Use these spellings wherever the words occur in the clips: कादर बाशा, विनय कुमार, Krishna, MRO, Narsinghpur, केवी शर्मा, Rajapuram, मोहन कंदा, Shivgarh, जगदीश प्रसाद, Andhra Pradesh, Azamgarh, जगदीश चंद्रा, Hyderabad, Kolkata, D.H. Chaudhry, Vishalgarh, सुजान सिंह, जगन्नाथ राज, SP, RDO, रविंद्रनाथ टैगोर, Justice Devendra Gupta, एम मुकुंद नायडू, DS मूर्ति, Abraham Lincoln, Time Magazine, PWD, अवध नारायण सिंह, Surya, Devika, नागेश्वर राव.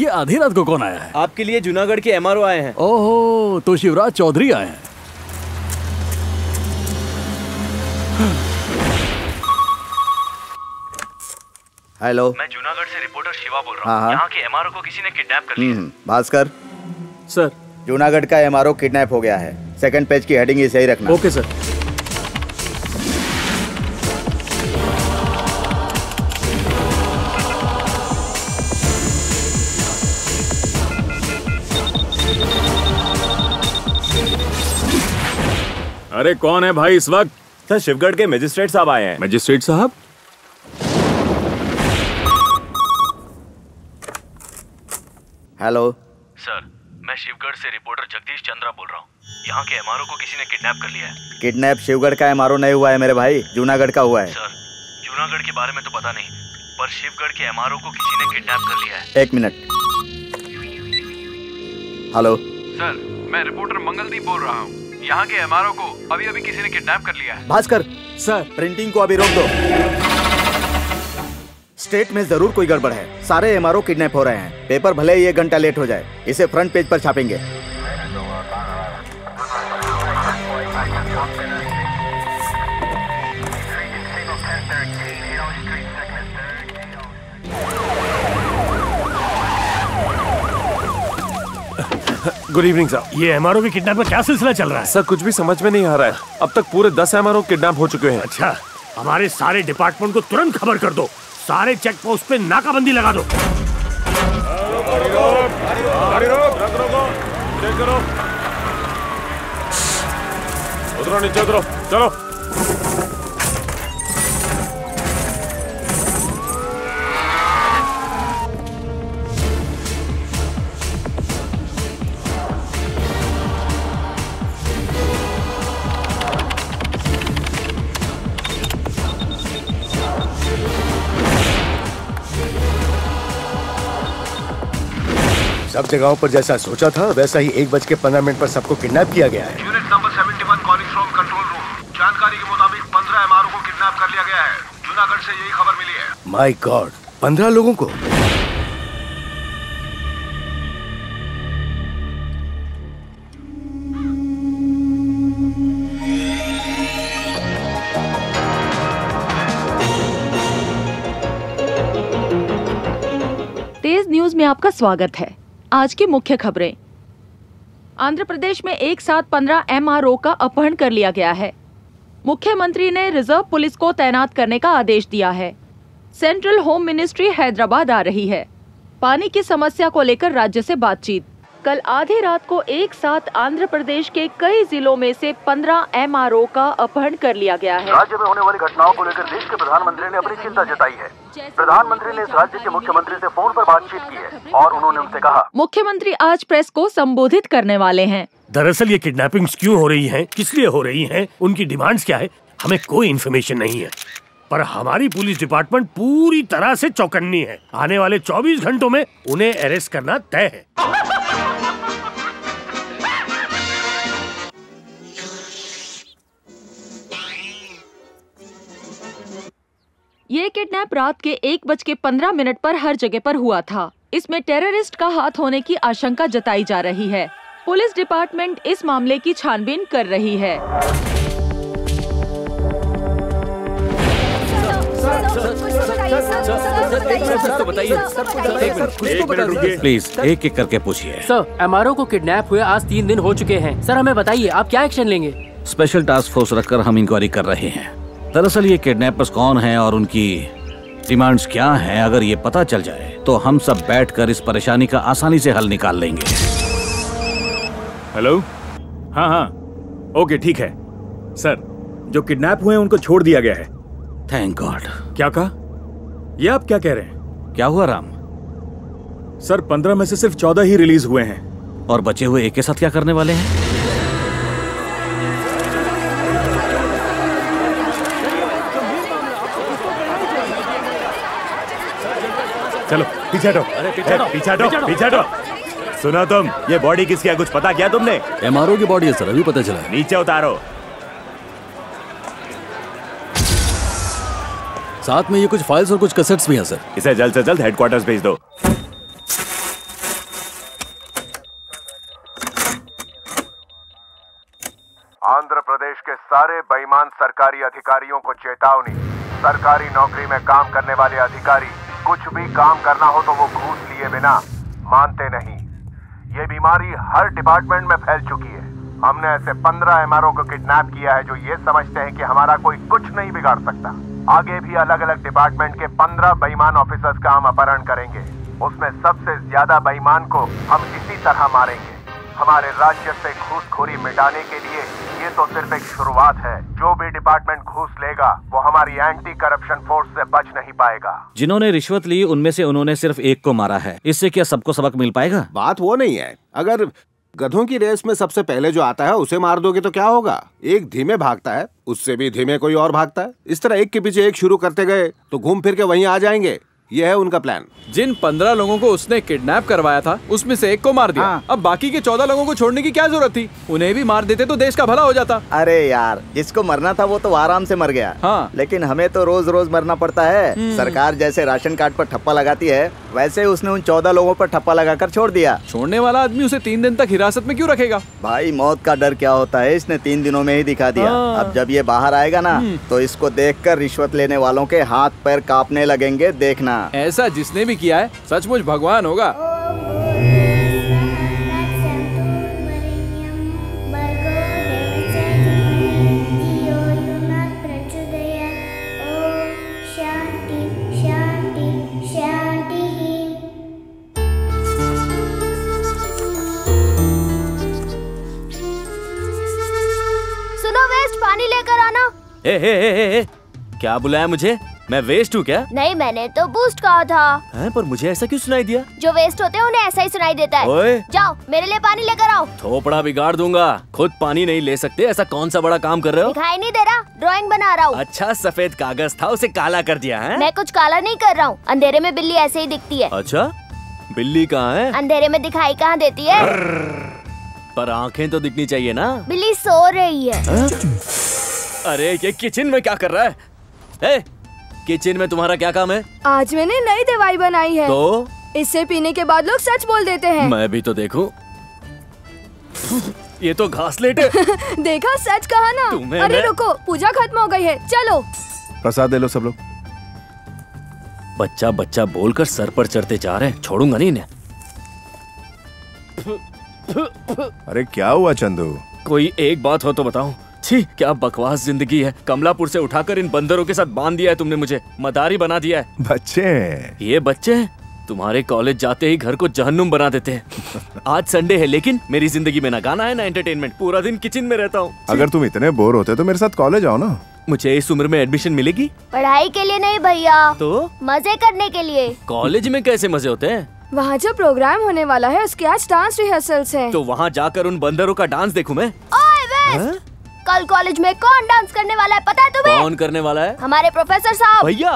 ये आधी रात को कौन आया है? आपके लिए जूनागढ़ के एमआरओ आए हैं। ओहो, तो शिवराज चौधरी आए हैं। हेलो, मैं जूनागढ़ से रिपोर्टर शिवा बोल रहा हूँ। यहाँ के एमआरओ को किसी ने किडनैप कर लिया। भास्कर सर, जूनागढ़ का एमआरओ किडनैप हो गया है। सेकंड पेज की हेडिंग सही रखना। Okay sir. अरे कौन है भाई इस वक्त? सर, शिवगढ़ के मजिस्ट्रेट साहब आए हैं। मजिस्ट्रेट साहब? हेलो सर, मैं शिवगढ़ से रिपोर्टर जगदीश चंद्रा बोल रहा हूँ। यहाँ के एमआरओ को किसी ने किडनैप कर लिया है। किडनैप शिवगढ़ का एमआरओ नहीं हुआ है मेरे भाई, जूनागढ़ का हुआ है। सर, जूनागढ़ के बारे में तो पता नहीं, पर शिवगढ़ के एमआरओ को किसी ने किडनैप कर लिया है। एक मिनट। हेलो सर, मैं रिपोर्टर मंगलदीप बोल रहा हूँ। यहाँ के एमआरओ को अभी अभी किसी ने किडनैप कर लिया है। भास्कर सर, प्रिंटिंग को अभी रोक दो। स्टेट में जरूर कोई गड़बड़ है। सारे एमआरओ किडनैप हो रहे हैं। पेपर भले ही एक घंटा लेट हो जाए, इसे फ्रंट पेज पर छापेंगे। Good evening sir. ये एमआरओ के किडनैप का क्या सिलसिला चल रहा है? सर, कुछ भी समझ में नहीं आ रहा है। अब तक पूरे 10 एमआरओ किडनैप हो चुके हैं। अच्छा, हमारे सारे डिपार्टमेंट को तुरंत खबर कर दो। सारे चेक पोस्ट पे नाकाबंदी लगा दो। उतरो, नीचे उतरो, चलो। सब जगहों पर जैसा सोचा था वैसा ही 1:15 पर सबको किडनैप किया गया है। Unit number 71 calling from control room. जानकारी के मुताबिक 15 एमआरओ को किडनैप कर लिया गया है। जूनागढ़ से यही खबर मिली है। माय गॉड, 15 लोगों को। तेज न्यूज में आपका स्वागत है। आज की मुख्य खबरें। आंध्र प्रदेश में एक साथ 15 MRO का अपहरण कर लिया गया है। मुख्यमंत्री ने रिजर्व पुलिस को तैनात करने का आदेश दिया है। सेंट्रल होम मिनिस्ट्री हैदराबाद आ रही है। पानी की समस्या को लेकर राज्य से बातचीत। कल आधी रात को एक साथ आंध्र प्रदेश के कई जिलों में से 15 MRO का अपहरण कर लिया गया है। राज्य में होने वाली घटनाओं को लेकर देश के प्रधानमंत्री ने अपनी चिंता जताई है। प्रधानमंत्री ने इस राज्य के मुख्यमंत्री से फोन पर बातचीत की है और उन्होंने उनसे कहा। मुख्यमंत्री आज प्रेस को संबोधित करने वाले हैं। दरअसल ये किडनैपिंग्स क्यों हो रही है, किस लिए हो रही है, उनकी डिमांड्स क्या है, हमें कोई इन्फॉर्मेशन नहीं है। पर हमारी पुलिस डिपार्टमेंट पूरी तरह से चौकन्नी है। आने वाले 24 घंटों में उन्हें अरेस्ट करना तय है। ये किडनैप रात के 1:15 पर हर जगह पर हुआ था। इसमें टेररिस्ट का हाथ होने की आशंका जताई जा रही है। पुलिस डिपार्टमेंट इस मामले की छानबीन कर रही है। प्लीज एक एक करके पूछिए। सर, MRO को किडनैप हुए आज 3 दिन हो चुके हैं। सर, हमें बताइए आप क्या एक्शन लेंगे? स्पेशल टास्क फोर्स रखकर हम इंक्वायरी कर रहे हैं। दरअसल ये किडनैपर्स कौन हैं और उनकी डिमांड्स क्या हैं, अगर ये पता चल जाए तो हम सब बैठकर इस परेशानी का आसानी से हल निकाल लेंगे। हेलो, हाँ, ओके, ठीक है सर। जो किडनैप हुए हैं उनको छोड़ दिया गया है। Thank God. क्या कहा? ये आप क्या कह रहे हैं? क्या हुआ राम? सर, 15 में से सिर्फ 14 ही रिलीज हुए हैं। और बचे हुए एक के साथ क्या करने वाले हैं? चलो पीछे हटो। सुनो तुम, ये बॉडी किसकी है, कुछ पता किया तुमने? MRO की बॉडी है सर, अभी पता चला। नीचे उतारो। साथ में ये कुछ फाइल्स और कुछ कैसेट्स भी हैं सर। इसे जल्द से जल्द हेडक्वार्टर्स भेज दो। आंध्र प्रदेश के सारे बेईमान सरकारी अधिकारियों को चेतावनी। सरकारी नौकरी में काम करने वाले अधिकारी कुछ भी काम करना हो तो वो घूस लिए बिना मानते नहीं। ये बीमारी हर डिपार्टमेंट में फैल चुकी है। हमने ऐसे 15 MRO को किडनैप किया है जो ये समझते हैं कि हमारा कोई कुछ नहीं बिगाड़ सकता। आगे भी अलग अलग डिपार्टमेंट के 15 बेईमान ऑफिसर्स का हम अपहरण करेंगे। उसमें सबसे ज्यादा बेईमान को हम इसी तरह मारेंगे। हमारे राज्य से घूसखोरी मिटाने के लिए ये तो सिर्फ एक शुरुआत है। जो भी डिपार्टमेंट घूस लेगा वो हमारी एंटी करप्शन फोर्स से बच नहीं पाएगा। जिन्होंने रिश्वत ली उनमें से उन्होंने सिर्फ एक को मारा है, इससे क्या सबको सबक मिल पाएगा? बात वो नहीं है। अगर गधों की रेस में सबसे पहले जो आता है उसे मार दोगे तो क्या होगा? एक धीमे भागता है, उससे भी धीमे कोई और भागता है। इस तरह एक के पीछे एक शुरू करते गए तो घूम फिर के वहीं आ जाएंगे। यह है उनका प्लान। जिन 15 लोगों को उसने किडनैप करवाया था उसमें से एक को मार दिया। हाँ। अब बाकी के 14 लोगों को छोड़ने की क्या जरूरत थी? उन्हें भी मार देते तो देश का भला हो जाता। अरे यार, जिसको मरना था वो तो आराम से मर गया। हाँ। लेकिन हमें तो रोज रोज मरना पड़ता है। सरकार जैसे राशन कार्ड पर ठप्पा लगाती है वैसे उसने उन 14 लोगों पर ठप्पा लगाकर छोड़ दिया। छोड़ने वाला आदमी उसे 3 दिन तक हिरासत में क्यों रखेगा? भाई, मौत का डर क्या होता है इसने 3 दिनों में ही दिखा दिया। अब जब ये बाहर आएगा ना तो इसको देखकर रिश्वत लेने वालों के हाथ पैर कांपने लगेंगे। देखना, ऐसा जिसने भी किया है सचमुच भगवान होगा। सुनो वेस्ट, पानी लेकर आना। ए, क्या बुलाया मुझे? मैं वेस्ट हूँ क्या? नहीं, मैंने तो बूस्ट कहा था। हैं, पर मुझे ऐसा क्यों सुनाई दिया? जो वेस्ट होते हैं उन्हें ऐसा ही सुनाई देता है। ओए, जाओ मेरे लिए पानी लेकर आओ। थोपड़ा बिगाड़ दूंगा। खुद पानी नहीं ले सकते, ऐसा कौन सा बड़ा काम कर रहे हो? दिखाई नहीं दे रहा? ड्राइंग बना रहा हूँ। अच्छा, सफेद कागज था उसे काला कर दिया है? मैं कुछ काला नहीं कर रहा हूँ। अंधेरे में बिल्ली ऐसे ही दिखती है। अच्छा, बिल्ली कहाँ है? अंधेरे में दिखाई कहाँ देती है? पर आँखें तो दिखनी चाहिए ना। बिल्ली सो रही है। अरे ये किचन में क्या कर रहा है? किचन में तुम्हारा क्या काम है? आज मैंने नई दवाई बनाई है। तो? इससे पीने के बाद लोग सच बोल देते हैं। मैं भी तो देखूं। ये तो घासलेट है। देखा, सच कहा ना। अरे रुको, पूजा खत्म हो गई है, चलो प्रसाद ले लो सब लोग। बच्चा बच्चा बोलकर सर पर चढ़ते जा रहे हैं, छोड़ूंगा नहीं इन्हें। अरे क्या हुआ चंदू? कोई एक बात हो तो बताओ। छी, क्या बकवास जिंदगी है। कमलापुर से उठाकर इन बंदरों के साथ बांध दिया है तुमने, मुझे मदारी बना दिया है। बच्चे, ये बच्चे तुम्हारे कॉलेज जाते ही घर को जहन्नुम बना देते हैं। आज संडे है लेकिन मेरी जिंदगी में ना गाना है ना एंटरटेनमेंट, पूरा दिन किचन में रहता हूँ। अगर तुम इतने बोर होते तो मेरे साथ कॉलेज आओ ना। मुझे इस उम्र में एडमिशन मिलेगी? पढ़ाई के लिए नहीं भैया, तो मजे करने के लिए। कॉलेज में कैसे मजे होते हैं? वहाँ जो प्रोग्राम होने वाला है उसके आज डांस रिहर्सल्स हैं। तो वहाँ जाकर उन बंदरों का डांस देखूं मैं? ओए वेस्ट, कल कॉलेज में कौन डांस करने वाला है पता है तुम्हें? कौन करने वाला है? हमारे प्रोफेसर साहब। भैया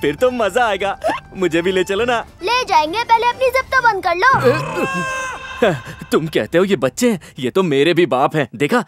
फिर तो मजा आएगा, मुझे भी ले चलो ना। ले जाएंगे, पहले अपनी ज़िप तो बंद कर लो। तुम कहते हो ये बच्चे, ये तो मेरे भी बाप है। देखा,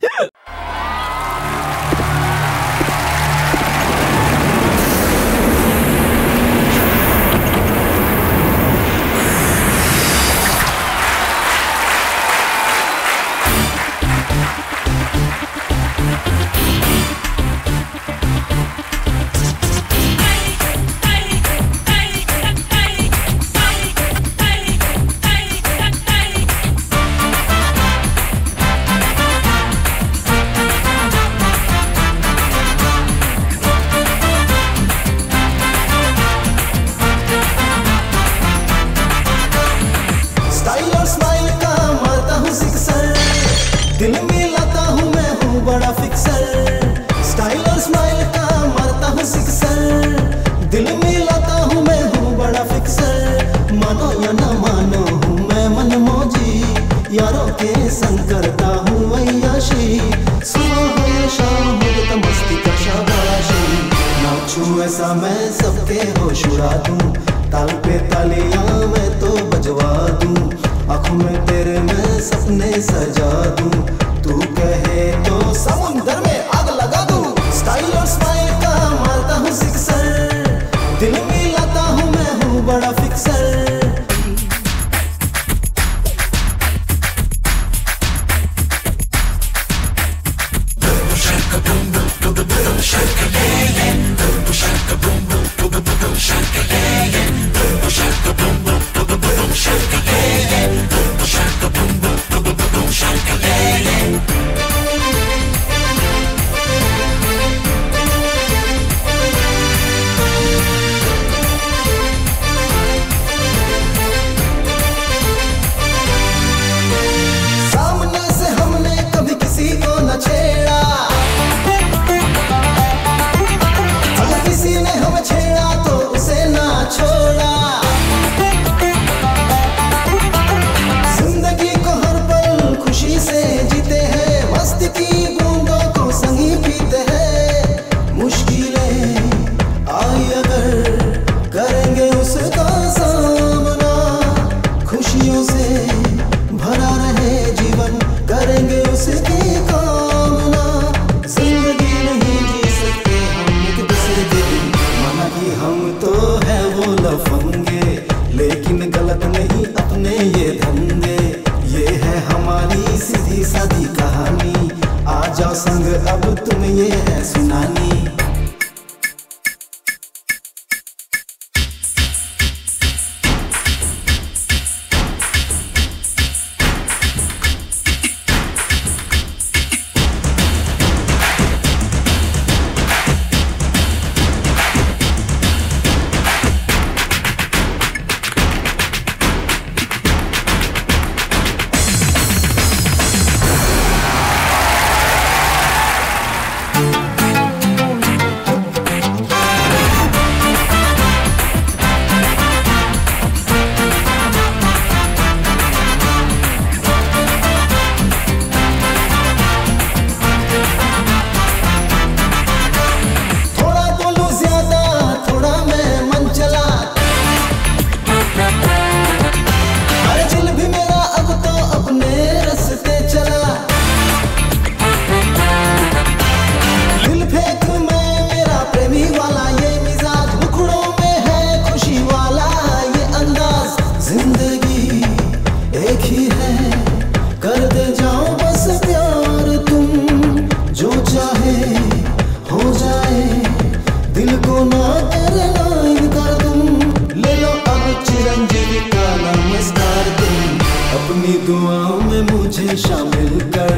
भी शामिल कर,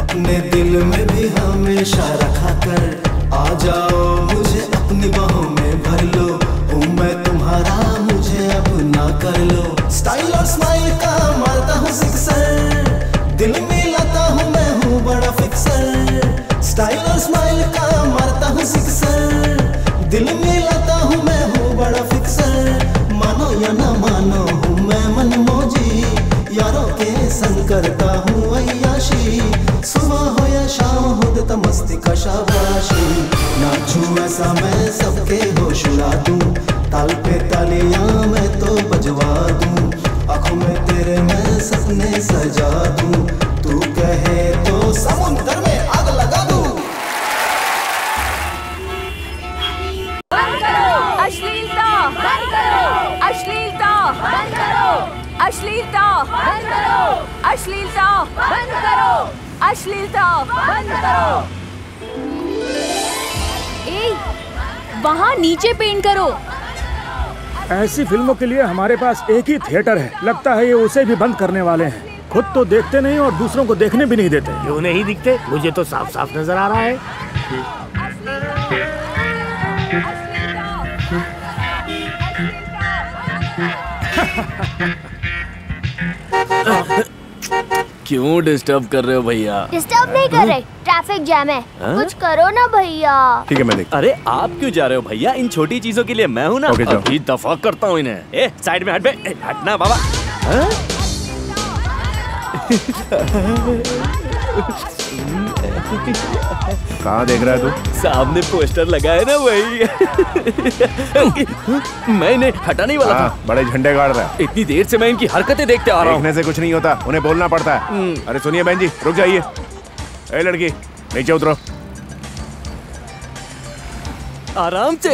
अपने दिल में भी हमेशा रखा कर। आ जाओ मुझे अपनी बाहों में भर लो, हूँ मैं तुम्हारा मुझे अपना कर लो। स्टाइल और स्माइल का मारता हूँ सिक्सर, दिल में लाता हूँ मैं हूँ बड़ा फिक्सर। स्टाइल और स्माइल का मारता हूँ सिक्सर, दिल में लाता हूँ मैं हूँ बड़ा फिक्सर। मानो या ना मानो हूँ मैं मनमौजी, यारों के संग करता हूँ अय्याशी। सुबह हो या शाम हो देता मस्ती का शाबाशी। नाचूं ऐसा मैं सबके होश उड़ा दूं, ताल पे तालियां मैं तो बजवा दूं। आँखों में तेरे मैं सपने सजा दूं, तू कहे तो समुंदर में आग लगा दूं। बंद करो अश्लीलता, बंद करो अश्लीलता, बंद करो अश्लीलता, बंद करो अश्लीलता, बंद करो अश्लीलता, बंद करो। ए, वहाँ नीचे पेंट करो। ऐसी फिल्मों के लिए हमारे पास एक ही थिएटर है, लगता है ये उसे भी बंद करने वाले हैं। खुद तो देखते नहीं और दूसरों को देखने भी नहीं देते। क्यों नहीं दिखते? मुझे तो साफ साफ नजर आ रहा है। क्यों डिस्टर्ब कर रहे हो भैया? डिस्टर्ब नहीं कर रहे, ट्रैफिक जैम है। कुछ करो ना भैया। ठीक है मैं देख। अरे आप क्यों जा रहे हो भैया? इन छोटी चीजों के लिए मैं हूँ ना। अभी दफा करता हूँ इन्हें। ए साइड में हट बे, हटना बाबा। कहाँ देख रहा है तू? सामने पोस्टर लगा है ना वही। मैंने हटा नहीं वाला था। बड़े झंडे गाड़ रहा है। इतनी देर से मैं इनकी हरकतें देखते आ रहा हूँ। देखने से कुछ नहीं होता, उन्हें बोलना पड़ता है। अरे सुनिए बहन जी, रुक जाइए। ए लड़की नीचे उतरो। आराम से।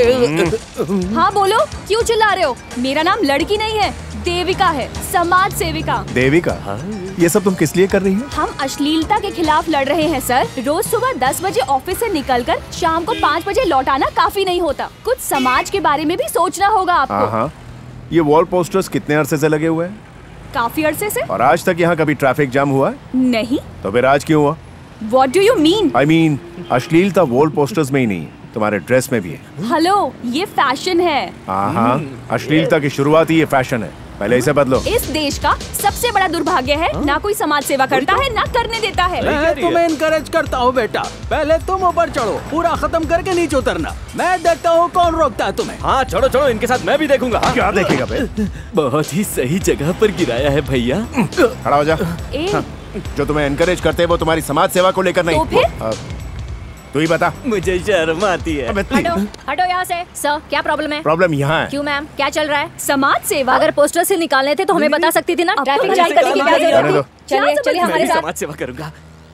हाँ बोलो, क्यों चिल्ला रहे हो? मेरा नाम लड़की नहीं है, देविका है, समाज सेविका। देविका? हाँ। ये सब तुम किस लिए कर रही हो? हम अश्लीलता के खिलाफ लड़ रहे हैं सर। रोज सुबह 10 बजे ऑफिस से निकलकर शाम को 5 बजे लौटाना काफी नहीं होता, कुछ समाज के बारे में भी सोचना होगा आपको। हाँ। ये वॉल पोस्टर्स कितने अरसे से लगे हुए हैं? काफी अरसे से। और आज तक यहाँ कभी ट्रैफिक जाम हुआ है? नहीं। तो फिर आज क्यों हुआ? What do you mean? I mean, अश्लीलता वॉल पोस्टर्स में ही नहीं, तुम्हारे ड्रेस में भी है। हेलो, ये फैशन है। हाँ, अश्लीलता की शुरुआत ही ये फैशन है, पहले इसे बदलो। इस देश का सबसे बड़ा दुर्भाग्य है ना कोई समाज सेवा करता है ना करने देता है। मैं तुम्हें इनकरेज करता हूँ बेटा, पहले तुम ऊपर चढ़ो, पूरा खत्म करके नीचे उतरना। मैं देखता हूँ कौन रोकता है तुम्हें। हाँ चढ़ो चढ़ो, इनके साथ मैं भी देखूंगा। क्या देखेगा भाई? बहुत ही सही जगह पर गिराया है भैया। खड़ा हो जा। जो तुम्हें इनकरेज करते हैं वो तुम्हारी समाज सेवा को लेकर नहीं। तू ही बता। मुझे शर्म आती है। हटो हटो यहाँ से। सर क्या प्रॉब्लम है? प्रॉब्लम यहाँ है। क्यों मैम, क्या चल रहा है? समाज सेवा। अगर पोस्टर से निकालने थे तो हमें बता सकती थी ना। ट्रैफिक जाम करने की क्या जरूरत थी? चलिए चलिए हमारे साथ। समाज सेवा करूँगा।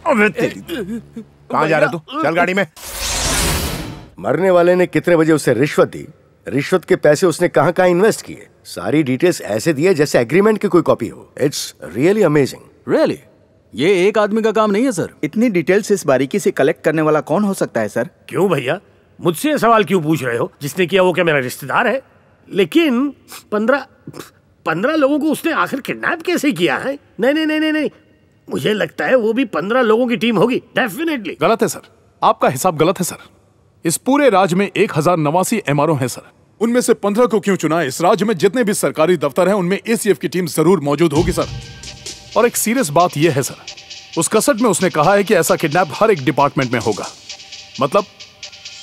कहाँ जा रहा है तू? चल गाड़ी में। मरने वाले ने कितने बजे उसे रिश्वत दी, रिश्वत के पैसे उसने कहाँ कहाँ इन्वेस्ट किए, सारी डिटेल्स ऐसे दी है जैसे एग्रीमेंट की कोई कॉपी हो। It's really amazing. रियली ये एक आदमी का काम नहीं है सर। इतनी डिटेल्स इस बारीकी से कलेक्ट करने वाला कौन हो सकता है सर? क्यों भैया, मुझसे सवाल क्यों पूछ रहे हो? जिसने किया वो क्या मेरा रिश्तेदार है? लेकिन 15 लोगों को उसने आखिर किडनैप कैसे किया है? नहीं, मुझे लगता है वो भी 15 लोगों की टीम होगी। डेफिनेटली गलत है सर, आपका हिसाब गलत है सर। इस पूरे राज्य में 1089 MRO है सर। उनमें से 15 को क्यों चुना है? इस राज्य में जितने भी सरकारी दफ्तर है उनमें ACF की टीम जरूर मौजूद होगी सर। और एक सीरियस बात यह है सर, उस कसट में उसने कहा है कि ऐसा किडनैप हर एक डिपार्टमेंट में होगा, मतलब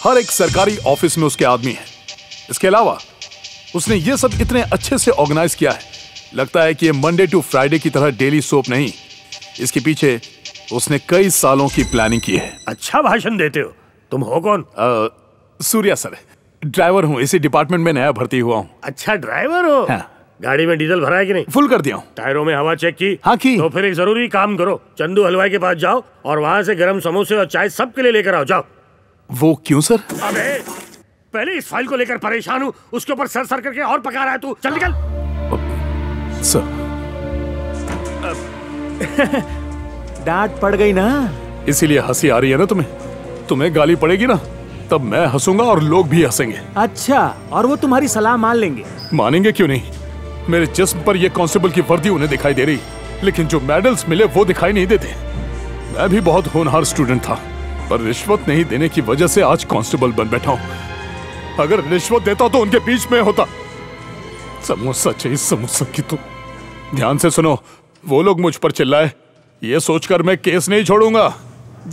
हर एक सरकारी ऑफिस में उसके आदमी हैं। इसके अलावा उसने यह सब इतने अच्छे से ऑर्गेनाइज किया है, लगता है कि ये मंडे टू फ्राइडे की तरह डेली सोप नहीं, इसके पीछे उसने कई सालों की प्लानिंग की है। अच्छा भाषण देते हो। तुम हो कौन? सूर्या सर, ड्राइवर हूँ, इसी डिपार्टमेंट में नया भर्ती हुआ हूँ। अच्छा ड्राइवर हो। हाँ। गाड़ी में डीजल भरा है कि नहीं? फुल कर दिया हूँ। टायरों में हवा चेक की? हाँ की। तो फिर एक जरूरी काम करो, चंदू हलवाई के पास जाओ और वहाँ से गरम समोसे और चाय सबके लिए लेकर आओ। जाओ। वो क्यों सर? अबे पहले इस फाइल को लेकर परेशान हूँ, उसके ऊपर सर सर करके और पका रहा है तू। चल निकल। सर। डांट पड़ गई ना, इसीलिए हंसी आ रही है ना तुम्हें? तुम्हें गाली पड़ेगी ना तब मैं हंसूंगा और लोग भी हंसेंगे। अच्छा, और वो तुम्हारी सलाह मान लेंगे? मानेंगे क्यों नहीं, मेरे जिस्म पर ये कांस्टेबल की वर्दी उन्हें दिखाई दे रही। लेकिन जो मेडल्स मिले वो दिखाई नहीं देते। मैं भी बहुत होनहार स्टूडेंट था, पर रिश्वत नहीं देने की वजह से आज कांस्टेबल बन बैठा हूं। अगर रिश्वत देता तो उनके बीच में होता। समोसा चाहिए समोसा की। तो ध्यान से सुनो, वो लोग मुझ पर चिल्लाए ये सोचकर मैं केस नहीं छोड़ूंगा।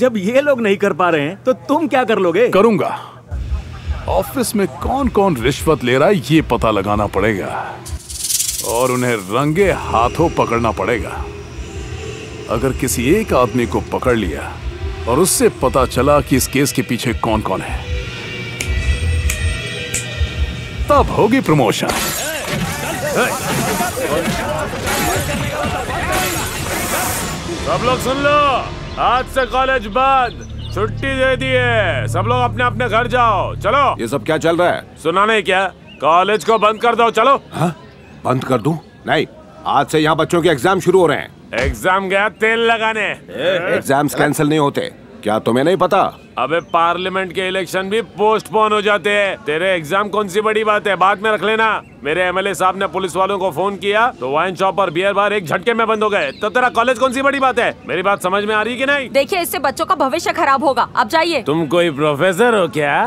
जब ये लोग नहीं कर पा रहे हैं तो तुम क्या कर लोगे? करूंगा। ऑफिस में कौन कौन रिश्वत ले रहा है ये पता लगाना पड़ेगा और उन्हें रंगे हाथों पकड़ना पड़ेगा। अगर किसी एक आदमी को पकड़ लिया और उससे पता चला कि इस केस के पीछे कौन कौन है, तब होगी प्रमोशन। सब लोग सुन लो, आज से कॉलेज बंद, छुट्टी दे दी है। सब लोग अपने अपने घर जाओ। चलो। ये सब क्या चल रहा है? सुना नहीं क्या? कॉलेज को बंद कर दो। चलो। हाँ? बंद कर दूं? नहीं, आज से यहाँ बच्चों के एग्जाम शुरू हो रहे हैं। एग्जाम गया तेल लगाने। एग्जाम्स कैंसिल नहीं होते, क्या तुम्हें नहीं पता? अबे पार्लियामेंट के इलेक्शन भी पोस्टपोन हो जाते हैं। तेरे एग्जाम कौन सी बड़ी बात है, बाद में रख लेना। मेरे एमएलए साहब ने पुलिस वालों को फोन किया तो वाइन शॉप और बियर बार एक झटके में बंद हो गए। तो तेरा कॉलेज कौन सी बड़ी बात है? मेरी बात समझ में आ रही कि नहीं? देखिए, इससे बच्चों का भविष्य खराब होगा। अब जाइए। तुम कोई प्रोफेसर हो क्या?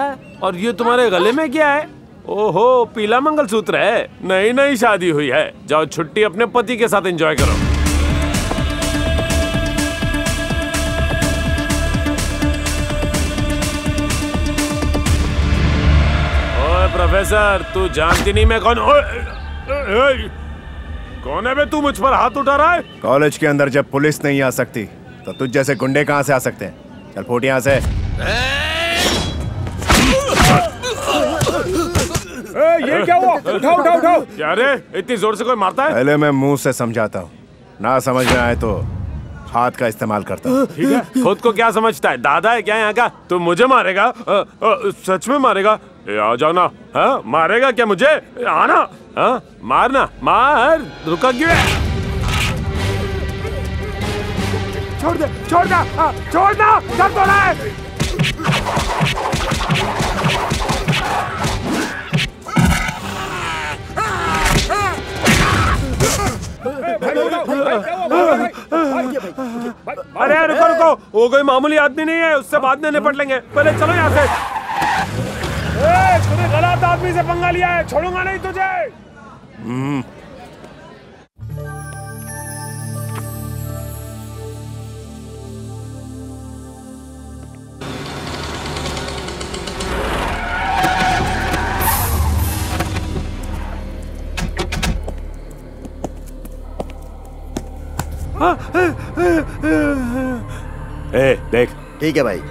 और ये तुम्हारे गले में क्या है? ओहो, पीला मंगलसूत्र है। नई नई शादी हुई है। जाओ छुट्टी अपने पति के साथ एंजॉय करो। प्रोफेसर, तू जानती नहीं मैं कौन? कौन है बे तू, मुझ पर हाथ उठा रहा है? कॉलेज के अंदर जब पुलिस नहीं आ सकती तो तुझ जैसे गुंडे कहाँ से आ सकते हैं? चल फूट यहाँ से। ये क्या हुआ? उठाओ उठाओ उठाओ। अरे इतनी जोर से कोई मारता है? पहले मैं मुंह से समझाता हूँ, ना समझ में आए तो हाथ का इस्तेमाल करता हूँ। ठीक है, खुद को क्या समझता है? दादा है क्या यहाँ का? तू मुझे मारेगा? सच में मारेगा? आ जाओ ना। हाँ, मारेगा क्या मुझे? आना। हाँ, मारना। मार, रुका क्यों है? छोड़ दे, छोड़ना, छोड़ना, दर्द हो रहा है। अरे रुको रुको, वो कोई मामूली आदमी नहीं है, उससे बाद में निपट लेंगे, पहले चलो यहाँ से। तूने गलत आदमी से पंगा लिया है, छोड़ूंगा नहीं तुझे। ए, देख। ठीक है भाई।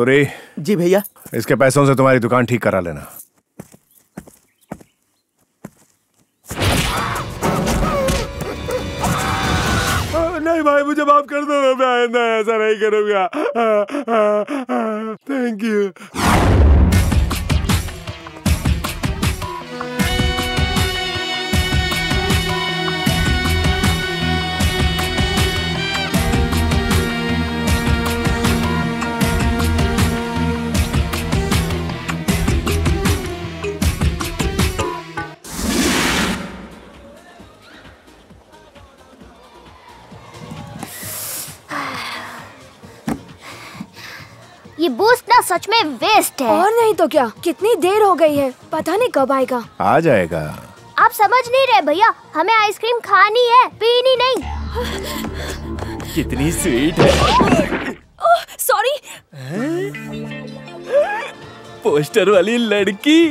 सूरी जी भैया, इसके पैसों से तुम्हारी दुकान ठीक करा लेना। नहीं भाई, मुझे माफ कर दो, मैं आइंदा ऐसा नहीं करूंगा। Thank you. ये बूस्ट ना सच में वेस्ट है। और नहीं तो क्या, कितनी देर हो गई है, पता नहीं कब आएगा। आ जाएगा। आप समझ नहीं रहे भैया, हमें आइसक्रीम खानी है, पीनी नहीं। कितनी स्वीट है। Oh sorry. पोस्टर वाली लड़की।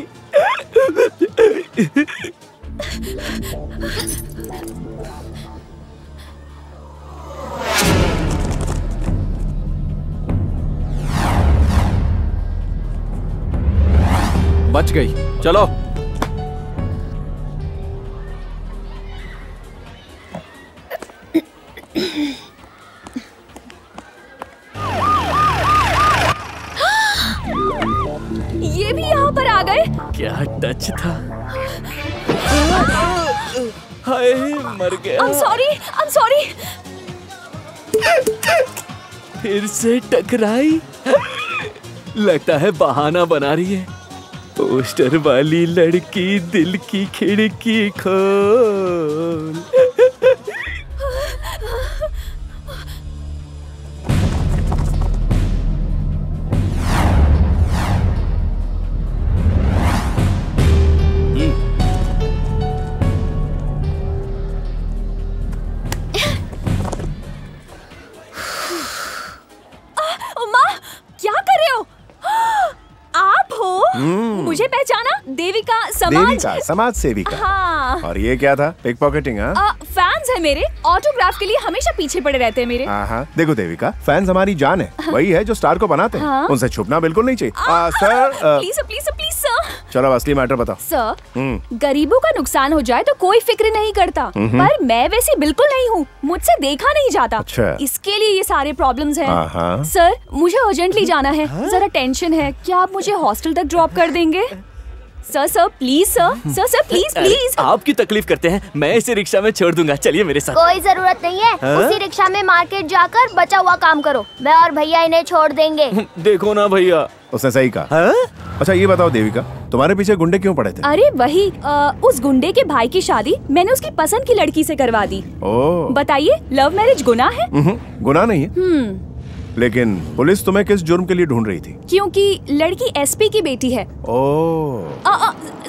बच गई, चलो। ये भी यहाँ पर आ गए। क्या टच था। हाय मर गया। I'm sorry। फिर से टकराई। लगता है बहाना बना रही है। पोस्टर वाली लड़की दिल की खिड़की खोल। माँ क्या कर रहे हो? आप हो? मुझे पहचाना? देविका समाज सेविका। हाँ। और ये क्या था, पिक पॉकेटिंग? हाँ, फैंस है मेरे, ऑटोग्राफ के लिए हमेशा पीछे पड़े रहते हैं मेरे। हाँ, देखो देविका, फैंस हमारी जान है, वही है जो स्टार को बनाते हैं। हाँ। उनसे छुपना बिल्कुल नहीं चाहिए। Please sir. चलो असली मैटर बताओ सर। गरीबों का नुकसान हो जाए तो कोई फिक्र नहीं करता, पर मैं वैसी बिल्कुल नहीं हूँ, मुझसे देखा नहीं जाता, इसके लिए ये सारे प्रॉब्लम्स हैं। सर मुझे अर्जेंटली जाना है, जरा टेंशन है, क्या आप मुझे हॉस्टल तक ड्रॉप कर देंगे? Sir please. आपकी तकलीफ करते हैं, मैं इसे रिक्शा में छोड़ दूंगा, चलिए मेरे साथ। कोई जरूरत नहीं है। हा? उसी रिक्शा में मार्केट जाकर बचा हुआ काम करो, मैं और भैया इन्हें छोड़ देंगे। देखो ना भैया, उसने सही कहा। हा? अच्छा ये बताओ देविका, तुम्हारे पीछे गुंडे क्यों पड़े थे? अरे वही, उस गुंडे के भाई की शादी मैंने उसकी पसंद की लड़की से करवा दी। बताइए, लव मैरिज गुनाह है? गुनाह नहीं है। लेकिन पुलिस तुम्हें किस जुर्म के लिए ढूंढ रही थी? क्योंकि लड़की एसपी की बेटी है। ओह।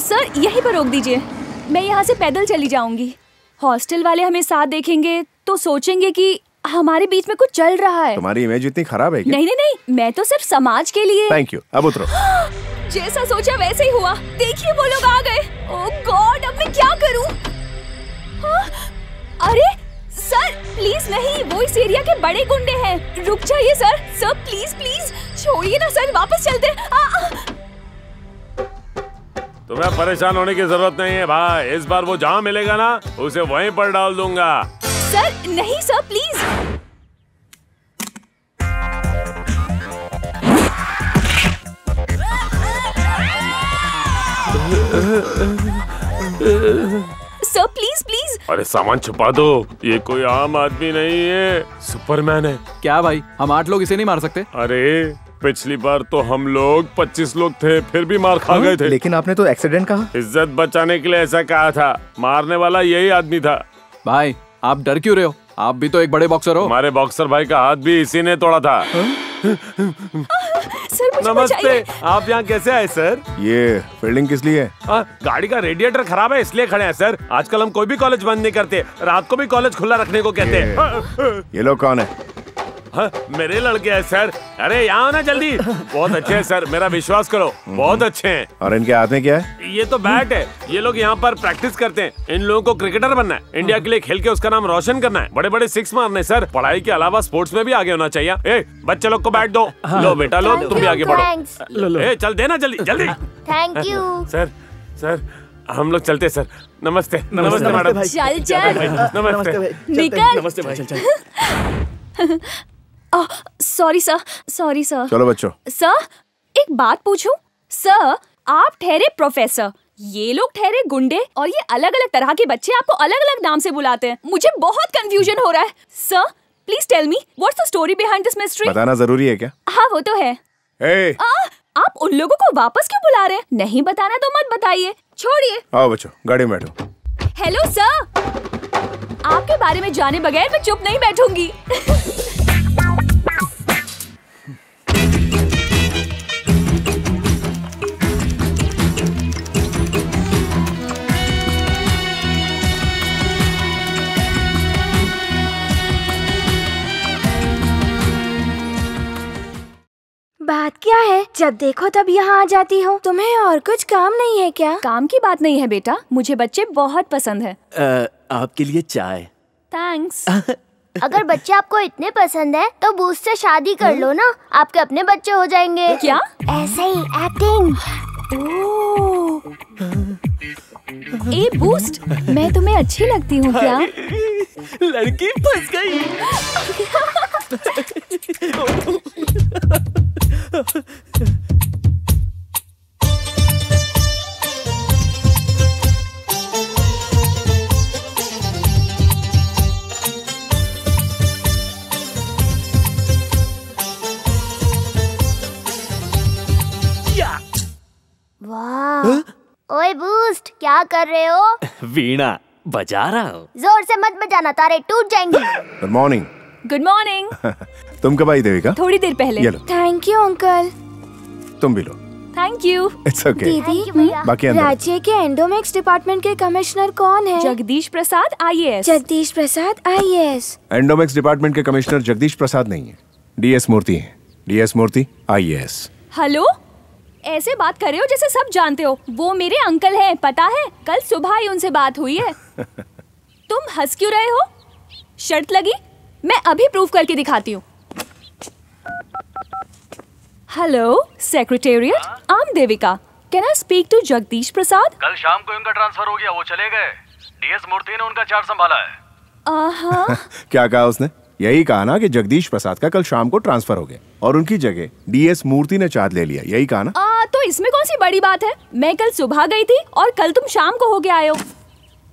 सर यहीं पर रोक दीजिए, मैं यहाँ से पैदल चली जाऊंगी। हॉस्टल वाले हमें साथ देखेंगे तो सोचेंगे कि हमारे बीच में कुछ चल रहा है। तुम्हारी इमेज इतनी खराब है क्या? नहीं नहीं नहीं, मैं तो सिर्फ समाज के लिए। थैंक यू, अब उतरो। जैसा सोचा वैसे ही हुआ। देखिए वो लोग आ गए। ओह गॉड, अब मैं क्या करूं? हाँ? अरे सर प्लीज, नहीं वो इस एरिया के बड़े गुंडे हैं। रुक जाइए सर, सर प्लीज प्लीज छोड़िए ना सर, वापस चलते हैं। तुम्हें परेशान होने की जरूरत नहीं है भाई, इस बार वो जहाँ मिलेगा ना उसे वहीं पर डाल दूंगा। सर नहीं sir please. Sir please please. अरे सामान छुपा दो, ये कोई आम आदमी नहीं है, सुपरमैन है। क्या भाई, हम 8 लोग इसे नहीं मार सकते? अरे पिछली बार तो हम लोग 25 लोग थे, फिर भी मार खा गए थे। लेकिन आपने तो एक्सीडेंट कहा। इज्जत बचाने के लिए ऐसा कहा था, मारने वाला यही आदमी था। भाई आप डर क्यों रहे हो, आप भी तो एक बड़े बॉक्सर हो। हमारे बॉक्सर भाई का हाथ भी इसी ने तोड़ा था। सर मुझे नमस्ते, आप यहाँ कैसे आए सर? ये फील्डिंग किस लिए? गाड़ी का रेडिएटर खराब है इसलिए खड़े हैं सर। आजकल हम कोई भी कॉलेज बंद नहीं करते, रात को भी कॉलेज खुला रखने को कहते हैं। ये लोग कौन है? हाँ, मेरे लड़के हैं सर। अरे यहाँ आओ ना जल्दी। बहुत अच्छे हैं सर, मेरा विश्वास करो, बहुत अच्छे हैं। और इनके हाथ में क्या है? ये तो बैट है। ये लोग यहाँ पर प्रैक्टिस करते हैं। इन लोगों को क्रिकेटर बनना है, इंडिया के लिए खेल के उसका नाम रोशन करना है, बड़े बड़े सिक्स मारने। सर पढ़ाई के अलावा स्पोर्ट्स में भी आगे होना चाहिए। ए, बच्चे लोग को बैट दो। लो बेटा लो, तुम भी आगे बढ़ो। चल देना जल्दी जल्दी। Thank you sir. सर हम लोग चलते सर। नमस्ते। नमस्ते मैडम। चल चल। नमस्ते भाई। Sorry sir, sorry sir. चलो बच्चों। सर एक बात पूछूं? सर आप ठहरे प्रोफेसर, ये लोग ठहरे गुंडे, और ये अलग अलग तरह के बच्चे आपको अलग अलग नाम से बुलाते हैं। मुझे बहुत कंफ्यूजन हो रहा है। Sir please tell me what's the story behind this mystery. बताना जरूरी है क्या? हाँ वो तो है। hey! आप उन लोगों को वापस क्यों बुला रहे हैं? नहीं बताना तो मत बताइए, छोड़िए। आओ बच्चों गाड़ी में बैठो। हेलो सर, आपके बारे में जाने बगैर मैं चुप नहीं बैठूंगी। बात क्या है, जब देखो तब यहाँ आ जाती हो। तुम्हें और कुछ काम नहीं है क्या? काम की बात नहीं है बेटा, मुझे बच्चे बहुत पसंद है। आपके लिए चाय। थैंक्स। अगर बच्चे आपको इतने पसंद है तो बूस से शादी कर लो ना, आपके अपने बच्चे हो जाएंगे। क्या? ऐसे ही एक्टिंग। ए बूस्ट, मैं तुम्हें अच्छी लगती हूँ क्या? लड़की फंस गई। वाह। ओए बूस्ट, क्या कर रहे हो? वीणा बजा रहा हूँ। जोर से मत बजाना, तारे टूट जाएंगे। Good morning. Good morning. तुम कब आई देविका? थोड़ी देर पहले। Thank you uncle. तुम भी लो। Thank you. It's okay. दीदी बाकी राज्य के एंडोमेक्स डिपार्टमेंट के कमिश्नर कौन है? जगदीश प्रसाद IAS। जगदीश प्रसाद IAS। Endowments department के कमिश्नर जगदीश प्रसाद नहीं है, DS मूर्ति है। DS मूर्ति IAS। हेलो, ऐसे बात कर रहे हो जैसे सब जानते हो। वो मेरे अंकल हैं, पता है कल सुबह ही उनसे बात हुई है। तुम हंस क्यों रहे हो? शर्त लगी? मैं अभी प्रूव करके दिखाती हूँ। Hello secretariat, I am Devika, can I speak to जगदीश प्रसाद? कल शाम को उनका ट्रांसफर हो गया, वो चले गए। DS मूर्ति ने उनका चार्ज संभाला है। क्या कहा उसने? यही कहा ना कि जगदीश प्रसाद का कल शाम को ट्रांसफर हो गया और उनकी जगह DS मूर्ति ने चार्ज ले लिया, यही कहा ना? तो इसमें कौन सी बड़ी बात है? मैं कल सुबह गई थी और कल तुम शाम को होके आए हो।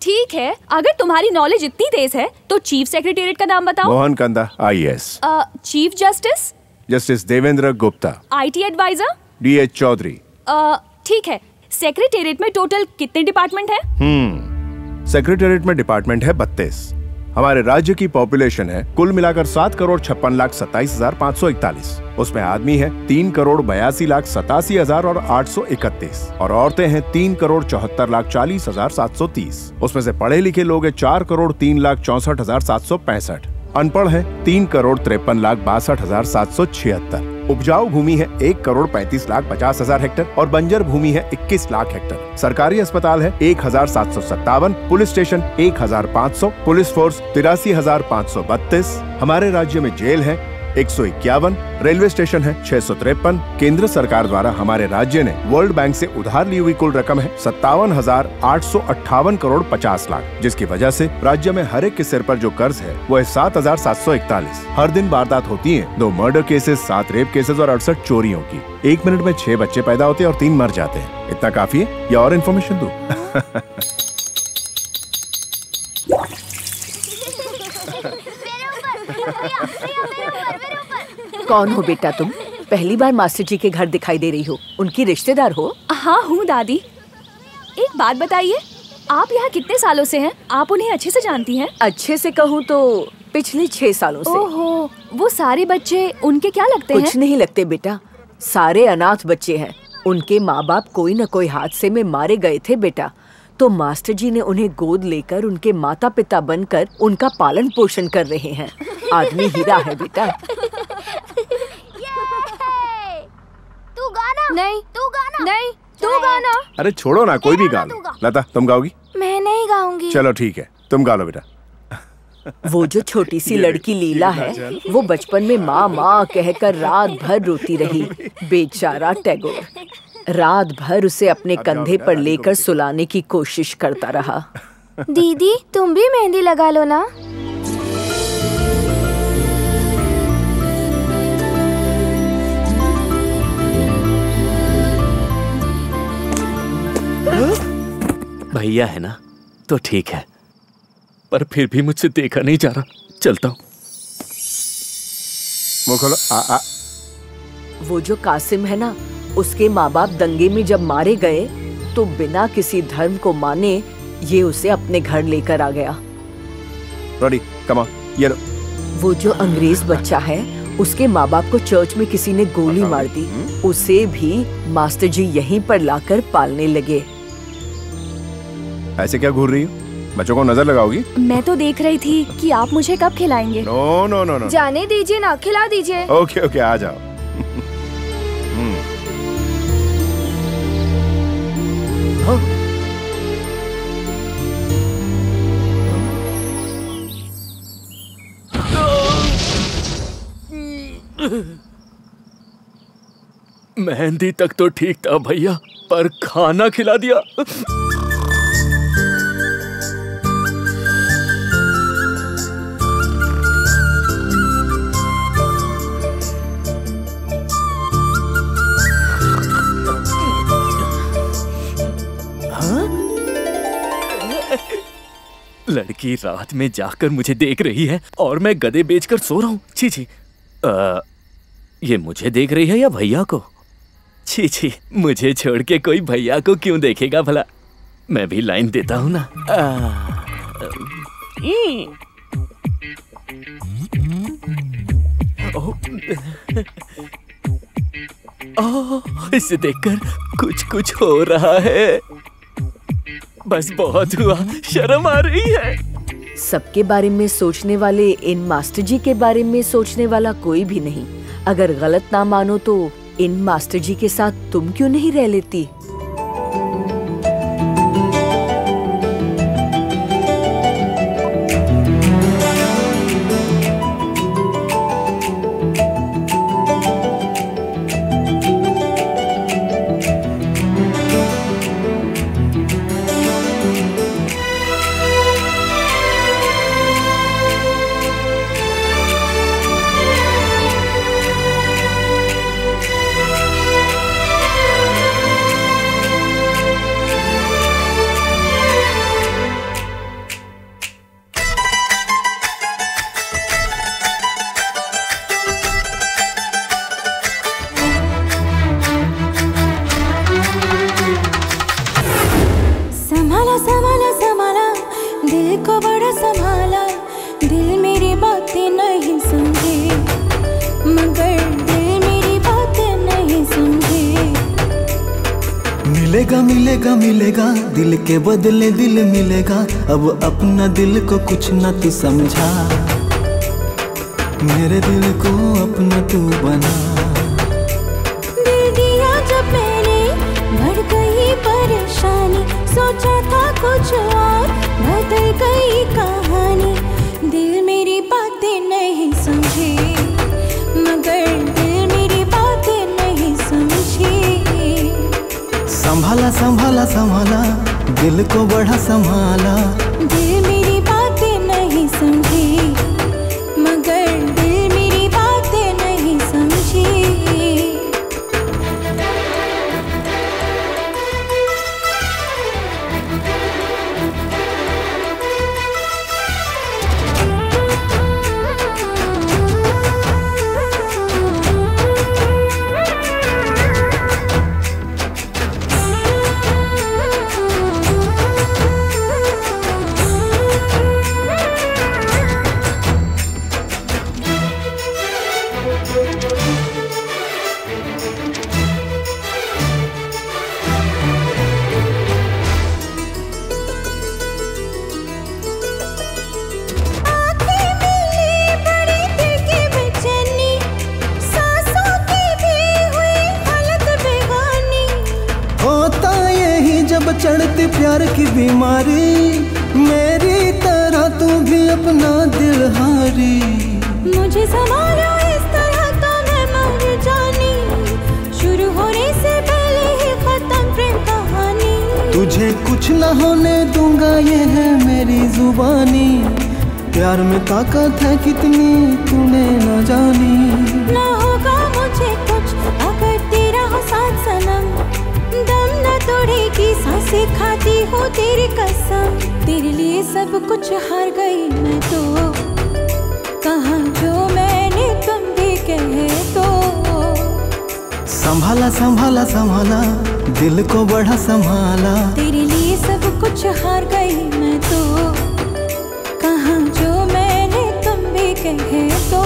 ठीक है, अगर तुम्हारी नॉलेज इतनी तेज है तो चीफ सेक्रेटेरिएट का नाम बताओ। मोहन कंदा IAS। Chief justice? Justice Devendra Gupta. IT adviser? DH Chaudhary. ठीक है, सेक्रेटेरिएट में टोटल कितने डिपार्टमेंट है? सेक्रेटेरिएट में डिपार्टमेंट है 32। हमारे राज्य की पॉपुलेशन है कुल मिलाकर 7,56,27,541। उसमें आदमी है 3,82,87,000 और 831 और औरतें हैं 3,74,40,730। उसमें से पढ़े लिखे लोग है 4,03,64,765। अनपढ़ है 3,53,62,776। उपजाऊ भूमि है 1,35,50,000 हेक्टेयर और बंजर भूमि है 21 लाख हेक्टेयर। सरकारी अस्पताल है 1,757, पुलिस स्टेशन 1,500, पुलिस फोर्स 83,532। हमारे राज्य में जेल है 151, रेलवे स्टेशन है 653। केंद्र सरकार द्वारा हमारे राज्य ने वर्ल्ड बैंक से उधार ली हुई कुल रकम है 57,858,50,00,000, जिसकी वजह से राज्य में हर एक के सिर पर जो कर्ज है वह 7,741। हर दिन वारदात होती है 2 मर्डर केसेस, 7 रेप केसेस और 68 चोरियों की। 1 मिनट में 6 बच्चे पैदा होते हैं और 3 मर जाते हैं। इतना काफी है या और इन्फॉर्मेशन दूं? कौन हो बेटा तुम? पहली बार मास्टर जी के घर दिखाई दे रही हो। उनकी रिश्तेदार हो? हाँ हूँ दादी। एक बात बताइए, आप यहाँ कितने सालों से हैं? आप उन्हें अच्छे से जानती हैं? अच्छे से कहूँ तो पिछले 6 सालों से। ओहो, वो सारे बच्चे उनके क्या लगते हैं? कुछ नहीं लगते बेटा, सारे अनाथ बच्चे हैं। उनके माँ बाप कोई न कोई हादसे में मारे गए थे बेटा, तो मास्टर जी ने उन्हें गोद लेकर उनके माता पिता बनकर उनका पालन पोषण कर रहे हैं। आदमी हीरा है बेटा। तू गाना नहीं, तू गाना नहीं, तू गाना। अरे छोड़ो ना, कोई भी गा लो। लता तुम गाओगी? मैं नहीं गाऊंगी। चलो ठीक है, तुम गा लो बेटा। वो जो छोटी सी लड़की लीला है, वो बचपन में माँ माँ कहकर रात भर रोती रही। बेचारा टैगोर रात भर उसे अपने कंधे पर लेकर सुलाने की कोशिश करता रहा। दीदी तुम भी मेहंदी लगा लो ना। भैया है ना तो ठीक है, पर फिर भी मुझसे देखा नहीं जा रहा। चलता हूँ। वो जो कासिम है ना, उसके माँ बाप दंगे में जब मारे गए तो बिना किसी धर्म को माने ये उसे अपने घर लेकर आ गया। रॉडी, कम ऑन, ये लो। वो जो अंग्रेज बच्चा है, उसके माँ बाप को चर्च में किसी ने गोली मार दी। उसे भी मास्टर जी यहीं पर लाकर पालने लगे। ऐसे क्या घूर रही हो? बच्चों को नजर लगाओगी? मैं तो देख रही थी कि आप मुझे कब खिलाएंगे। नो नो नो नो, जाने दीजिए ना, खिला दीजिए। ओके ओके, आ जाओ। मेहंदी तक तो ठीक था भैया, पर खाना खिला दिया। लड़की रात में जाकर मुझे देख रही है और मैं गधे बेचकर सो रहा हूँ। छी छी, ये मुझे देख रही है या भैया को? छी छी, मुझे छोड़ के कोई भैया को क्यों देखेगा भला? मैं भी लाइन देता हूँ ना। इसे देखकर कुछ कुछ हो रहा है। बस बहुत हुआ, शर्म आ रही है। सबके बारे में सोचने वाले इन मास्टर जी के बारे में सोचने वाला कोई भी नहीं। अगर गलत ना मानो तो इन मास्टर जी के साथ तुम क्यों नहीं रह लेती? नहीं समझे, मगर दिल मेरी बातें नहीं समझे। मिलेगा मिलेगा मिलेगा दिल के बदले दिल मिलेगा, अब अपना दिल को कुछ न तू समझा, मेरे दिल को अपना तू बना। दिल दिया जब मैंने बढ़ गई परेशानी, सोचा था कुछ और बदल गई कहानी। दिल मेरी बातें नहीं समझी, मगर दिल मेरी बातें नहीं समझी। संभाला संभाला संभाला दिल को बड़ा संभाला, दिल मेरी बातें नहीं समझी, मगर दिल मेरी बातें नहीं समझी। प्यार की बीमारी मेरी तरह तू भी अपना दिल हारी। मुझे संभालो इस तरह तो मैं मर जानी, शुरू होने से पहले ही खत्म प्रेम कहानी। तुझे कुछ न होने दूंगा ये है मेरी जुबानी, प्यार में ताकत है कितनी तूने न जानी। ना होगा मुझे कुछ अगर तेरा हो साथ सनम, दम न तोड़ेगी सांसें खाती हूँ तेरी कसम। तेरे लिए सब कुछ हार गई मैं तो, कहाँ जो मैंने तुम भी कहे तो। संभाला संभाला संभाला दिल को बड़ा संभाला, तेरे लिए सब कुछ हार गई मैं तो, कहाँ जो मैंने तुम भी कहे तो।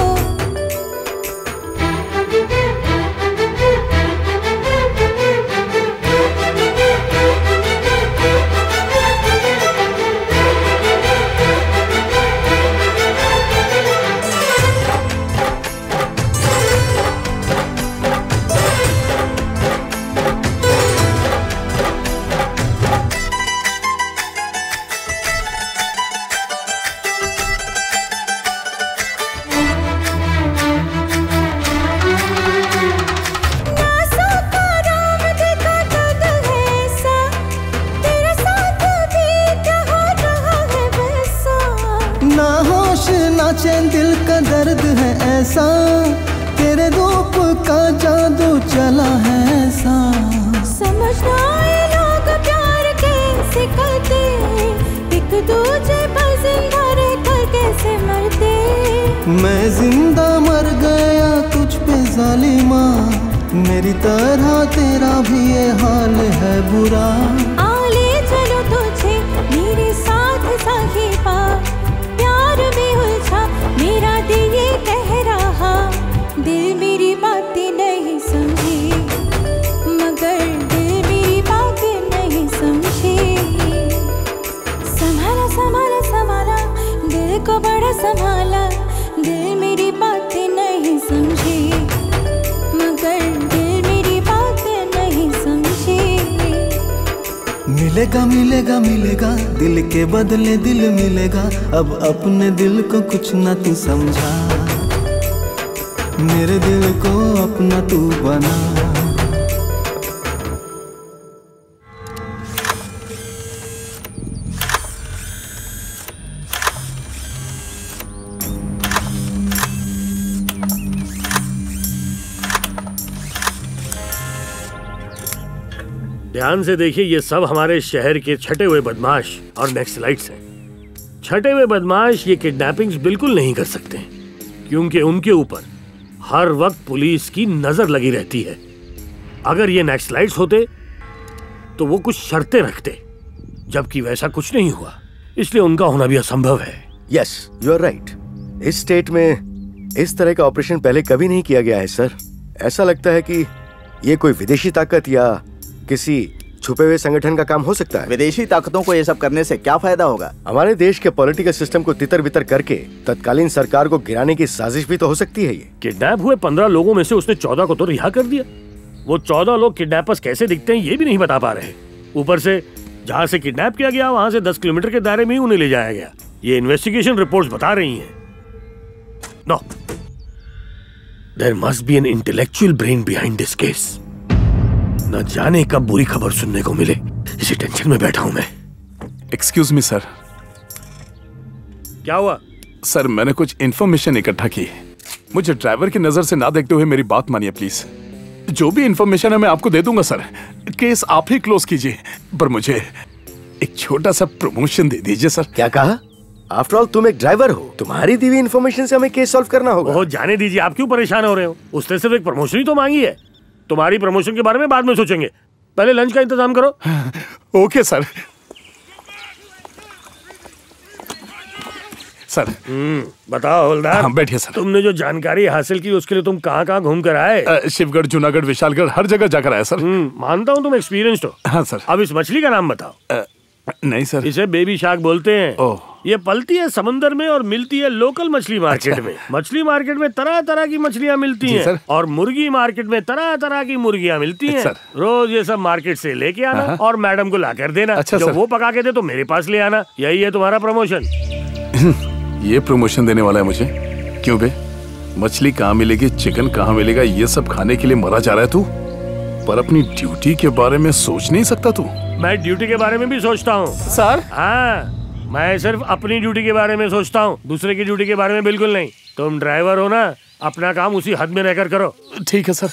बदले दिल मिलेगा, अब अपने दिल को कुछ ना तू समझा, मेरे दिल को अपना तू बना। ध्यान से देखिए, ये सब हमारे शहर के छठे हुए बदमाश और नक्सलाइट्स हैं। छठे हुए बदमाश ये किडनैपिंग्स बिल्कुल नहीं कर सकते, क्योंकि उनके ऊपर हर वक्त पुलिस की नजर लगी रहती है। अगर ये नक्सलाइट्स होते तो वो कुछ शर्तें रखते, जबकि वैसा कुछ नहीं हुआ, इसलिए उनका होना भी असंभव है। Yes, you are right. इस स्टेट में इस तरह का ऑपरेशन पहले कभी नहीं किया गया है सर। ऐसा लगता है कि ये कोई विदेशी ताकत या किसी छुपे हुए संगठन का काम हो सकता है। विदेशी ताकतों को ये सब करने से क्या फायदा होगा? हमारे देश के पॉलिटिकल सिस्टम को तितर बितर करके तत्कालीन सरकार को गिराने की साजिश भी तो हो सकती है। ये किडनैप हुए 15 लोगों में से उसने 14 को तो रिहा कर दिया। वो 14 लोग किडनैपर्स कैसे दिखते हैं ये भी नहीं बता पा रहे। ऊपर से जहाँ से किडनैप किया गया वहाँ से 10 किलोमीटर के दायरे में ही उन्हें ले जाया गया। ये इन्वेस्टिगेशन रिपोर्ट बता रही है। No, there must be an intellectual brain behind this case. ना जाने कब बुरी खबर सुनने को मिले, इसी टेंशन में बैठा हूं मैं। Excuse me, sir. क्या हुआ? सर मैंने कुछ इन्फॉर्मेशन इकट्ठा की है। मुझे ड्राइवर की नजर से ना देखते हुए मेरी बात मानिए प्लीज। जो भी इन्फॉर्मेशन है मैं आपको दे दूंगा सर। केस आप ही क्लोज कीजिए, पर मुझे एक छोटा सा प्रमोशन दे दीजिए सर। क्या कहा? आफ्टर ऑल तुम एक ड्राइवर हो, तुम्हारी दी हुई इन्फॉर्मेशन से हमें केस सॉल्व करना होगा। ओह जाने दीजिए, आप क्यों परेशान हो रहे हो? उसने सिर्फ एक प्रमोशन ही तो मांगी है। तुम्हारी प्रमोशन के बारे में बाद में सोचेंगे, पहले लंच का इंतजाम करो। Okay sir. सर बताओ हवलदार। हाँ, बैठिए सर। तुमने जो जानकारी हासिल की उसके लिए तुम कहाँ कहाँ घूम कर आए? शिवगढ़, जूनागढ़, विशालगढ़, हर जगह जाकर आया सर। मानता हूँ तुम एक्सपीरियंस्ड हो। हाँ सर। अब इस मछली का नाम बताओ। नहीं सर। इसे बेबी शार्क बोलते हैं। ये पलती है समंदर में और मिलती है लोकल मछली मार्केट में। मछली मार्केट में तरह तरह की मछलियाँ मिलती हैं और मुर्गी मार्केट में तरह तरह की मुर्गियाँ मिलती हैं। रोज ये सब मार्केट से लेके आना और मैडम को ला कर देना। अच्छा, जब वो पका के दे तो मेरे पास ले आना। यही है तुम्हारा प्रमोशन। ये प्रमोशन देने वाला है मुझे? क्यों बे, मछली कहाँ मिलेगी, चिकन कहाँ मिलेगा, ये सब खाने के लिए मरा जा रहा है तू, पर अपनी ड्यूटी के बारे में सोच नहीं सकता तू? मैं ड्यूटी के बारे में भी सोचता हूँ सर। हाँ, मैं सिर्फ अपनी ड्यूटी के बारे में सोचता हूँ, दूसरे की ड्यूटी के बारे में बिल्कुल नहीं। तुम ड्राइवर हो ना, अपना काम उसी हद में रहकर करो। ठीक है सर।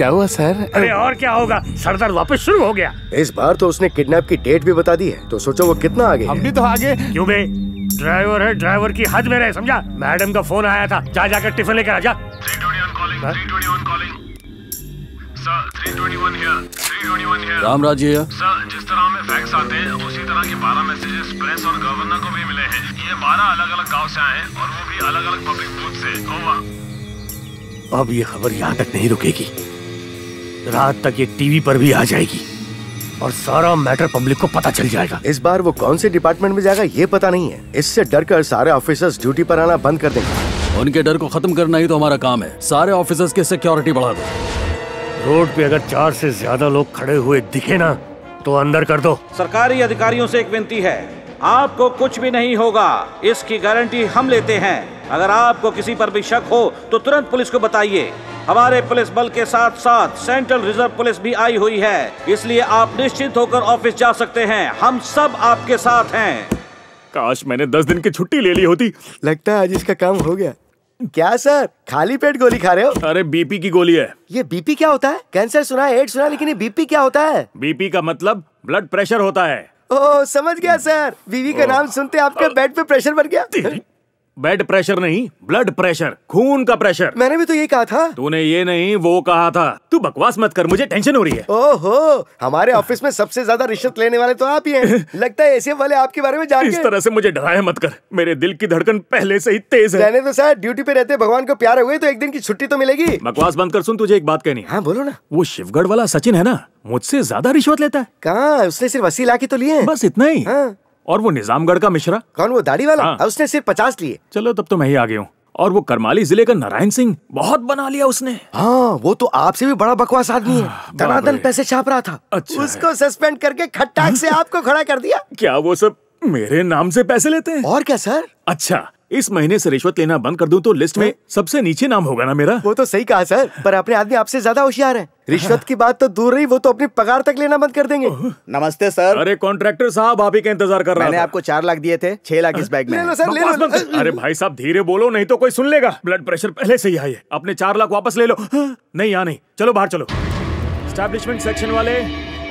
क्या हुआ सर? अरे और क्या होगा, सरदार वापस शुरू हो गया। इस बार तो उसने किडनैप की डेट भी बता दी है, तो सोचो वो कितना आगे है। हम भी तो आगे। क्यों बे, ड्राइवर है, ड्राइवर की हद में रहे, समझा? मैडम का फोन आया था, जा जाकर टिफिन लेकर आ जा। 321 calling sir, 321 here, 321 here। Ram Rajya sir, जिस तरह में फैक्स आते हैं उसी तरह के 12 मैसेजेस प्रेस और गवर्नर को भी मिले हैं। ये 12 अलग अलग गाँव से आए और वो भी अलग अलग पब्लिक बूथ से। अब ये खबर यहाँ तक नहीं रुकेगी, रात तक ये टीवी पर भी आ जाएगी और सारा मैटर पब्लिक को पता चल जाएगा। इस बार वो कौन से डिपार्टमेंट में जाएगा ये पता नहीं है। इससे डरकर सारे ऑफिसर्स ड्यूटी पर आना बंद कर देंगे। उनके डर को खत्म करना ही तो हमारा काम है। सारे ऑफिसर्स की सिक्योरिटी बढ़ा दो। रोड पे अगर 4 से ज्यादा लोग खड़े हुए दिखे ना तो अंदर कर दो। सरकारी अधिकारियों से एक विनती है, आपको कुछ भी नहीं होगा इसकी गारंटी हम लेते हैं। अगर आपको किसी पर भी शक हो तो तुरंत पुलिस को बताइए। हमारे पुलिस बल के साथ साथ सेंट्रल रिजर्व पुलिस भी आई हुई है, इसलिए आप निश्चिंत होकर ऑफिस जा सकते हैं। हम सब आपके साथ हैं। काश मैंने 10 दिन की छुट्टी ले ली होती। लगता है आज इसका काम हो गया। क्या सर, खाली पेट गोली खा रहे हो? अरे बीपी की गोली है ये। बीपी क्या होता है? कैंसर सुना, एड्स सुना, लेकिन ये बीपी क्या होता है? बीपी का मतलब ब्लड प्रेशर होता है। ओह समझ गया सर। बीवी का नाम सुनते आपके बेड पे प्रेशर बढ़ गया। बेड प्रेशर नहीं, ब्लड प्रेशर, खून का प्रेशर। मैंने भी तो ये कहा था। तूने ये नहीं वो कहा था। तू बकवास मत कर, मुझे टेंशन हो रही है। ओहो, हमारे ऑफिस में सबसे ज्यादा रिश्वत लेने वाले तो आप ही हैं। लगता है एसीएफ वाले आपके बारे में जानते हैं। इस तरह से मुझे डराया मत कर, मेरे दिल की धड़कन पहले से ही तेज है। रहने दो सर, ड्यूटी पे रहते भगवान को प्यारे हुए तो एक दिन की छुट्टी तो मिलेगी। बकवास बंद कर, सुन तुझे एक बात कहनी। हाँ बोलो ना। वो शिवगढ़ वाला सचिन है ना, मुझसे ज्यादा रिश्वत लेता है। कहाँ, उसने सिर्फ 80 लाख ही तो लिए, बस इतना ही। और वो निजामगढ़ का मिश्रा, कौन वो दाढ़ी वाला? हाँ। उसने सिर्फ 50 लिए। चलो तब तो मैं ही आगे हूँ। और वो करमाली जिले का नारायण सिंह, बहुत बना लिया उसने। हाँ, वो तो आपसे भी बड़ा बकवास आदमी है, धनाधन पैसे छाप रहा था। अच्छा, उसको सस्पेंड करके खट्टाक से आपको खड़ा कर दिया। क्या वो सब मेरे नाम से पैसे लेते हैं? और क्या सर। अच्छा, इस महीने से रिश्वत लेना बंद कर दूं तो लिस्ट में सबसे नीचे नाम होगा ना मेरा? वो तो सही कहा सर, पर अपने आदमी आपसे ज्यादा होशियार है। रिश्वत की बात तो दूर रही, वो तो अपनी पगार तक लेना बंद कर देंगे। नमस्ते सर। अरे कॉन्ट्रैक्टर साहब, आप ही का इंतजार कर रहा था। मैंने आपको 4 लाख दिए थे, 6 लाख इस बैग में। ले लो सर, ले लो। अरे भाई साहब धीरे बोलो, नहीं तो कोई सुन लेगा। ब्लड प्रेशर पहले से ही हाई है। अपने 4 लाख वापस ले लो। नहीं यहाँ नहीं, चलो बाहर चलो। एस्टैब्लिशमेंट सेक्शन वाले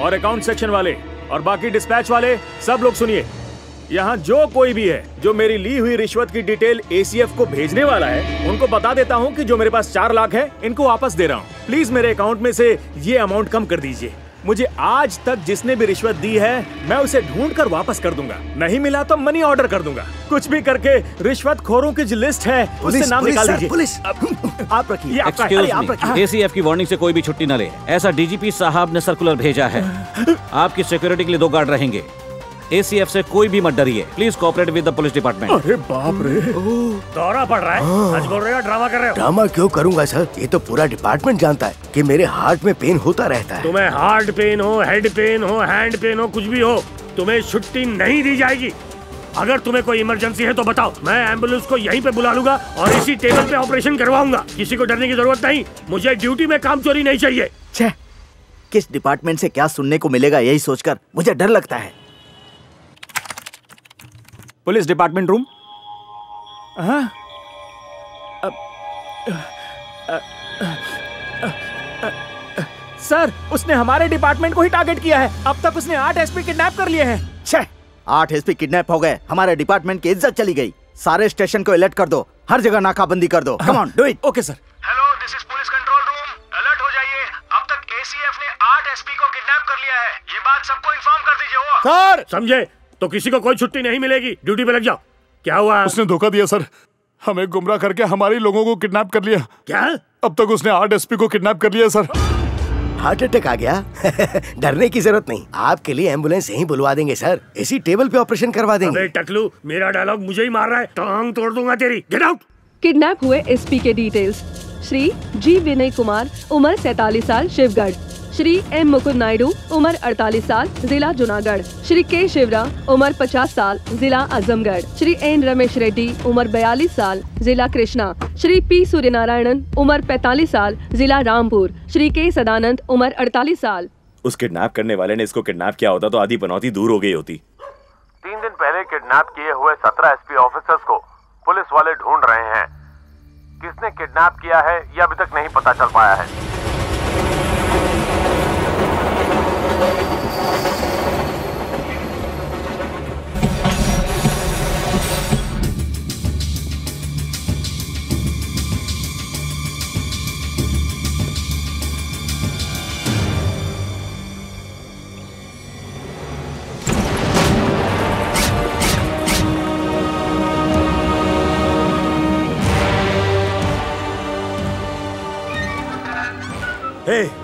और अकाउंट सेक्शन वाले और बाकी डिस्पैच वाले सब लोग सुनिए, यहाँ जो कोई भी है जो मेरी ली हुई रिश्वत की डिटेल एसीएफ को भेजने वाला है, उनको बता देता हूँ कि जो मेरे पास 4 लाख है इनको वापस दे रहा हूँ। प्लीज मेरे अकाउंट में से ये अमाउंट कम कर दीजिए। मुझे आज तक जिसने भी रिश्वत दी है मैं उसे ढूंढ कर वापस कर दूंगा, नहीं मिला तो मनी ऑर्डर कर दूंगा। कुछ भी करके रिश्वत खोरों की जो लिस्ट है उससे नाम निकाल दीजिए। पुलिस आप रखिए। एक्सक्यूज मी, एसीएफ की वार्निंग से कोई भी छुट्टी न ले, ऐसा डीजीपी साहब ने सर्कुलर भेजा है। आपकी सिक्योरिटी के लिए 2 गार्ड रहेंगे। ACF से कोई भी मत डरिए, please cooperate with the police department. अरे बाप रे, दौरा पड़ रहा है। सच बोल रहे हो, ड्रामा कर रहे हो? ड्रामा क्यों करूंगा सर, ये तो पूरा डिपार्टमेंट जानता है कि मेरे हार्ट में पेन होता रहता है। तुम्हें हार्ट पेन हो, हेड पेन हो, हैंड पेन हो, कुछ भी हो, तुम्हें छुट्टी नहीं दी जाएगी। अगर तुम्हें कोई इमरजेंसी है तो बताओ, मैं एम्बुलेंस को यहीं पे बुला लूंगा और इसी टेबल पे ऑपरेशन करवाऊंगा। किसी को डरने की जरूरत नहीं, मुझे ड्यूटी में काम चोरी नहीं चाहिए। छह, किस डिपार्टमेंट से क्या सुनने को मिलेगा यही सोचकर मुझे डर लगता है। Police department room. हाँ, सर उसने हमारे डिपार्टमेंट को ही टारगेट किया है। अब तक उसने 8 एसपी किडनैप कर लिए हैं। 8 एसपी किडनैप हो गए, हमारे डिपार्टमेंट की इज्जत चली गई। सारे स्टेशन को अलर्ट कर दो, हर जगह नाकाबंदी कर दो। Come on do it. Okay sir. Hello, this is police control room, alert हो जाइए। अब तक एसीएफ ने 8 एसपी को किडनैप कर लिया है, ये बात सबको इन्फॉर्म कर दीजिए। सर समझे, तो किसी को कोई छुट्टी नहीं मिलेगी, ड्यूटी पे लग जाओ। क्या हुआ? उसने धोखा दिया सर, हमें गुमराह करके हमारे लोगों को किडनैप कर लिया। क्या? अब तक उसने 8 एसपी को किडनैप कर लिया सर। हार्ट अटैक आ गया? डरने की जरूरत नहीं, आपके लिए एम्बुलेंस यहीं बुलवा देंगे सर, इसी टेबल पे ऑपरेशन करवा देंगे। अबे टकलू, मेरा डायलॉग मुझे ही मार रहा है, टांग तोड़ दूंगा तेरी। Get out. किडनैप हुए एसपी के डिटेल्स। श्री जी विनय कुमार, उम्र 47 साल, शिवगढ़। श्री एम मुकुंद नायडू, उम्र 48 साल, जिला जूनागढ़। श्री के शिवरा, उम्र 50 साल, जिला आजमगढ़। श्री एन रमेश रेड्डी, उम्र 42 साल, जिला कृष्णा। श्री पी सूर्यनारायणन, उम्र 45 साल, जिला रामपुर। श्री के सदानंद, उम्र 48 साल। उस किडनैप करने वाले ने इसको किडनैप किया होता तो आधी पनौती दूर हो गई होती। 3 दिन पहले किडनैप किए हुए 17 एसपी ऑफिसर्स को पुलिस वाले ढूंढ रहे हैं। किसने किडनैप किया है ये अभी तक नहीं पता चल पाया है।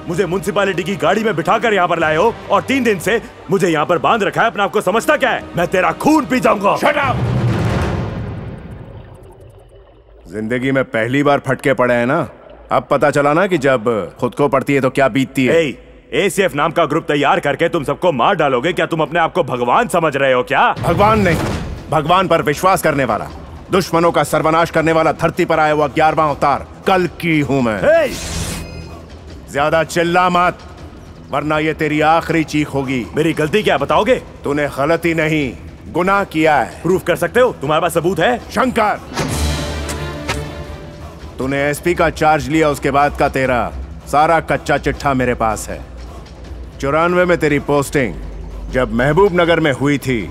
मुझे म्युनिसिपालिटी की गाड़ी में बिठाकर यहाँ पर लाए हो और 3 दिन से मुझे यहाँ पर बांध रखा है। अपने आप को समझता क्या है? मैं तेरा खून पी जाऊंगा। Shut up. जिंदगी में पहली बार फटके पड़े हैं ना, अब पता चला ना कि जब खुद को पड़ती है तो क्या बीतती है। एसीएफ नाम का ग्रुप तैयार करके तुम सबको मार डालोगे। क्या तुम अपने आप को भगवान समझ रहे हो क्या? भगवान नहीं, भगवान पर विश्वास करने वाला, दुश्मनों का सर्वनाश करने वाला, धरती पर आया हुआ 11वां अवतार कल की हूँ मैं। ज्यादा चिल्ला मत, वरना ये तेरी आखिरी चीख होगी। मेरी गलती क्या बताओगे? तूने गलती नहीं, गुनाह किया है। प्रूफ कर सकते हो? तुम्हारे पास सबूत है? शंकर, तूने एसपी का चार्ज लिया, उसके बाद का तेरा सारा कच्चा चिट्ठा मेरे पास है। 94 में तेरी पोस्टिंग जब महबूबनगर में हुई थी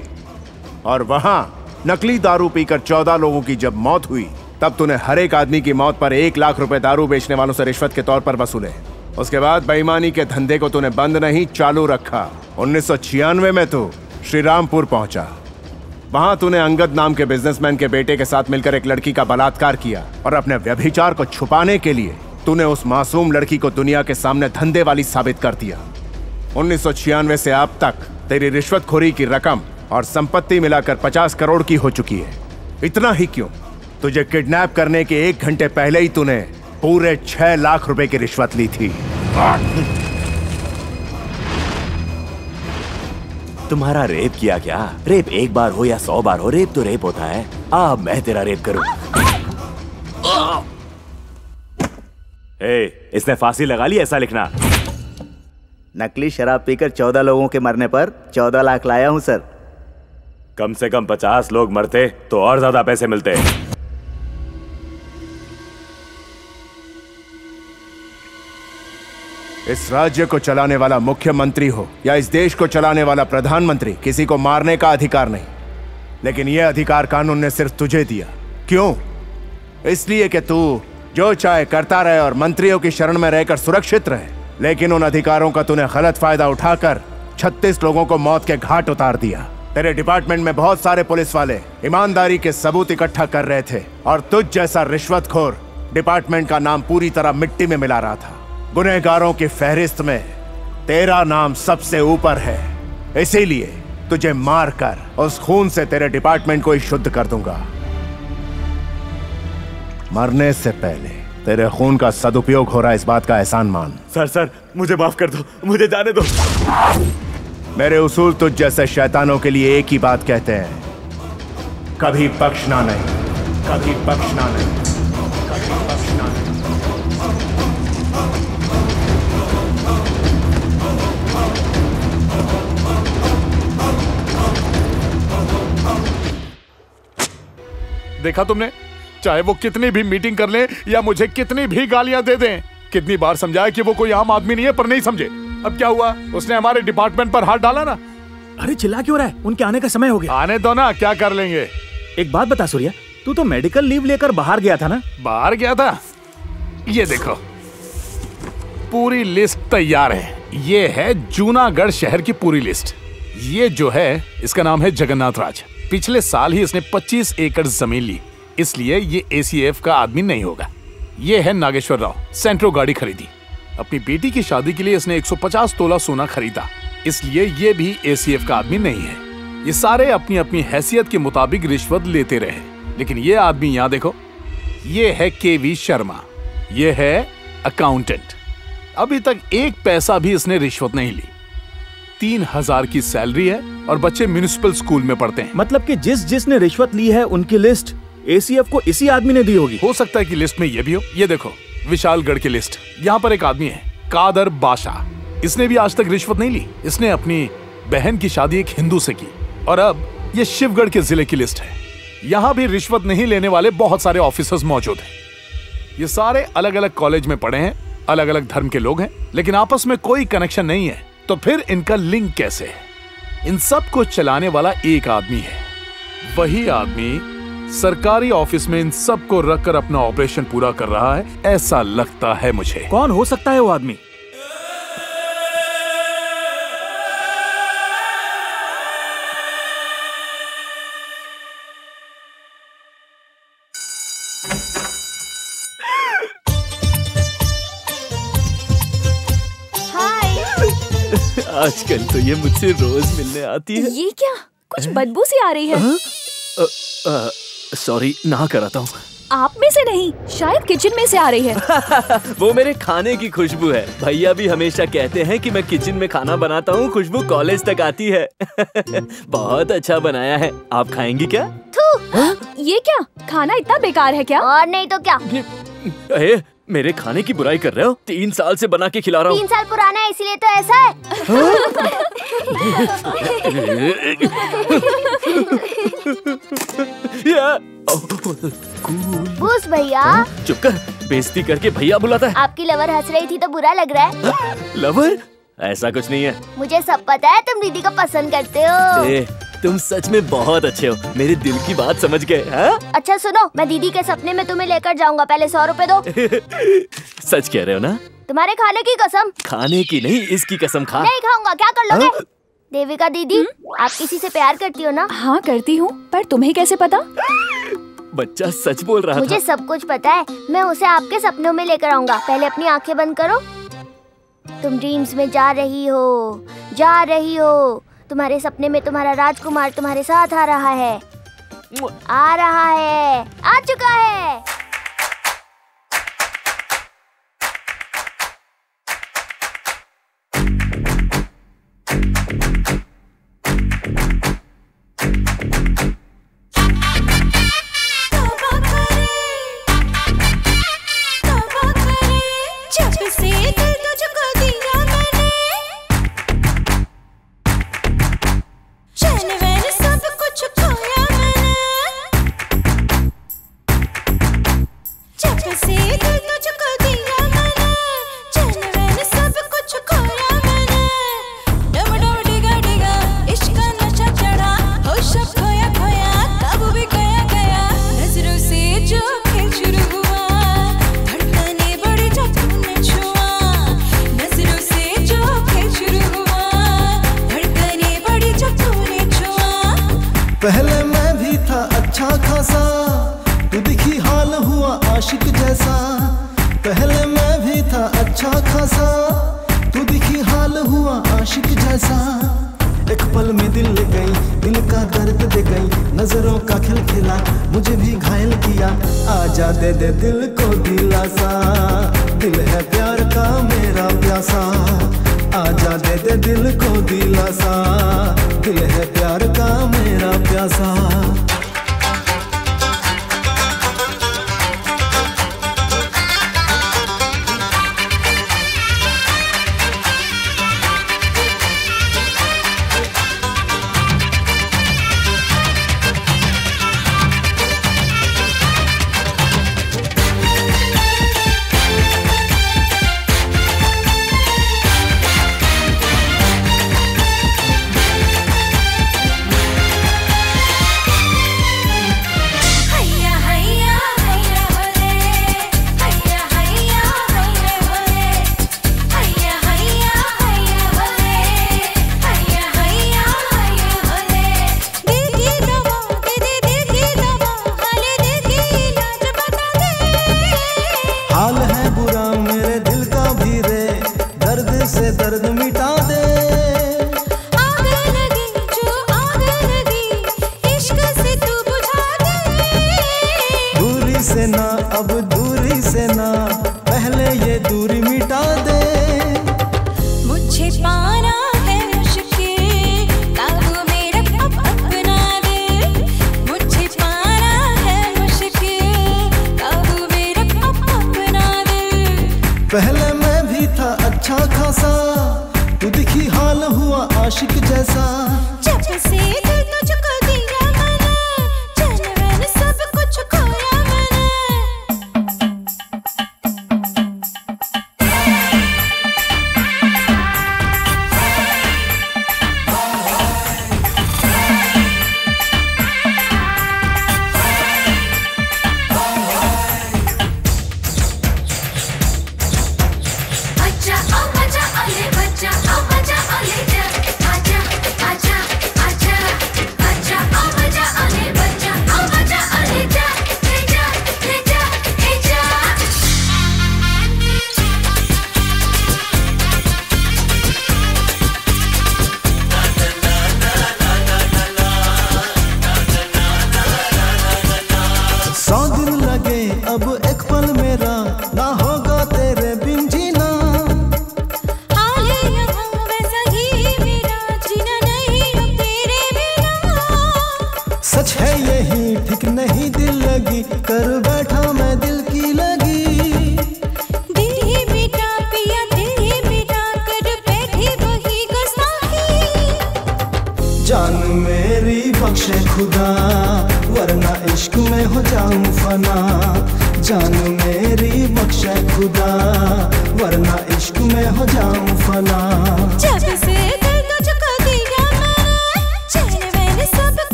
और वहां नकली दारू पीकर 14 लोगों की जब मौत हुई तब तूने हर एक आदमी की मौत पर 1 लाख रुपए दारू बेचने वालों से रिश्वत के तौर पर वसूले। उसके बाद बेईमानी के धंधे को तूने बंद नहीं चालू रखा। 1996 में तू श्रीरामपुर पहुंचा। वहां तूने अंगद नाम के बिजनेसमैन के बेटे के साथ मिलकर एक लड़की का बलात्कार किया और अपने व्यभिचार को छुपाने के लिए तूने उस मासूम लड़की को दुनिया के सामने धंधे वाली साबित कर दिया। 1996 से अब तक तेरी रिश्वतखोरी की रकम और संपत्ति मिलाकर 50 करोड़ की हो चुकी है। इतना ही क्यों, तुझे किडनैप करने के 1 घंटे पहले ही तूने पूरे 6 लाख रुपए की रिश्वत ली थी। तुम्हारा रेप किया क्या? रेप 1 बार हो या 100 बार हो, रेप तो रेप होता है। अब मैं तेरा रेप करूं। ए, इसने फांसी लगा ली ऐसा लिखना। नकली शराब पीकर 14 लोगों के मरने पर 14 लाख लाया हूं सर। कम से कम 50 लोग मरते तो और ज्यादा पैसे मिलते। इस राज्य को चलाने वाला मुख्यमंत्री हो या इस देश को चलाने वाला प्रधानमंत्री, किसी को मारने का अधिकार नहीं। लेकिन यह अधिकार कानून ने सिर्फ तुझे दिया। क्यों? इसलिए कि तू जो चाहे करता रहे और मंत्रियों की शरण में रहकर सुरक्षित रहे। लेकिन उन अधिकारों का तूने गलत फायदा उठाकर 36 लोगों को मौत के घाट उतार दिया। तेरे डिपार्टमेंट में बहुत सारे पुलिस वाले ईमानदारी के सबूत इकट्ठा कर रहे थे और तुझ जैसा रिश्वतखोर डिपार्टमेंट का नाम पूरी तरह मिट्टी में मिला रहा था। गुनहगारों की फहरिस्त में तेरा नाम सबसे ऊपर है। इसीलिए तुझे मारकर उस खून से तेरे डिपार्टमेंट को ही शुद्ध कर दूंगा। मरने से पहले तेरे खून का सदुपयोग हो रहा है, इस बात का एहसान मान। सर मुझे माफ कर दो, मुझे जाने दो। मेरे उसूल तुझ जैसे शैतानों के लिए एक ही बात कहते हैं, कभी बख्शना नहीं, कभी बख्शना नहीं, कभी बख्शना नहीं। देखा तुमने, चाहे वो कितनी भी मीटिंग कर लें या मुझे कितनी भी गालियां दे दें, कितनी बार समझाया कि वो कोई आम आदमी नहीं है, पर नहीं समझे। अब क्या हुआ, उसने हमारे डिपार्टमेंट पर हाथ डाला ना। अरे चिल्ला क्यों रहा है, उनके आने का समय हो गया। आने दो ना, क्या कर लेंगे। एक बात बता सूर्या, तू तो मेडिकल लीव लेकर बाहर गया था ना। बाहर गया था, ये देखो पूरी लिस्ट तैयार है। ये है जूनागढ़ शहर की पूरी लिस्ट। ये जो है इसका नाम है जगन्नाथ राज। पिछले साल ही इसने 25 एकड़ जमीन ली, इसलिए ये एसीएफ का आदमी नहीं होगा। ये है नागेश्वर राव, सेंट्रो गाड़ी खरीदी। अपनी बेटी की शादी के लिए इसने 150 तोला सोना खरीदा, इसलिए ये भी एसीएफ का आदमी नहीं है। ये सारे अपनी अपनी हैसियत के मुताबिक रिश्वत लेते रहे, लेकिन ये आदमी यहाँ देखो, ये है केवी शर्मा, ये है अकाउंटेंट। अभी तक 1 पैसा भी इसने रिश्वत नहीं ली। 3000 की सैलरी है और बच्चे म्यूनिसिपल स्कूल में पढ़ते हैं। मतलब कि जिस जिसने रिश्वत ली है उनकी लिस्ट एसीएफ को इसी आदमी ने दी होगी। हो सकता है कि लिस्ट में ये भी हो। ये देखो विशालगढ़ की लिस्ट, यहाँ पर एक आदमी है कादर बाशा, इसने भी आज तक रिश्वत नहीं ली। इसने अपनी बहन की शादी एक हिंदू से की। और अब ये शिवगढ़ के जिले की लिस्ट है, यहाँ भी रिश्वत नहीं लेने वाले बहुत सारे ऑफिसर्स मौजूद हैं। ये सारे अलग अलग कॉलेज में पढ़े हैं, अलग अलग धर्म के लोग हैं, लेकिन आपस में कोई कनेक्शन नहीं है। तो फिर इनका लिंक कैसे है? इन सब को चलाने वाला एक आदमी है, वही आदमी सरकारी ऑफिस में इन सब को रखकर अपना ऑपरेशन पूरा कर रहा है, ऐसा लगता है मुझे। कौन हो सकता है वो आदमी? आजकल तो ये मुझसे रोज मिलने आती है। ये क्या, कुछ बदबू सी आ रही है। सॉरी, नहा कराता हूँ। आप में से नहीं, शायद किचन में से आ रही है। वो मेरे खाने की खुशबू है। भैया भी हमेशा कहते हैं कि मैं किचन में खाना बनाता हूँ, खुशबू कॉलेज तक आती है। बहुत अच्छा बनाया है, आप खाएंगी क्या? ये क्या, खाना इतना बेकार है क्या? और नहीं तो क्या। अरे मेरे खाने की बुराई कर रहे हो, 3 साल से बना के खिला रहा हूँ। 3 साल पुराना है इसीलिए तो ऐसा है। बूस भैया, चुप कर, बेइज्जती करके भैया बुलाता है। आपकी लवर हंस रही थी तो बुरा लग रहा है। लवर? ऐसा कुछ नहीं है, मुझे सब पता है तुम दीदी को पसंद करते हो। तुम सच में बहुत अच्छे हो, मेरे दिल की बात समझ गए। अच्छा सुनो, मैं दीदी के सपने में तुम्हें लेकर जाऊंगा, पहले 100 रुपए दो। सच कह रहे हो ना? तुम्हारे खाने की कसम। खाने की नहीं, इसकी कसम खा। नहीं खाऊंगा, क्या कर लोगे? देविका दीदी, आप किसी से प्यार करती हो ना? हाँ करती हूँ, पर तुम्हें कैसे पता? बच्चा सच बोल रहा है। मुझे सब कुछ पता है, मैं उसे आपके सपनों में लेकर आऊंगा। पहले अपनी आंखें बंद करो। तुम ड्रीम्स में जा रही हो, जा रही हो। तुम्हारे सपने में तुम्हारा राजकुमार तुम्हारे साथ आ रहा है, आ रहा है, आ चुका है।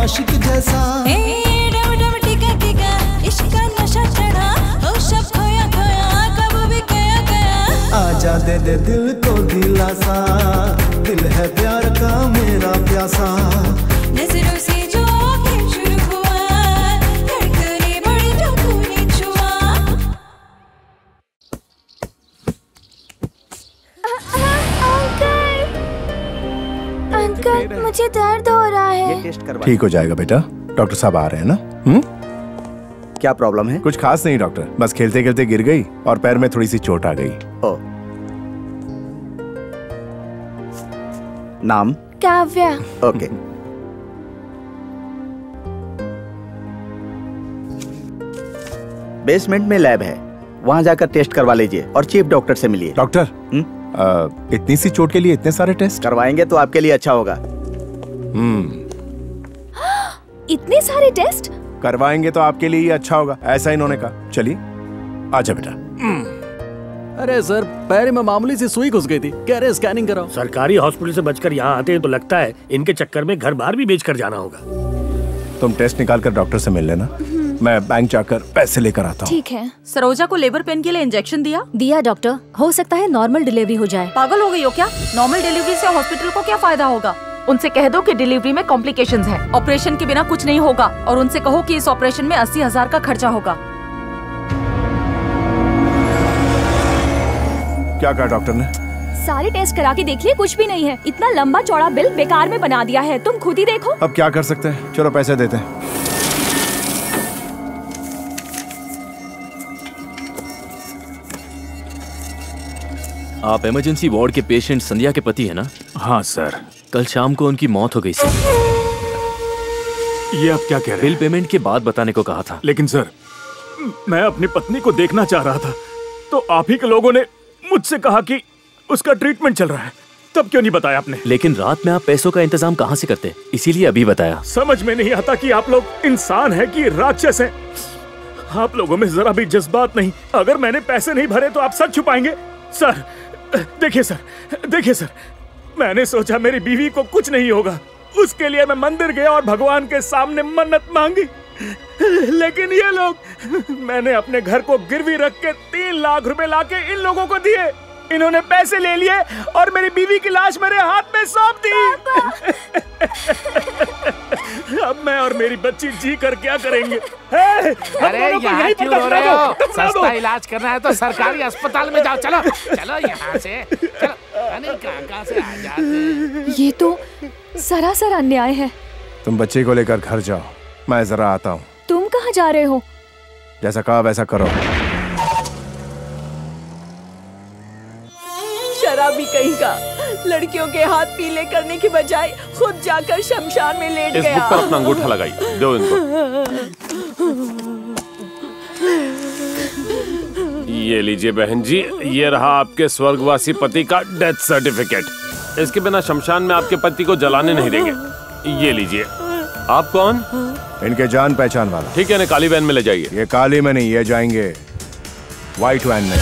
आशिक जैसा इश्क का नशा चढ़ा हो सब खोया खोया कब भी गया गया। आजा दे दे दिल को दिलासा, दिल है प्यार का मेरा प्यासा। नजरों से जो आंखें शुरू हुआ धड़कने बड़ी जो तूने छुआ। अंकल मुझे दर्द हो रहा है। ठीक हो जाएगा बेटा, डॉक्टर साहब आ रहे हैं ना। क्या प्रॉब्लम है? कुछ खास नहीं डॉक्टर, बस खेलते खेलते गिर गई और पैर में थोड़ी सी चोट आ गई। ओ। नाम? काव्या। ओके। बेसमेंट में लैब है, वहाँ जाकर टेस्ट करवा लीजिए और चीफ डॉक्टर से मिलिए। डॉक्टर इतनी सी चोट के लिए इतने सारे टेस्ट करवाएंगे तो आपके लिए अच्छा होगा। इतने सारे टेस्ट करवाएंगे तो आपके लिए अच्छा होगा, ऐसा इन्होंने कहा। चलिए आजा बेटा। अरे सर पैर में मामूली सी सुई घुस गई थी, कह रहे स्कैनिंग कराओ। सरकारी हॉस्पिटल से बचकर यहाँ आते हैं तो लगता है इनके चक्कर में घर बार भी बेच कर जाना होगा। तुम टेस्ट निकाल कर डॉक्टर से मिल लेना, मैं बैंक जाकर पैसे लेकर आता हूँ। ठीक है। सरोजा को लेबर पेन के लिए इंजेक्शन दिया? दिया डॉक्टर, हो सकता है नॉर्मल डिलीवरी हो जाए। पागल हो गई हो क्या? नॉर्मल डिलीवरी से हॉस्पिटल को क्या फायदा होगा? उनसे कह दो कि डिलीवरी में कॉम्प्लिकेशंस हैं, ऑपरेशन के बिना कुछ नहीं होगा, और उनसे कहो कि इस ऑपरेशन में 80,000 का खर्चा होगा। क्या कहा डॉक्टर ने? सारे टेस्ट करा के देख लिए, कुछ भी नहीं है। इतना लंबा चौड़ा बिल बेकार में बना दिया है, तुम खुद ही देखो। अब क्या कर सकते हैं, चलो पैसे देते हैं। आप इमरजेंसी वार्ड के पेशेंट संध्या के पति है ना? हाँ सर। कल शाम को उनकी मौत हो गई सर। ये आप क्या कह रहे हैं? बिल पेमेंट के बाद बताने को कहा था। लेकिन सर मैं अपनी पत्नी को देखना चाह रहा था तो आप ही के लोगों ने मुझसे कहा कि उसका ट्रीटमेंट चल रहा है, तब क्यों नहीं बताया आपने? लेकिन रात में आप पैसों का इंतजाम कहाँ से करते, इसीलिए अभी बताया। समझ में नहीं आता कि आप लोग इंसान है कि राक्षस है। आप लोगों में जरा भी जज्बात नहीं। अगर मैंने पैसे नहीं भरे तो आप सच छुपाएंगे। सर देखिए, सर देखिए, सर मैंने सोचा मेरी बीवी को कुछ नहीं होगा, उसके लिए मैं मंदिर गया और भगवान के सामने मन्नत मांगी, लेकिन ये लोग, मैंने अपने घर को गिरवी रख के 3 लाख रुपए लाके इन लोगों को दिए, इन्होंने पैसे ले लिए और मेरी बीवी की लाश मेरे हाथ में सौंप दी। अब मैं और मेरी बच्ची जी कर क्या करेंगे? अरे यहाँ क्यों रो रहे हो? सस्ता इलाज करना है तो सरकारी अस्पताल में जाओ। चलो चलो यहाँ से, चलो। अरे कहाँ से आ जाते? ये तो सरासर अन्याय है। तुम बच्चे को लेकर घर जाओ, मैं जरा आता हूँ। तुम कहाँ जा रहे हो? जैसा कहा वैसा करो। भी कहीं का लड़कियों के हाथ पीले करने की बजाय खुद जाकर शमशान में लेट गया। इस बुक पर अपना अंगूठा लगाई दो इनको। ये लीजिए बहन जी, ये रहा आपके स्वर्गवासी पति का डेथ सर्टिफिकेट। इसके बिना शमशान में आपके पति को जलाने नहीं देंगे। ये लीजिए। आप कौन? इनके जान पहचान वाला। ठीक है ना, काली वैन में ले जाइए। ये काली में नहीं, ये जाएंगे व्हाइट वैन में।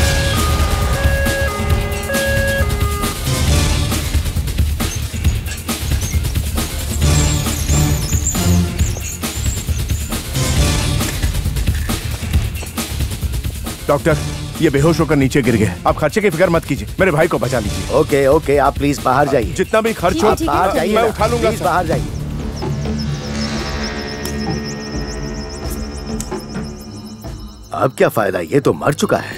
डॉक्टर ये बेहोश होकर नीचे गिर गए, आप खर्चे की फिक्र मत कीजिए, मेरे भाई को बचा लीजिए। ओके ओके, आप प्लीज बाहर जाइए। जितना भी खर्च हो बाहर जाइए, मैं उठा लूंगा। प्लीज बाहर जाइए। अब क्या फायदा, ये तो मर चुका है।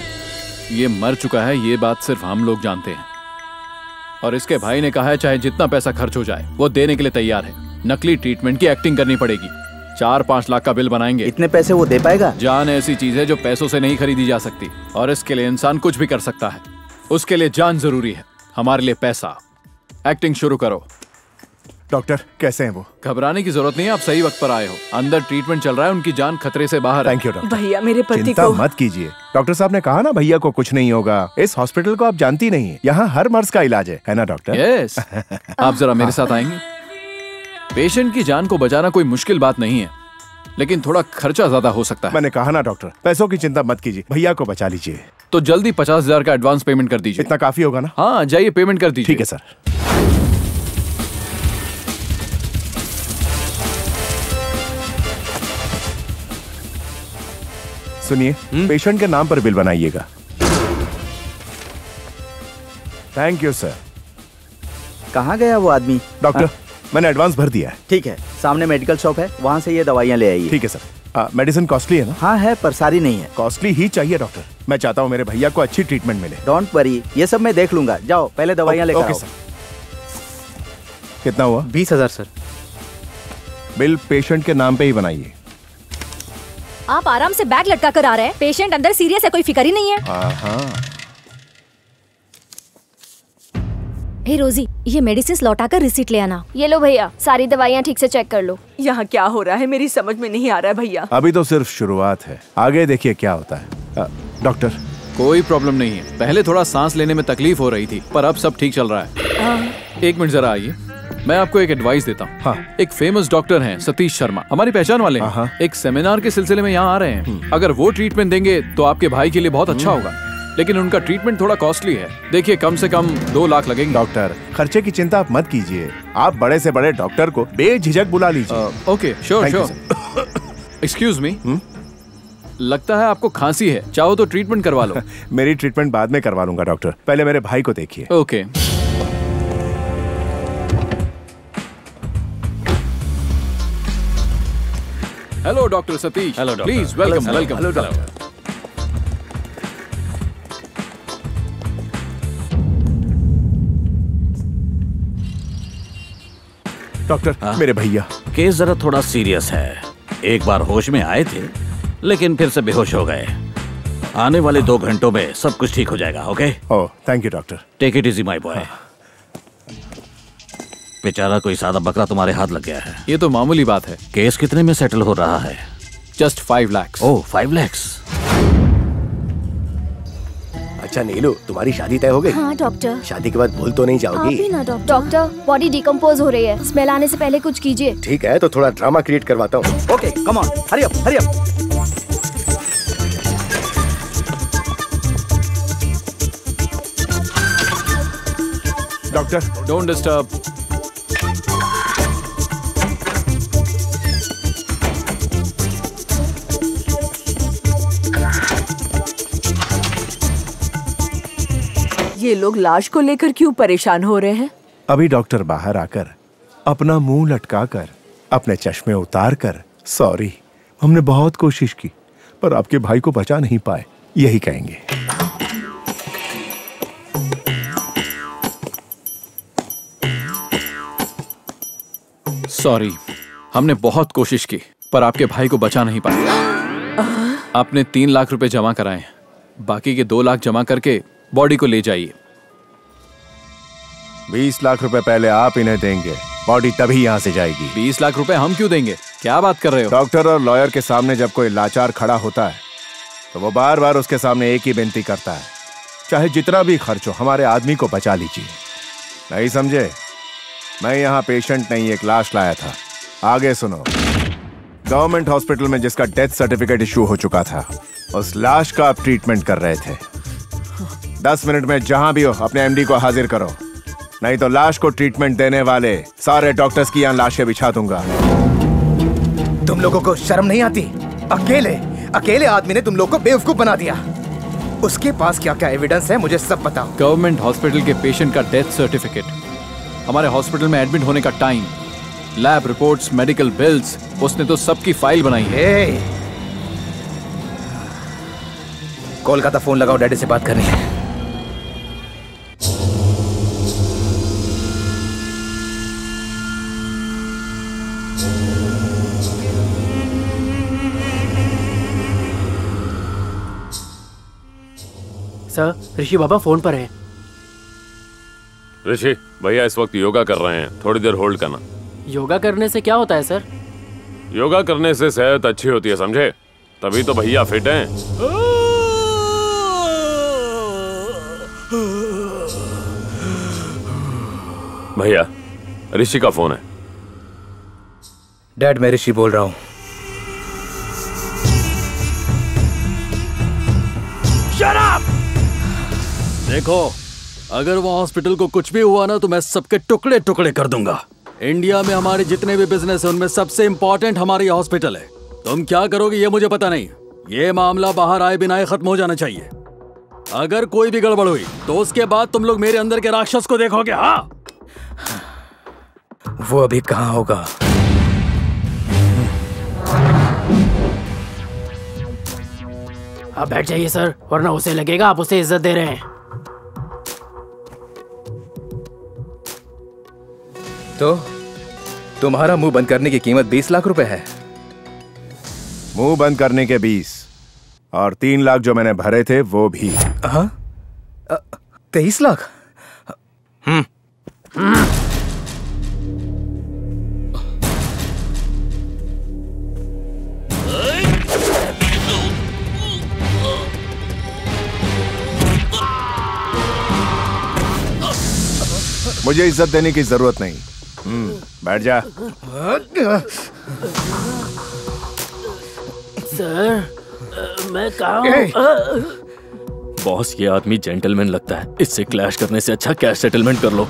ये मर चुका है ये बात सिर्फ हम लोग जानते हैं, और इसके भाई ने कहा है चाहे जितना पैसा खर्च हो जाए वो देने के लिए तैयार है। नकली ट्रीटमेंट की एक्टिंग करनी पड़ेगी। 4-5 लाख का बिल बनाएंगे। इतने पैसे वो दे पाएगा? जान ऐसी चीज है जो पैसों से नहीं खरीदी जा सकती, और इसके लिए इंसान कुछ भी कर सकता है। उसके लिए जान जरूरी है, हमारे लिए पैसा। एक्टिंग शुरू करो। डॉक्टर कैसे हैं वो? घबराने की जरूरत नहीं है, आप सही वक्त पर आए हो। अंदर ट्रीटमेंट चल रहा है, उनकी जान खतरे से बाहर। Thank you doctor. भैया मेरे पति को चिंता मत कीजिए। डॉक्टर साहब ने कहा ना भैया को कुछ नहीं होगा। इस हॉस्पिटल को आप जानती नहीं, यहाँ हर मर्ज का इलाज है ना डॉक्टर? यस। आप जरा मेरे साथ आएंगे। पेशेंट की जान को बचाना कोई मुश्किल बात नहीं है, लेकिन थोड़ा खर्चा ज्यादा हो सकता है। मैंने कहा ना डॉक्टर, पैसों की चिंता मत कीजिए, भैया को बचा लीजिए। तो जल्दी 50,000 का एडवांस पेमेंट कर दीजिए। इतना काफी होगा ना? हाँ जाइए पेमेंट कर दीजिए। ठीक है सर। सुनिए, पेशेंट के नाम पर बिल बनाइएगा। Thank you sir. कहाँ गया वो आदमी? डॉक्टर, मैंने एडवांस भर दिया है। ठीक है, सामने मेडिकल शॉप है, वहाँ से ये दवाइयाँ ले आइए। ठीक है सर। मेडिसिन कॉस्टली है ना? हाँ है, पर सारी नहीं है। कॉस्टली ही चाहिए डॉक्टर, मैं चाहता हूँ मेरे भैया को अच्छी ट्रीटमेंट मिले। डोंट वरी, ये सब मैं देख लूंगा, जाओ पहले दवाइयाँ लेकर आओ। कितना हुआ? 20,000 सर। बिल पेशेंट के नाम पे ही बनाइए। आप आराम से बैग लटका कर आ रहे हैं, पेशेंट अंदर सीरियस है, कोई फिक्र ही नहीं है। हे रोजी, ये मेडिसिन लौटा कर रिसीट ले आना। ये लो भैया, सारी दवाइयाँ ठीक से चेक कर लो। यहाँ क्या हो रहा है मेरी समझ में नहीं आ रहा है भैया। अभी तो सिर्फ शुरुआत है, आगे देखिए क्या होता है। डॉक्टर, कोई प्रॉब्लम नहीं है, पहले थोड़ा सांस लेने में तकलीफ हो रही थी, पर अब सब ठीक चल रहा है। एक मिनट जरा आइए, मैं आपको एक एडवाइस देता हूँ। हाँ। एक फेमस डॉक्टर हैं सतीश शर्मा, हमारी पहचान वाले हैं, एक सेमिनार के सिलसिले में यहाँ आ रहे हैं। अगर वो ट्रीटमेंट देंगे तो आपके भाई के लिए बहुत अच्छा होगा, लेकिन उनका ट्रीटमेंट थोड़ा कॉस्टली है। देखिए कम से कम 2 लाख लगेंगे। डॉक्टर, खर्चे की चिंता आप मत कीजिए, आप बड़े से बड़े डॉक्टर को बेझिझक बुला लीजिए। Okay sure sure. Excuse me, लगता है आपको खांसी है, चाहो तो ट्रीटमेंट करवा लो। मेरी ट्रीटमेंट बाद में करवा लूंगा डॉक्टर, पहले मेरे भाई को देखिए। Okay hello doctor Satish. Hello doctor, please welcome welcome. Hello doctor, doctor मेरे भैया केस जरा थोड़ा सीरियस है। एक बार होश में आए थे लेकिन फिर से बेहोश हो गए। आने वाले 2 घंटों में सब कुछ ठीक हो जाएगा। Okay, oh thank you doctor. Take it easy my boy. बेचारा कोई सादा बकरा तुम्हारे हाथ लग गया है। ये तो मामूली बात है। केस कितने में सेटल हो रहा है? जस्ट 5 लाख। ओह 5 लाख। अच्छा नीलू, तुम्हारी शादी तय हो गई? हाँ डॉक्टर। शादी के बाद भूल तो नहीं जाओगी ना डॉक्टर? डॉक्टर, बॉडी डिकम्पोज हो रही है, स्मेल आने से पहले कुछ कीजिए। ठीक है, तो थोड़ा ड्रामा क्रिएट करवाता हूँ। Okay come on, hurry up hurry up. Doctor don't disturb. ये लोग लाश को लेकर क्यों परेशान हो रहे हैं? अभी डॉक्टर बाहर आकर अपना मुंह लटका कर अपने चश्मे उतार कर, सॉरी हमने बहुत कोशिश की पर आपके भाई को बचा नहीं पाए, यही कहेंगे। सॉरी, हमने बहुत कोशिश की पर आपके भाई को बचा नहीं पाए। आपने 3 लाख रुपए जमा कराए, बाकी के 2 लाख जमा करके बॉडी को ले जाइए। 20 लाख रुपए पहले आप इन्हें देंगे, बॉडी तभी यहाँ से जाएगी। 20 लाख रुपए हम क्यों देंगे? क्या बात कर रहे हो? डॉक्टर और लॉयर के सामने जब कोई लाचार खड़ा होता है तो वो बार बार उसके सामने एक ही विनती करता है, चाहे जितना भी खर्च हो हमारे आदमी को बचा लीजिए। नहीं समझे? मैं यहाँ पेशेंट नहीं एक लाश लाया था। आगे सुनो, गवर्नमेंट हॉस्पिटल में जिसका डेथ सर्टिफिकेट इश्यू हो चुका था, उस लाश का आप ट्रीटमेंट कर रहे थे। 10 मिनट में जहां भी हो अपने एमडी को हाजिर करो, नहीं तो लाश को ट्रीटमेंट देने वाले सारे डॉक्टर्स की यहाँ लाशें बिछा दूंगा। तुम लोगों को शर्म नहीं आती? अकेले अकेले आदमी ने तुम लोगों को बेवकूफ बना दिया। उसके पास क्या क्या एविडेंस है मुझे सब बताओ। गवर्नमेंट हॉस्पिटल के पेशेंट का डेथ सर्टिफिकेट, हमारे हॉस्पिटल में एडमिट होने का time, lab reports, medical bills, उसने तो सबकी फाइल बनाई है। कोलकाता फोन लगाओ, डैडी से बात करनी है। सर, ऋषि बाबा फोन पर हैं। ऋषि भैया इस वक्त योगा कर रहे हैं, थोड़ी देर होल्ड करना। योगा करने से क्या होता है सर? योगा करने से सेहत अच्छी होती है, समझे? तभी तो भैया फिट हैं। भैया ऋषि का फोन है। डैड मैं ऋषि बोल रहा हूँ। शराब! देखो, अगर वहाँ हॉस्पिटल को कुछ भी हुआ ना तो मैं सबके टुकड़े टुकड़े कर दूंगा। इंडिया में हमारे जितने भी बिजनेस हैं उनमें सबसे इंपॉर्टेंट हमारे हॉस्पिटल है। तुम क्या करोगे ये मुझे पता नहीं, ये मामला बाहर आए बिना खत्म हो जाना चाहिए। अगर कोई भी गड़बड़ हुई तो उसके बाद तुम लोग मेरे अंदर के राक्षस को देखोगे। हाँ, वो अभी कहाँ होगा? आप बैठ जाइए सर, वरना उसे लगेगा आप उसे इज्जत दे रहे हैं। तो तुम्हारा मुंह बंद करने की कीमत 20 लाख रुपए है। मुंह बंद करने के 20 और 3 लाख जो मैंने भरे थे वो भी। हाँ, 23 लाख। मुझे इज्जत देने की जरूरत नहीं। बैठ जा। सर मैं कहाँ? बॉस ये आदमी जेंटलमैन लगता है, इससे क्लैश करने से अच्छा कैश सेटलमेंट कर लो।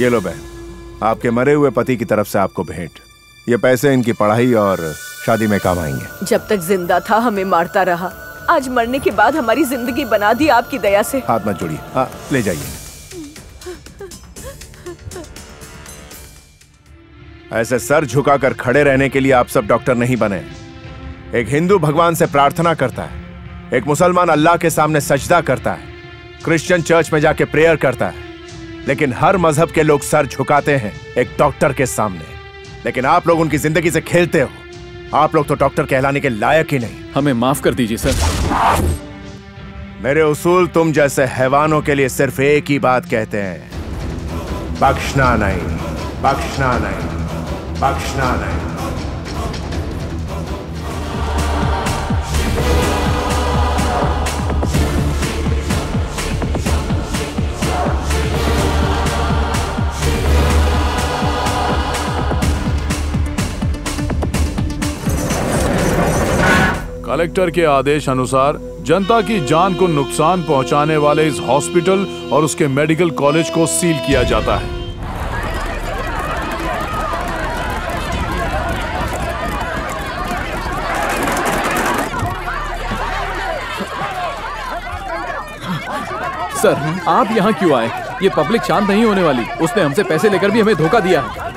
ये लो बहन, आपके मरे हुए पति की तरफ से आपको भेंट। ये पैसे इनकी पढ़ाई और शादी में काम आएंगे। जब तक जिंदा था हमें मारता रहा, आज मरने के बाद हमारी जिंदगी बना दी आपकी दया से। हाथ मत जोड़िए। हाँ, ले जाइए। ऐसे सर झुकाकर खड़े रहने के लिए आप सब डॉक्टर नहीं बने। एक हिंदू भगवान से प्रार्थना करता है, एक मुसलमान अल्लाह के सामने सजदा करता है, क्रिश्चियन चर्च में जाके प्रेयर करता है, लेकिन हर मजहब के लोग सर झुकाते हैं एक डॉक्टर के सामने। लेकिन आप लोग उनकी जिंदगी से खेलते हो। आप लोग तो डॉक्टर कहलाने के लायक ही नहीं। हमें माफ कर दीजिए सर। मेरे उसूल तुम जैसे हैवानों के लिए सिर्फ एक ही बात कहते हैं, बख्शना नहीं, बख्शना नहीं, बख्शना नहीं। कलेक्टर के आदेश अनुसार जनता की जान को नुकसान पहुंचाने वाले इस हॉस्पिटल और उसके मेडिकल कॉलेज को सील किया जाता है। सर आप यहाँ क्यों आए? ये पब्लिक शांत नहीं होने वाली। उसने हमसे पैसे लेकर भी हमें धोखा दिया है।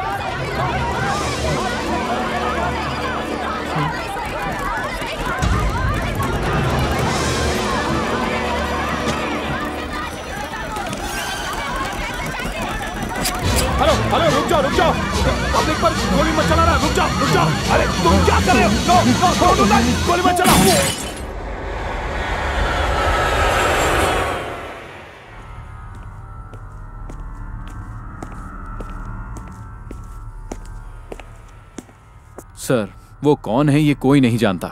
सर वो कौन है ये कोई नहीं जानता।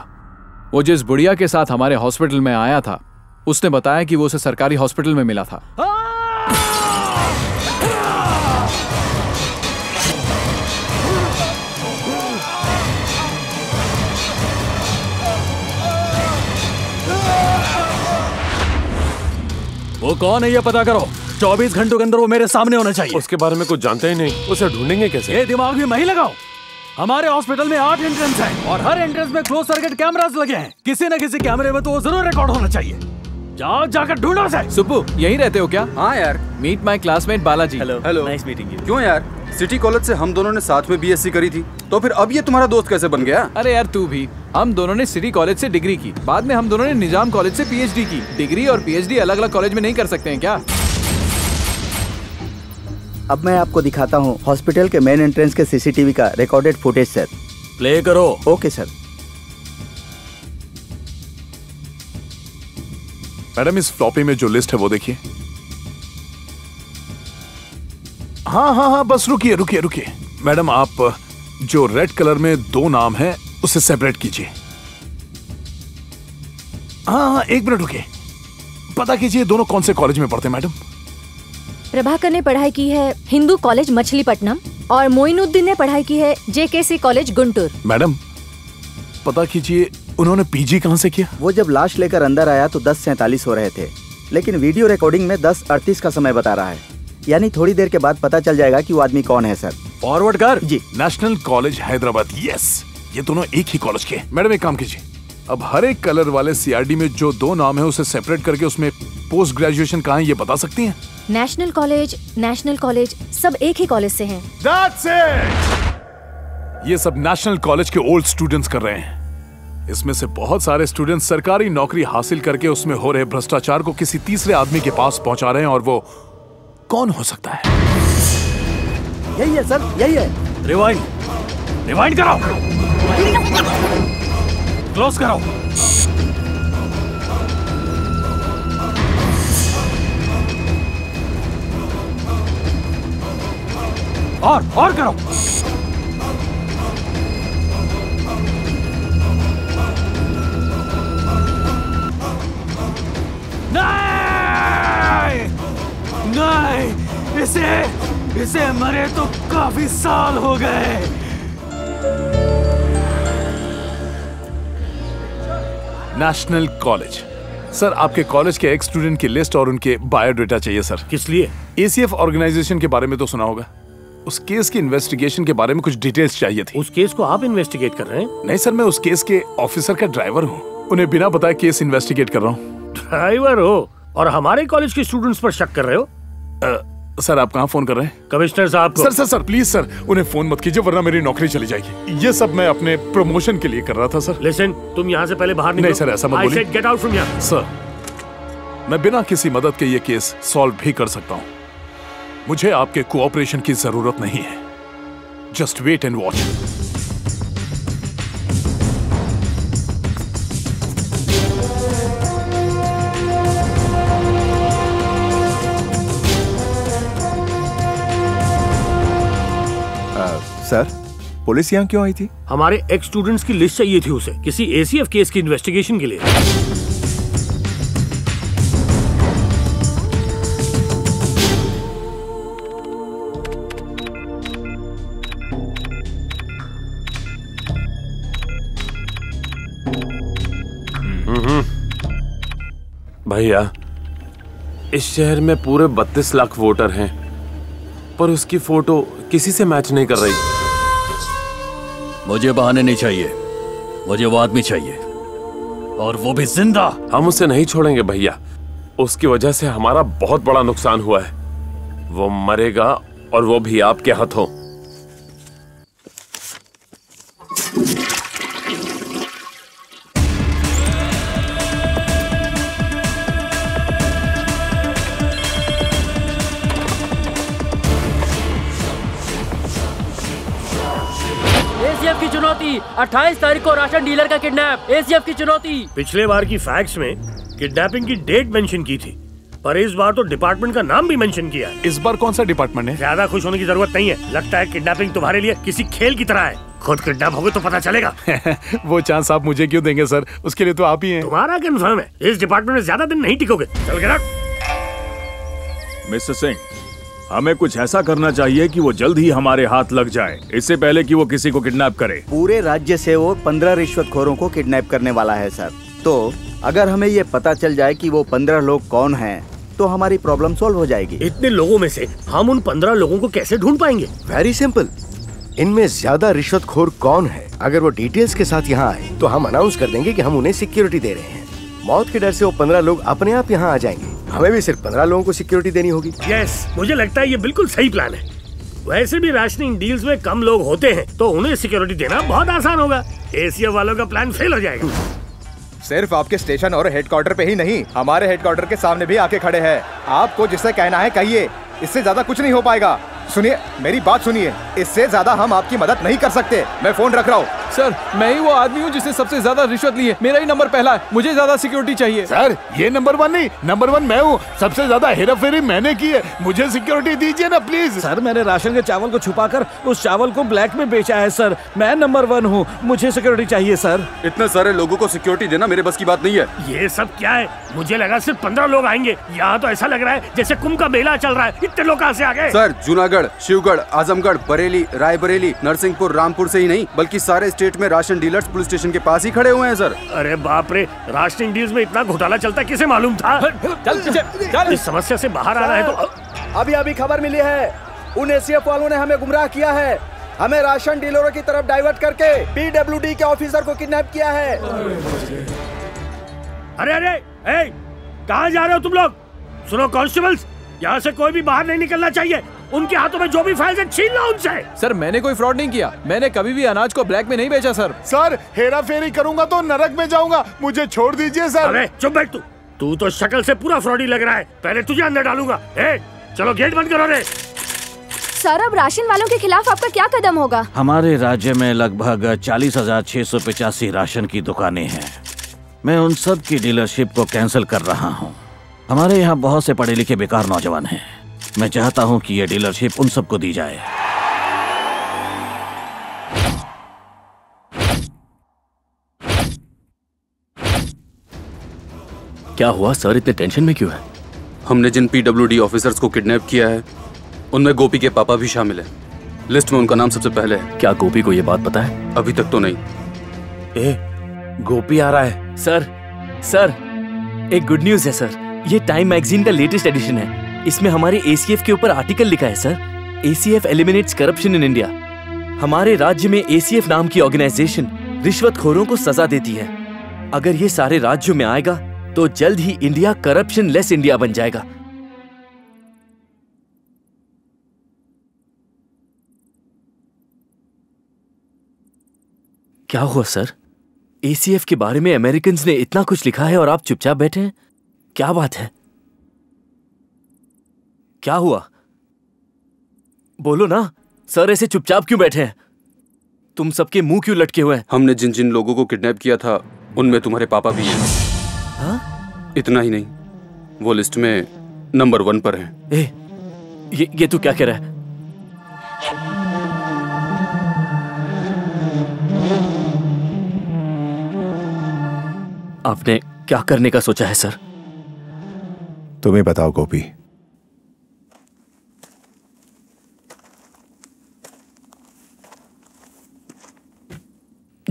वो जिस बुढ़िया के साथ हमारे हॉस्पिटल में आया था उसने बताया कि वो उसे सरकारी हॉस्पिटल में मिला था। वो कौन है ये पता करो। 24 घंटों के अंदर वो मेरे सामने होना चाहिए। उसके बारे में कुछ जानते ही नहीं, उसे ढूंढेंगे कैसे? ये दिमाग भी नहीं लगाओ। हमारे हॉस्पिटल में 8 एंट्रेंस हैं और हर एंट्रेंस में क्लोज सर्किट कैमरास लगे हैं। किसी न किसी कैमरे में तो वो जरूर रिकॉर्ड होना चाहिए। जाओ जाकर ढूंढो उसे। सुब्बू यहीं रहते हो क्या? हाँ यार। Meet my classmate Balaji. Hello hello, nice meeting you. क्यों यार, सिटी कॉलेज से हम दोनों ने साथ में बीएससी करी थी, तो फिर अब ये तुम्हारा दोस्त कैसे बन गया? अरे यार तू भी। हम दोनों ने सिटी कॉलेज से डिग्री की, बाद में हम दोनों ने निजाम कॉलेज से पीएचडी की। डिग्री और पीएचडी अलग अलग कॉलेज में नहीं कर सकते हैं क्या? अब मैं आपको दिखाता हूँ हॉस्पिटल के मेन एंट्रेंस के सीसीटीवी का रिकॉर्डेड फुटेज। सर प्ले करो। Okay sir. मैडम इस फ्लॉपी में जो लिस्ट है वो देखिए। हाँ हाँ हाँ, बस रुकिए रुकिए रुकिए मैडम, आप जो रेड कलर में 2 नाम हैं उसे सेपरेट कीजिए। हाँ हाँ, 1 मिनट रुकिए, पता कीजिए दोनों कौन से कॉलेज में पढ़ते हैं। मैडम प्रभाकर ने पढ़ाई की है हिंदू कॉलेज मछलीपट्टनम और मोइनुद्दीन ने पढ़ाई की है जेकेसी कॉलेज गुंटूर। मैडम पता कीजिए उन्होंने पीजी कहाँ से किया? वो जब लाश लेकर अंदर आया तो 10:47 हो रहे थे, लेकिन वीडियो रिकॉर्डिंग में 10:38 का समय बता रहा है, यानी थोड़ी देर के बाद पता चल जाएगा कि वो आदमी कौन है। सर फॉरवर्ड कर जी। नेशनल कॉलेज हैदराबाद, यस, ये दोनों एक ही कॉलेज के। मैडम एक काम कीजिए, अब हर एक कलर वाले सीआरडी में जो दो नाम है उसे सेपरेट करके उसमें पोस्ट ग्रेजुएशन कहाँ है ये बता सकती हैं? नेशनल कॉलेज सब एक ही कॉलेज से हैं। That's it! ये सब नेशनल कॉलेज के ओल्ड स्टूडेंट्स कर रहे हैं। इसमें से बहुत सारे स्टूडेंट्स सरकारी नौकरी हासिल करके उसमें हो रहे भ्रष्टाचार को किसी तीसरे आदमी के पास पहुंचा रहे हैं, और वो कौन हो सकता है? यही है सर, यही है। रिवाइंड कराओ, क्लोज करो। और करो। नहीं नहीं, इसे मरे तो काफी साल हो गए। National college. सर आपके कॉलेज के एक स्टूडेंट की लिस्ट और उनके बायोडाटा चाहिए सर। किस लिए? एसीएफ ऑर्गेनाइजेशन के बारे में तो सुना होगा, उस केस की इन्वेस्टिगेशन के बारे में कुछ डिटेल्स चाहिए थी। उस केस को आप इन्वेस्टिगेट कर रहे हैं? नहीं सर, मैं उस केस के ऑफिसर का ड्राइवर हूँ, उन्हें बिना बताए केस इन्वेस्टिगेट कर रहा हूँ। ड्राइवर हो और हमारे कॉलेज के स्टूडेंट्स पर शक कर रहे हो? सर आप कहाँ फोन कर रहे हैं? कमिश्नर साहब को। सर प्लीज सर, उन्हें फोन मत कीजिए वरना मेरी नौकरी चली जाएगी। ये सब मैं अपने प्रमोशन के लिए कर रहा था सर। लिसन, तुम यहाँ से पहले बाहर निकलो। नहीं सर, ऐसा मत बोलिए। I said get out from here। Sir मैं बिना किसी मदद के ये केस सॉल्व भी कर सकता हूँ, मुझे आपके कोऑपरेशन की जरूरत नहीं है। Just wait and watch. Sir police यहाँ क्यों आई थी? हमारे एक्स स्टूडेंट्स की लिस्ट चाहिए थी उसे, किसी एसीएफ केस की इन्वेस्टिगेशन के लिए। भैया इस शहर में पूरे 32 लाख वोटर हैं, पर उसकी फोटो किसी से मैच नहीं कर रही। मुझे बहाने नहीं चाहिए, मुझे वो आदमी चाहिए, और वो भी जिंदा। हम उसे नहीं छोड़ेंगे भैया, उसकी वजह से हमारा बहुत बड़ा नुकसान हुआ है। वो मरेगा और वो भी आपके हाथों। की चुनौती 28 तारीख को राशन डीलर का किडनैप। एसीएफ की चुनौती। पिछले बार की फैक्ट्स में किडनैपिंग की डेट मेंशन की थी, पर इस बार तो डिपार्टमेंट का नाम भी मेंशन किया है। इस बार कौन सा डिपार्टमेंट है? ज्यादा खुश होने की जरूरत नहीं है, लगता है किडनैपिंग तुम्हारे लिए किसी खेल की तरह है। खुद किडनैप होगे तो पता चलेगा। वो चांस आप मुझे क्यों देंगे सर, उसके लिए तो आप ही हैं। तुम्हारा कंफर्म है, इस डिपार्टमेंट में ज्यादा दिन नहीं टिकोगे। मिस्टर सिंह, हमें कुछ ऐसा करना चाहिए कि वो जल्द ही हमारे हाथ लग जाए, इससे पहले कि वो किसी को किडनैप करे। पूरे राज्य से वो 15 रिश्वतखोरों को किडनैप करने वाला है सर, तो अगर हमें ये पता चल जाए कि वो 15 लोग कौन हैं, तो हमारी प्रॉब्लम सॉल्व हो जाएगी। इतने लोगों में से हम उन 15 लोगों को कैसे ढूंढ पाएंगे? वेरी सिंपल, इनमें ज्यादा रिश्वतखोर कौन है, अगर वो डिटेल्स के साथ यहाँ आए तो हम अनाउंस कर देंगे कि हम उन्हें सिक्योरिटी दे रहे हैं। मौत के डर से वो 15 लोग अपने आप यहाँ आ जाएंगे। हमें भी सिर्फ 15 लोगों को सिक्योरिटी देनी होगी। यस, मुझे लगता है ये बिल्कुल सही प्लान है। वैसे भी राशनिंग डील्स में कम लोग होते हैं, तो उन्हें सिक्योरिटी देना बहुत आसान होगा। एसीएफ वालों का प्लान फेल हो जाएगा। सिर्फ आपके स्टेशन और हेडक्वार्टर पे ही नहीं, हमारे हेडक्वार्टर के सामने भी आके खड़े हैं। आपको जिससे कहना है कहिए, इससे ज्यादा कुछ नहीं हो पाएगा। सुनिए मेरी बात सुनिए, इससे ज्यादा हम आपकी मदद नहीं कर सकते। मैं फोन रख रहा हूँ। सर मैं ही वो आदमी हूँ जिसने सबसे ज्यादा रिश्वत ली है, मेरा ही नंबर पहला है, मुझे ज्यादा सिक्योरिटी चाहिए। सर ये नंबर 1 नहीं, नंबर 1 मैं हूँ, सबसे ज्यादा हेराफेरी मैंने की है, मुझे सिक्योरिटी दीजिए ना प्लीज। सर मैंने राशन के चावल को छुपा कर उस चावल को ब्लैक में बेचा है सर, मैं नंबर 1 हूँ, मुझे सिक्योरिटी चाहिए सर। इतने सारे लोगों को सिक्योरिटी देना मेरे बस की बात नहीं है। ये सब क्या है, मुझे लगा सिर्फ 15 लोग आएंगे, यहाँ तो ऐसा लग रहा है जैसे कुंभ का मेला चल रहा है, इतने लोग कहाँ से आ गए। सर जूनागढ़, शिवगढ़, आजमगढ़, बरेली, रायबरेली, नरसिंहपुर, रामपुर से ही नहीं बल्कि सारे स्टेट में राशन डीलर्स पुलिस स्टेशन के पास ही खड़े हुए हैं सर। अरे बाप रे, राशन डील्स में इतना घोटाला चलता किसे मालूम था। इस समस्या से बाहर आना है तो अभी अभी खबर मिली है उन एसीएफ वालों ने हमें गुमराह किया है, हमें राशन डीलरों की तरफ डाइवर्ट करके पीडब्ल्यूडी के ऑफिसर को किडनैप किया है। अरे अरे ए, कहाँ जा रहे हो तुम लोग? सुनो कॉन्स्टेबल्स, यहाँ से कोई भी बाहर नहीं निकलना चाहिए, उनके हाथों में जो भी फाइल है छीन लो उनसे। सर मैंने कोई फ्रॉड नहीं किया, मैंने कभी भी अनाज को ब्लैक में नहीं बेचा सर। सर हेरा फेरी करूंगा तो नरक में जाऊंगा, मुझे छोड़ दीजिए सर। अरे चुप बैठ, तू तो शक्ल से पूरा फ्रॉडी लग रहा है, पहले तुझे अंदर डालूंगा। ए, चलो गेट बंद करो। रे सर अब राशन वालों के खिलाफ आपका क्या कदम होगा? हमारे राज्य में लगभग 40,685 राशन की दुकानें हैं, मैं उन सब की डीलरशिप को कैंसिल कर रहा हूं। हमारे यहाँ बहुत से पढ़े लिखे बेकार नौजवान हैं, मैं चाहता हूं कि ये डीलरशिप उन सबको दी जाए। क्या हुआ सर, इतने टेंशन में क्यों है? हमने जिन पीडब्ल्यूडी ऑफिसर्स को किडनैप किया है उनमें गोपी के पापा भी शामिल है, लिस्ट में उनका नाम सबसे पहले है। क्या गोपी को ये बात पता है? अभी तक तो नहीं। ए, गोपी आ रहा है सर। सर एक गुड न्यूज है सर, ये टाइम मैगजीन का लेटेस्ट एडिशन है, इसमें हमारे एसीएफ के ऊपर आर्टिकल लिखा है sir, ACF eliminates corruption in India. हमारे राज्य में एसीएफ नाम की ऑर्गेनाइजेशन रिश्वतखोरों को सजा देती है, अगर ये सारे राज्यों में आएगा तो जल्द ही इंडिया करप्शन लेस इंडिया बन जाएगा। क्या हुआ सर, एसीएफ के बारे में अमेरिकन्स ने इतना कुछ लिखा है और आप चुपचाप बैठे हैं, क्या बात है? क्या हुआ बोलो ना सर, ऐसे चुपचाप क्यों बैठे हैं? तुम सबके मुंह क्यों लटके हुए हैं? हमने जिन जिन लोगों को किडनैप किया था उनमें तुम्हारे पापा भी हैं। हाँ? इतना ही नहीं, वो लिस्ट में नंबर 1 पर हैं। ए, ये तू क्या कह रहा है? आपने क्या करने का सोचा है सर? तुम्हें बताओ गोपी।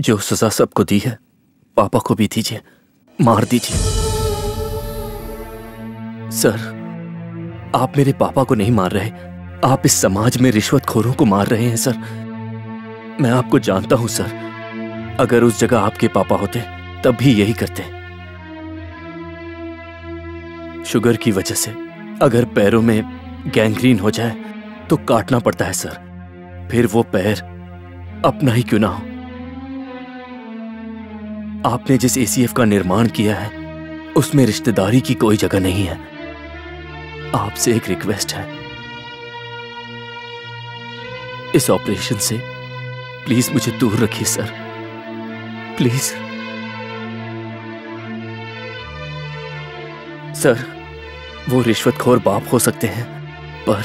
जो सजा सबको दी है पापा को भी दीजिए, मार दीजिए। सर आप मेरे पापा को नहीं मार रहे, आप इस समाज में रिश्वतखोरों को मार रहे हैं सर। मैं आपको जानता हूं सर, अगर उस जगह आपके पापा होते तब भी यही करते। शुगर की वजह से अगर पैरों में गैंग्रीन हो जाए तो काटना पड़ता है सर, फिर वो पैर अपना ही क्यों ना हो। आपने जिस एसीएफ का निर्माण किया है उसमें रिश्तेदारी की कोई जगह नहीं है। आपसे एक रिक्वेस्ट है, इस ऑपरेशन से प्लीज मुझे दूर रखिए सर, प्लीज सर। वो रिश्वतखोर बाप हो सकते हैं पर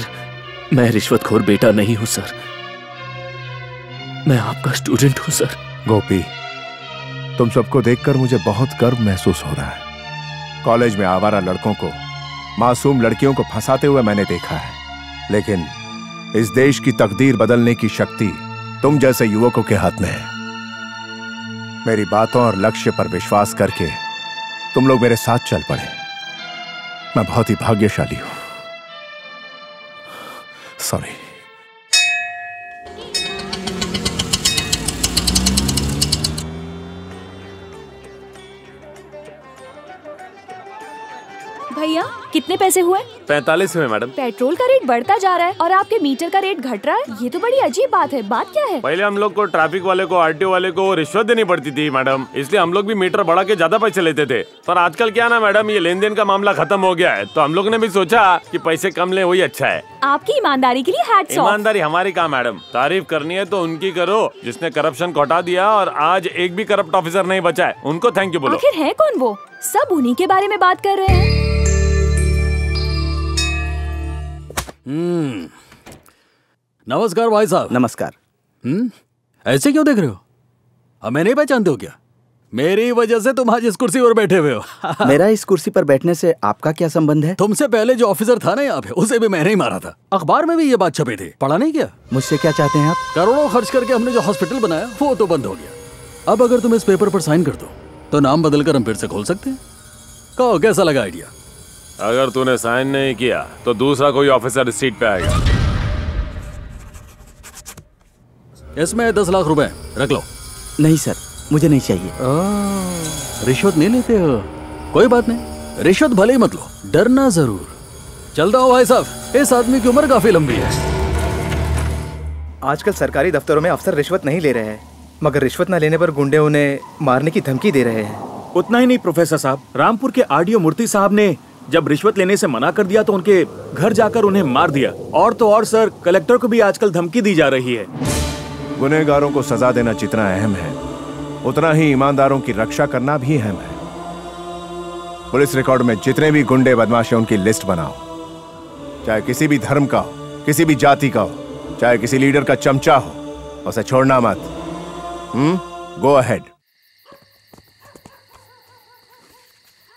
मैं रिश्वतखोर बेटा नहीं हूं सर, मैं आपका स्टूडेंट हूं सर। गोपी तुम सबको देखकर मुझे बहुत गर्व महसूस हो रहा है। कॉलेज में आवारा लड़कों को, मासूम लड़कियों को फंसाते हुए मैंने देखा है, लेकिन इस देश की तकदीर बदलने की शक्ति तुम जैसे युवकों के हाथ में है। मेरी बातों और लक्ष्य पर विश्वास करके तुम लोग मेरे साथ चल पड़े, मैं बहुत ही भाग्यशाली हूं। सॉरी। भैया कितने पैसे हुए? 45 हुए मैडम। पेट्रोल का रेट बढ़ता जा रहा है और आपके मीटर का रेट घट रहा है, ये तो बड़ी अजीब बात है। बात क्या है? पहले हम लोग को ट्रैफिक वाले को, आरटीओ वाले को रिश्वत देनी पड़ती थी मैडम, इसलिए हम लोग भी मीटर बढ़ा के ज्यादा पैसे लेते थे। पर आजकल क्या ना मैडम, ये लेन देन का मामला खत्म हो गया है, तो हम लोग ने भी सोचा कि पैसे कम ले वही अच्छा है। आपकी ईमानदारी के लिए हैट्स ऑफ। ईमानदारी हमारी कहाँ मैडम, तारीफ करनी है तो उनकी करो जिसने करप्शन को हटा दिया और आज एक भी करप्ट ऑफिसर नहीं बचा है, उनको थैंक यू बोलो। आखिर है कौन वो? सब उन्हीं के बारे में बात कर रहे हैं। नमस्कार भाई साहब। नमस्कार। ऐसे क्यों देख रहे हो? हमें नहीं पहचानते हो क्या? मेरी वजह से तुम आज इस कुर्सी पर बैठे हुए हो। मेरा इस कुर्सी पर बैठने से आपका क्या संबंध है? तुमसे पहले जो ऑफिसर था ना यहाँ पे, उसे भी मैंने ही मारा था। अखबार में भी ये बात छपी थी। पढ़ा नहीं क्या? मुझसे क्या चाहते हैं आप? करोड़ों खर्च करके हमने जो हॉस्पिटल बनाया वो तो बंद हो गया। अब अगर तुम इस पेपर पर साइन कर दो तो नाम बदल कर हम फिर से खोल सकते हैं। कहो कैसा लगा आइडिया? अगर तूने साइन नहीं किया तो दूसरा कोई ऑफिसर इस सीट पे आएगा। इसमें 10 लाख रुपए रख लो। नहीं सर, मुझे नहीं चाहिए। रिश्वत नहीं लेते हो? कोई बात नहीं, रिश्वत भले ही मत लो, डरना जरूर। चलता हो भाई साहब, इस आदमी की उम्र काफी लंबी है। आजकल सरकारी दफ्तरों में अफसर रिश्वत नहीं ले रहे हैं, मगर रिश्वत न लेने पर गुंडे उन्हें मारने की धमकी दे रहे हैं। उतना ही नहीं प्रोफेसर साहब, रामपुर के आरडीओ मूर्ति साहब ने जब रिश्वत लेने से मना कर दिया तो उनके घर जाकर उन्हें मार दिया। और तो और सर, कलेक्टर को भी आजकल धमकी दी जा रही है। गुनहगारों को सजा देना जितना अहम है, उतना ही ईमानदारों की रक्षा करना भी अहम है। पुलिस रिकॉर्ड में जितने भी गुंडे बदमाश है उनकी लिस्ट बनाओ, चाहे किसी भी धर्म का हो, किसी भी जाति का हो, चाहे किसी लीडर का चमचा हो, उसे छोड़ना मत। Go ahead.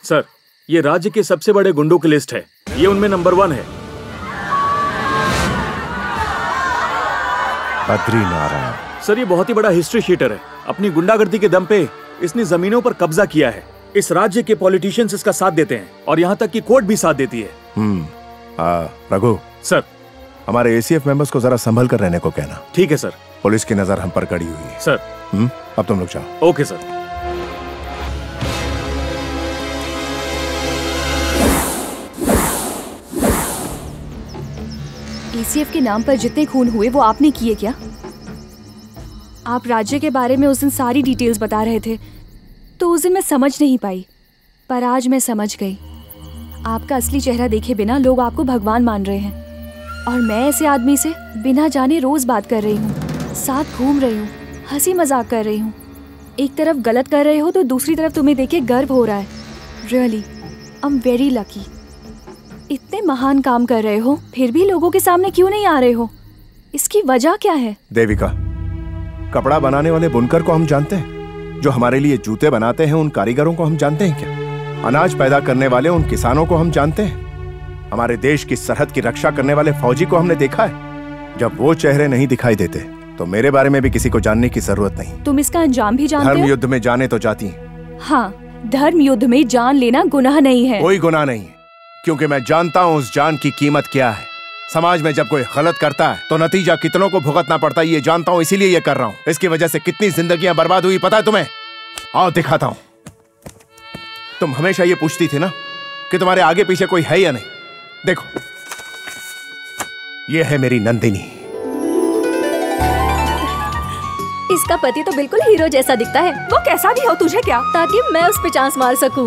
सर, ये राज्य के सबसे बड़े गुंडों की लिस्ट है, ये उनमें नंबर 1 है। बद्री नारायण। सर, ये बहुत ही बड़ा हिस्ट्री शीटर है। अपनी गुंडागर्दी के दम पे इसने जमीनों पर कब्जा किया है। इस राज्य के पॉलिटिशियंस इसका साथ देते हैं और यहाँ तक कि कोर्ट भी साथ देती है। रघु सर, हमारे एसीएफ मेंबर्स को जरा संभल कर रहने को कहना। ठीक है सर। पुलिस की नजर हम पर कड़ी हुई है सर। अब तुम लोग जाओ। Okay sir. एसीएफ के नाम पर जितने खून हुए वो आपने किए क्या? आप राज्य के बारे में उस दिन सारी डिटेल्स बता रहे थे, तो उस दिन मैं समझ नहीं पाई, पर आज मैं समझ गई। आपका असली चेहरा देखे बिना लोग आपको भगवान मान रहे हैं, और मैं ऐसे आदमी से बिना जाने रोज बात कर रही हूँ, साथ घूम रही हूँ, हंसी मजाक कर रही हूँ। एक तरफ गलत कर रहे हो तो दूसरी तरफ तुम्हें देख के गर्व हो रहा है। Really I am very lucky. इतने महान काम कर रहे हो फिर भी लोगों के सामने क्यों नहीं आ रहे हो? इसकी वजह क्या है? देविका, कपड़ा बनाने वाले बुनकर को हम जानते हैं, जो हमारे लिए जूते बनाते हैं उन कारीगरों को हम जानते हैं क्या? अनाज पैदा करने वाले उन किसानों को हम जानते हैं? हमारे देश की सरहद की रक्षा करने वाले फौजी को हमने देखा है। जब वो चेहरे नहीं दिखाई देते तो मेरे बारे में भी किसी को जानने की जरूरत नहीं। तुम इसका अंजाम भी जानते हो? धर्म युद्ध में जाने तो जाती हैं। हाँ, धर्म युद्ध में जान लेना गुनाह नहीं है। कोई गुनाह नहीं है, क्योंकि मैं जानता हूँ उस जान की कीमत क्या है। समाज में जब कोई गलत करता है तो नतीजा कितनों को भुगतना पड़ता है, ये जानता हूँ, इसीलिए ये कर रहा हूँ। इसकी वजह से कितनी जिंदगियां बर्बाद हुई पता है तुम्हें? आओ दिखाता हूँ। तुम हमेशा ये पूछती थी ना कि तुम्हारे आगे पीछे कोई है या नहीं। देखो, ये है मेरी नंदिनी। इसका पति तो बिल्कुल हीरो जैसा दिखता है। वो कैसा भी हो तुझे क्या, ताकि मैं उस पे चांस मार सकूं।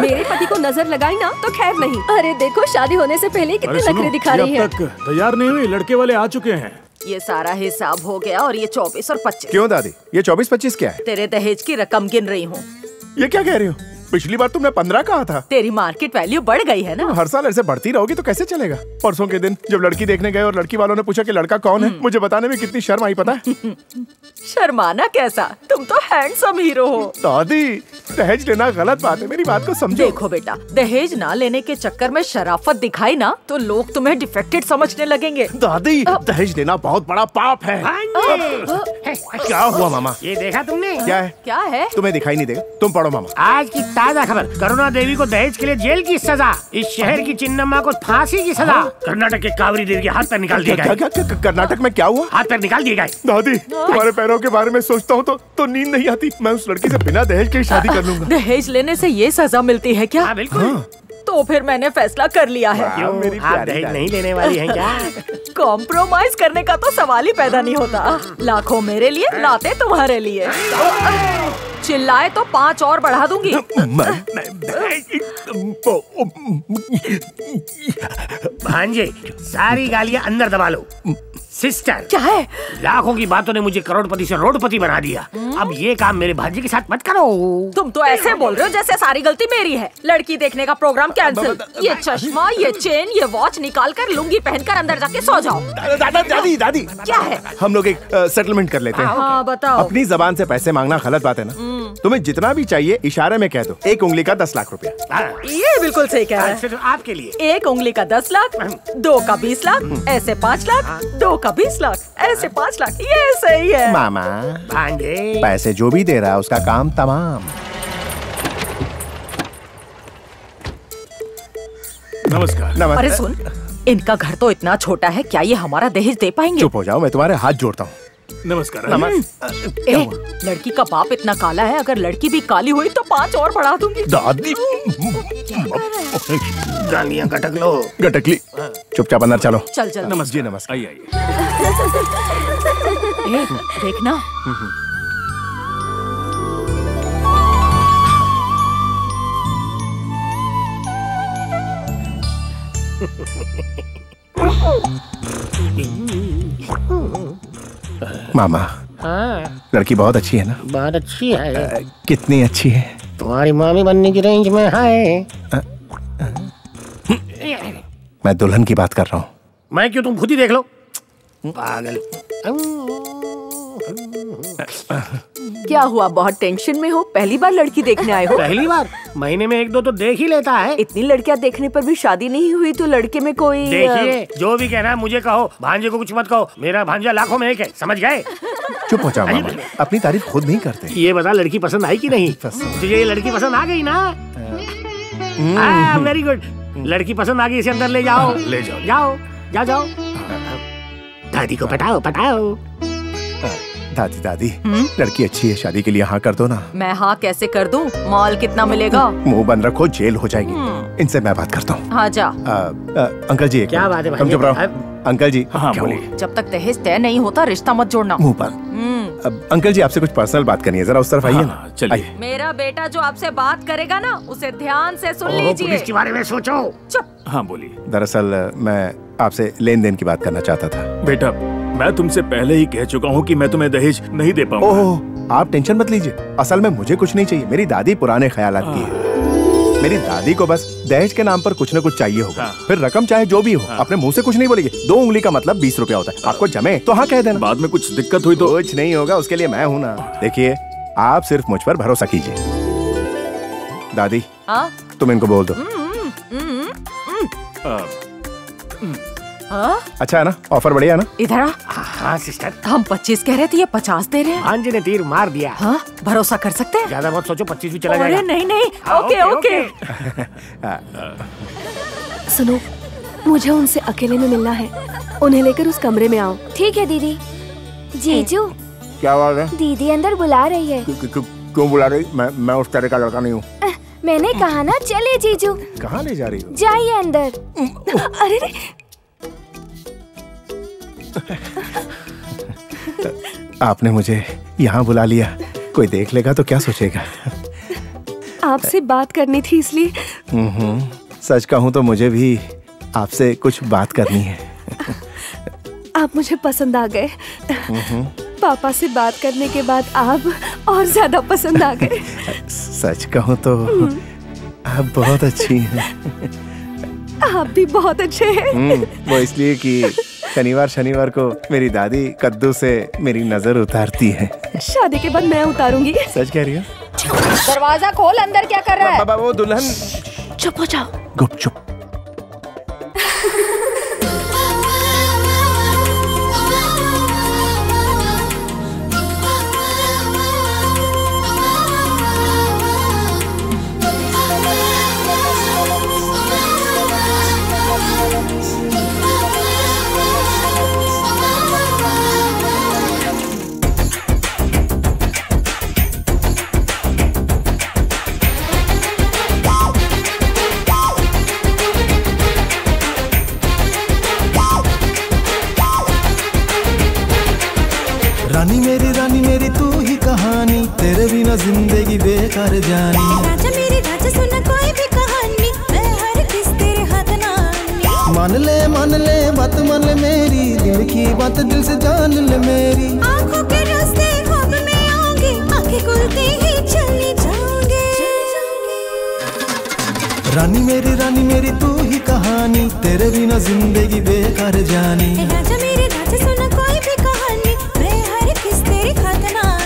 मेरे पति को नजर लगाई ना तो खैर नहीं। अरे देखो, शादी होने से पहले कितने नखरे दिखा रही है। तैयार नहीं हुई, लड़के वाले आ चुके हैं। ये सारा हिसाब हो गया और ये 24 और 25। क्यों दादी, ये 24-25 क्या है? तेरे दहेज की रकम गिन रही हूँ। ये क्या कह रही हो? पिछली बार तुमने 15 कहा था। तेरी मार्केट वैल्यू बढ़ गई है ना। हर साल ऐसे बढ़ती रहोगी तो कैसे चलेगा? परसों के दिन जब लड़की देखने गए और लड़की वालों ने पूछा कि लड़का कौन है, मुझे बताने में कितनी शर्म आई पता है। शर्माना कैसा, तुम तो हैंडसम हीरो हो। दादी, दहेज लेना गलत बात है, मेरी बात को समझो। देखो बेटा, दहेज ना लेने के चक्कर में शराफत दिखाई ना तो लोग तुम्हें डिफेक्टेड समझने लगेंगे। दादी, दहेज लेना बहुत बड़ा पाप है। क्या हुआ मामा, ये देखा तुमने? क्या है? क्या है? तुम्हें दिखाई नहीं देगा। तुम पढ़ो मामा। आज की ताजा खबर, करुणा देवी को दहेज के लिए जेल की सजा, इस शहर की चिन्नम्मा को फांसी की सजा। कर्नाटक के कावरी देवी के हाथ पर निकाल दिया गया। कर्नाटक में क्या हुआ? हाथ पर निकाल दिया गया। दादी, तुम्हारे पैरों के बारे में सोचता हूँ तो नींद नहीं आती। मैं उस लड़की से बिना दहेज के शादी कर लूंगा। दहेज लेने से ये सजा मिलती है क्या? बिल्कुल। तो फिर मैंने फैसला कर लिया है। क्यों मेरी प्यारी आप नहीं लेने वाली हैं क्या? कॉम्प्रोमाइज करने का तो सवाल ही पैदा नहीं होता। लाखों मेरे लिए, लाते तुम्हारे लिए। चिल्लाए तो 5 और बढ़ा दूंगी। भांजे, सारी गालियां अंदर दबा लो। सिस्टर, क्या है? लाखों की बातों ने मुझे करोड़पति से रोडपति बना दिया। अब ये काम मेरे भांजे के साथ मत करो। तुम तो ऐसे बोल रहे हो जैसे सारी गलती मेरी है। लड़की देखने का प्रोग्राम कैंसिल। ये चश्मा, ये चेन, ये वॉच निकाल कर लुंगी पहनकर अंदर जाके सो जाओ। दादी दादी, क्या है? हम लोग एक सेटलमेंट कर लेते हैं। बताओ। अपनी जबान से पैसे मांगना गलत बात है ना? तुम्हें जितना भी चाहिए इशारे में कह दो। 1 उंगली का 10 लाख रुपया। ये बिल्कुल सही कह रहा है। आपके लिए 1 उंगली का 10 लाख, 2 का 20 लाख, ऐसे 5 लाख, 2 का 20 लाख, ऐसे 5 लाख। ये सही है मामा। भांजे, पैसे जो भी दे रहा है उसका काम तमाम। नमस्कार। नमस्कार। अरे सुन, इनका घर तो इतना छोटा है, क्या ये हमारा दहेज दे पाएंगे? चुप हो जाओ, मैं तुम्हारे हाथ जोड़ता हूँ। नमस्कार। लड़की का बाप इतना काला है, अगर लड़की भी काली हुई तो 5 और बढ़ा दूंगी। दादी, गालियां गटक लो। गटक ली। चुपचाप अंदर चलो। चल चल। नमस्ते नमस्ते। आइए आइए। देखना, मामा लड़की बहुत अच्छी है ना? बहुत अच्छी है। कितनी अच्छी है? तुम्हारी मामी बनने की रेंज में है। मैं दुल्हन की बात कर रहा हूँ। मैं क्यों, तुम खुद ही देख लो। पागल, क्या हुआ? बहुत टेंशन में हो? पहली बार लड़की देखने आए हो? पहली बार। महीने में 1-2 तो देख ही लेता है। इतनी लड़कियां देखने पर भी शादी नहीं हुई तो लड़के में कोई? देखिए, जो भी कहना है मुझे कहो, भांजे को कुछ मत कहो। मेरा भांजा लाखों में 1 है, समझ गए? चुप हो जाओ मामा, अपनी तारीफ खुद नहीं करते। ये बता, लड़की पसंद आई कि नहीं? तुझे ये लड़की पसंद आ गई ना? वेरी गुड, लड़की पसंद आ गई, इसे अंदर ले जाओ। ले जाओ, जाओ जाओ जाओ। दादी को पटाओ पटाओ। दादी दादी, लड़की अच्छी है, शादी के लिए हाँ कर दो ना। मैं हाँ कैसे कर दूँ? माल कितना मिलेगा? मुंह बंद रखो, जेल हो जाएगी। इनसे मैं बात करता हूँ। हाँ जा। अंकल जी, क्या बात है? अंकल जी, हाँ बोलिए। जब तक दहेज तय नहीं होता रिश्ता मत जोड़ना। मुंह पर। अंकल जी, आपसे कुछ पर्सनल बात करनी है, जरा उस तरफ आइए ना। चलिए। मेरा बेटा जो आपसे बात करेगा ना, उसे ध्यान से सुन लीजिए। इसके बारे में सोचो। चुप। हाँ बोलिए। दरअसल मैं आपसे लेन देन की बात करना चाहता था। बेटा, मैं तुमसे पहले ही कह चुका हूँ कि मैं तुम्हें दहेज नहीं दे पाऊंगा। ओह, आप टेंशन मत लीजिए। असल में मुझे कुछ नहीं चाहिए, मेरी दादी पुराने ख्यालात की है। मेरी दादी को बस दहेज के नाम पर कुछ न कुछ चाहिए होगा। फिर रकम चाहे जो भी हो, अपने मुंह से कुछ नहीं बोलेगी। 2 उंगली का मतलब 20 रुपया होता है। आपको जमे तो हाँ कह देना। बाद में कुछ दिक्कत हुई तो? कुछ नहीं होगा, उसके लिए मैं हूँ ना। देखिए, आप सिर्फ मुझ पर भरोसा कीजिए। दादी, तुम इनको बोल दो। अच्छा है ना? ऑफर बढ़िया ना? इधर आ। हाँ सिस्टर। हम 25 कह रहे थे, ये 50 दे रहे हैं। अंजू ने तीर मार दिया। हाँ, भरोसा कर सकते हैं? ज्यादा मत सोचो, 25 भी चला जाएगा। अरे नहीं नहीं, ओके ओके। सुनो, मुझे उनसे अकेले में मिलना है। उन्हें लेकर उस कमरे में आओ। ठीक है दीदी। जीजू, क्या बात है? दीदी अंदर बुला रही है। क्यों बुला रही? मैं उस तरह का लड़का नहीं हूँ। मैंने कहा ना चले जीजू। कहाँ ले जा रही हो? जाइए अंदर। अरे आपने मुझे यहाँ बुला लिया, कोई देख लेगा तो क्या सोचेगा? आपसे बात करनी थी इसलिए। सच कहूँ तो मुझे भी आपसे कुछ बात करनी है। आप मुझे पसंद आ गए। पापा से बात करने के बाद आप और ज्यादा पसंद आ गए। सच कहूँ तो आप बहुत अच्छी हैं। आप भी बहुत अच्छे हैं। वो इसलिए कि शनिवार शनिवार को मेरी दादी कद्दू से मेरी नजर उतारती है। शादी के बाद मैं उतारूंगी। सच कह रही हो? दरवाजा खोल, अंदर क्या कर रहा है? बाबा, वो दुल्हन। चुप हो जाओ। गुपचुप। ना जिंदगी बेकार जानी। राजा मेरी राजा सुना कोई भी कहानी, मैं हर किस तेरे हाथ नानी। मान ले बात मान ले मेरी, दिल की बात दिल से जान ले मेरी। आँखों के रास्ते ख्वाब में आऊंगी, आँखें खुलते ही चली जाऊंगी। रानी मेरी तू ही कहानी, तेरे बिना जिंदगी बेकार जानी। राजा मेरी राजा सुना कोई भी कहानी, मैं हर किस तेरे हाथ नानी।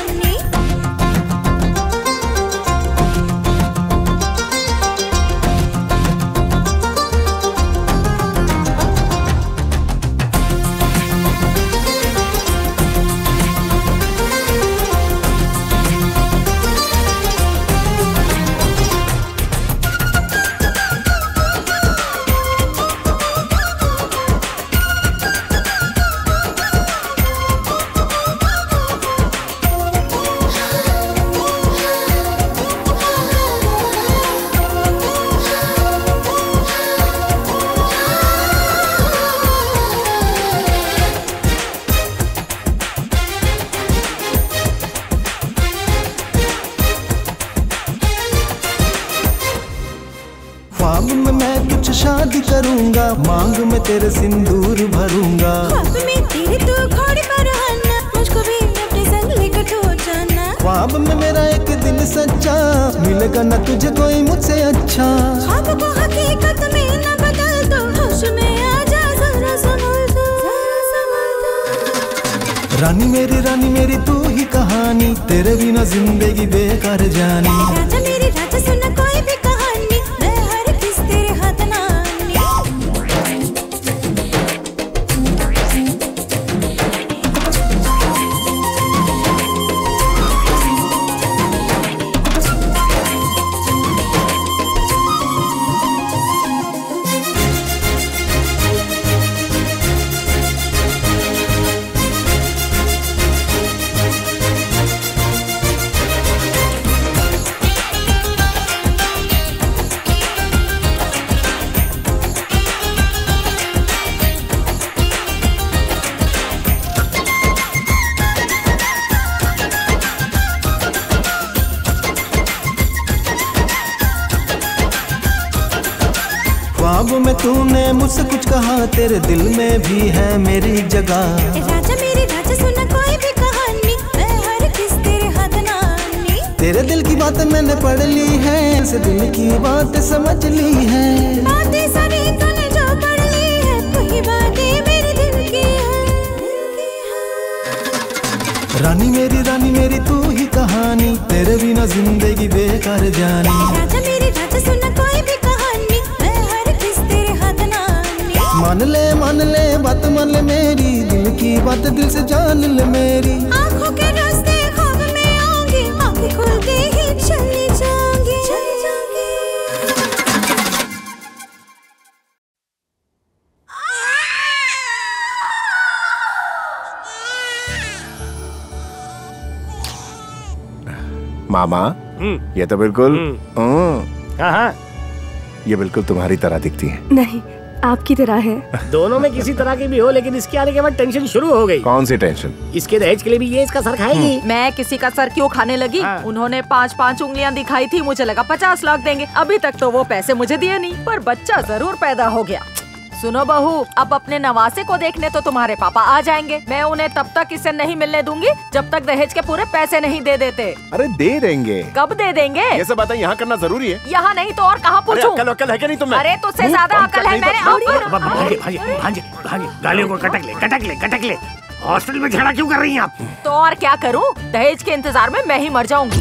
मांग में तेरे सिंदूर भरूंगा, ख्वाब में तेरे तू घोड़े पर आना, मुझको भी अपने संग लेकर हो जाना। ख्वाब में मेरा एक दिन सच्चा, मिलेगा ना तुझे कोई मुझसे अच्छा। ख्वाब को हकीकत में ना बदल दो, होश में आजा जरा संभल दो, जरा संभल दो। रानी मेरी तू ही कहानी, तेरे बिना जिंदगी बेकार जानी। राजा मेरी राजा सुना कोई भी कहानी, मैं हर किस तेरे हाथ ना। तूने मुझसे कुछ कहा, तेरे दिल में भी है मेरी जगह। राजा मेरी राजा सुना कोई भी कहानी, मैं हर किस तेरे हाथ नानी। तेरे दिल की बात मैंने पढ़ ली है, इस दिल की बात समझ ली है। बातें सारी तूने जो पढ़ ली है, वही बातें मेरे दिल की है। रानी मेरी तू ही कहानी, तेरे बिना जिंदगी बेकार जानी। राजा मेरी सुना कोई भी कहानी, मैं हर किस तेरे हाथ नानी। मान ले बात मान ले मेरी, दिल की बात दिल से जान ले मेरी। आँखों के रास्ते ख्वाब में आऊंगी, आँखें खुलते ही चली जाऊंगी। मामा ये तो बिल्कुल ये बिल्कुल तुम्हारी तरह दिखती है। नहीं, आपकी तरह है। दोनों में किसी तरह की भी हो, लेकिन इसके आने के बाद टेंशन शुरू हो गई। कौन सी टेंशन? इसके दहेज के लिए भी ये इसका सर खाएगी। मैं किसी का सर क्यों खाने लगी? उन्होंने 5-5 उंगलियां दिखाई थी, मुझे लगा 50 लाख देंगे। अभी तक तो वो पैसे मुझे दिए नहीं, पर बच्चा जरूर पैदा हो गया। सुनो बहू, अब अपने नवासे को देखने तो तुम्हारे पापा आ जाएंगे। मैं उन्हें तब तक इसे नहीं मिलने दूंगी जब तक दहेज के पूरे पैसे नहीं दे देते। अरे दे देंगे। कब दे देंगे? ये सब बातें यहाँ करना जरूरी है? यहाँ नहीं तो और कहाँ पूछूं? अरे अकल है क्या नहीं तुम्हें? अरे तुझसे ज्यादा अकल है। गालियों को कटक ले। हॉस्टल में झगड़ा क्यों कर रही है आप? तो और क्या करूँ, दहेज के इंतजार में मैं ही मर जाऊँगी।